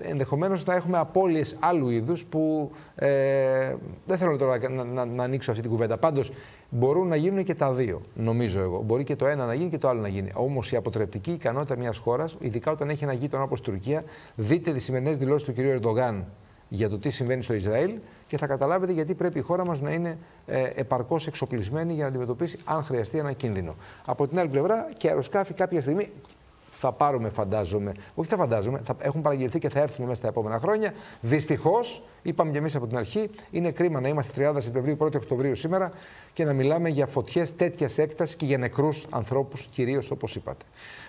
ενδεχομένως θα έχουμε απώλειες άλλου είδους που ε, δεν θέλω τώρα να, να, να ανοίξω αυτή την κουβέντα. Πάντως μπορούν να γίνουν και τα δύο, νομίζω εγώ. Μπορεί και το ένα να γίνει και το άλλο να γίνει. Όμως η αποτρεπτική ικανότητα μιας χώρας, ειδικά όταν έχει ένα γείτονα όπως Τουρκία, δείτε τις σημερινές δηλώσεις του κ. Ερντογάν για το τι συμβαίνει στο Ισραήλ και θα καταλάβετε γιατί πρέπει η χώρα μας να είναι ε, επαρκώς εξοπλισμένη για να αντιμετωπίσει, αν χρειαστεί, ένα κίνδυνο. Από την άλλη πλευρά, και αεροσκάφη κάποια στιγμή. Θα πάρουμε, φαντάζομαι, όχι θα φαντάζομαι, θα έχουν παραγγελθεί και θα έρθουν μέσα στα επόμενα χρόνια. Δυστυχώς, είπαμε και εμείς από την αρχή, είναι κρίμα να είμαστε τριάντα Σεπτεμβρίου, πρώτη Οκτωβρίου σήμερα και να μιλάμε για φωτιές τέτοιας έκτασης και για νεκρούς ανθρώπους, κυρίως όπως είπατε.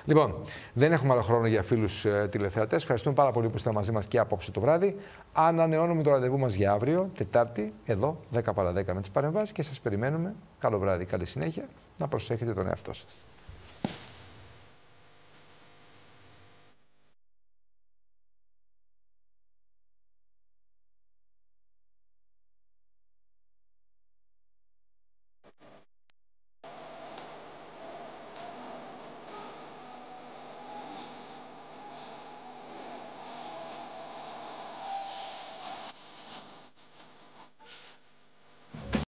Λοιπόν, δεν έχουμε άλλο χρόνο για φίλους ε, τηλεθεατές. Ευχαριστούμε πάρα πολύ που είστε μαζί μας και απόψε το βράδυ. Ανανεώνουμε το ραντεβού μας για αύριο, Τετάρτη, εδώ, δέκα παρά δέκα με τις παρεμβάσεις και σας περιμένουμε. Καλό βράδυ, καλή συνέχεια. Να προσέχετε τον εαυτό σας.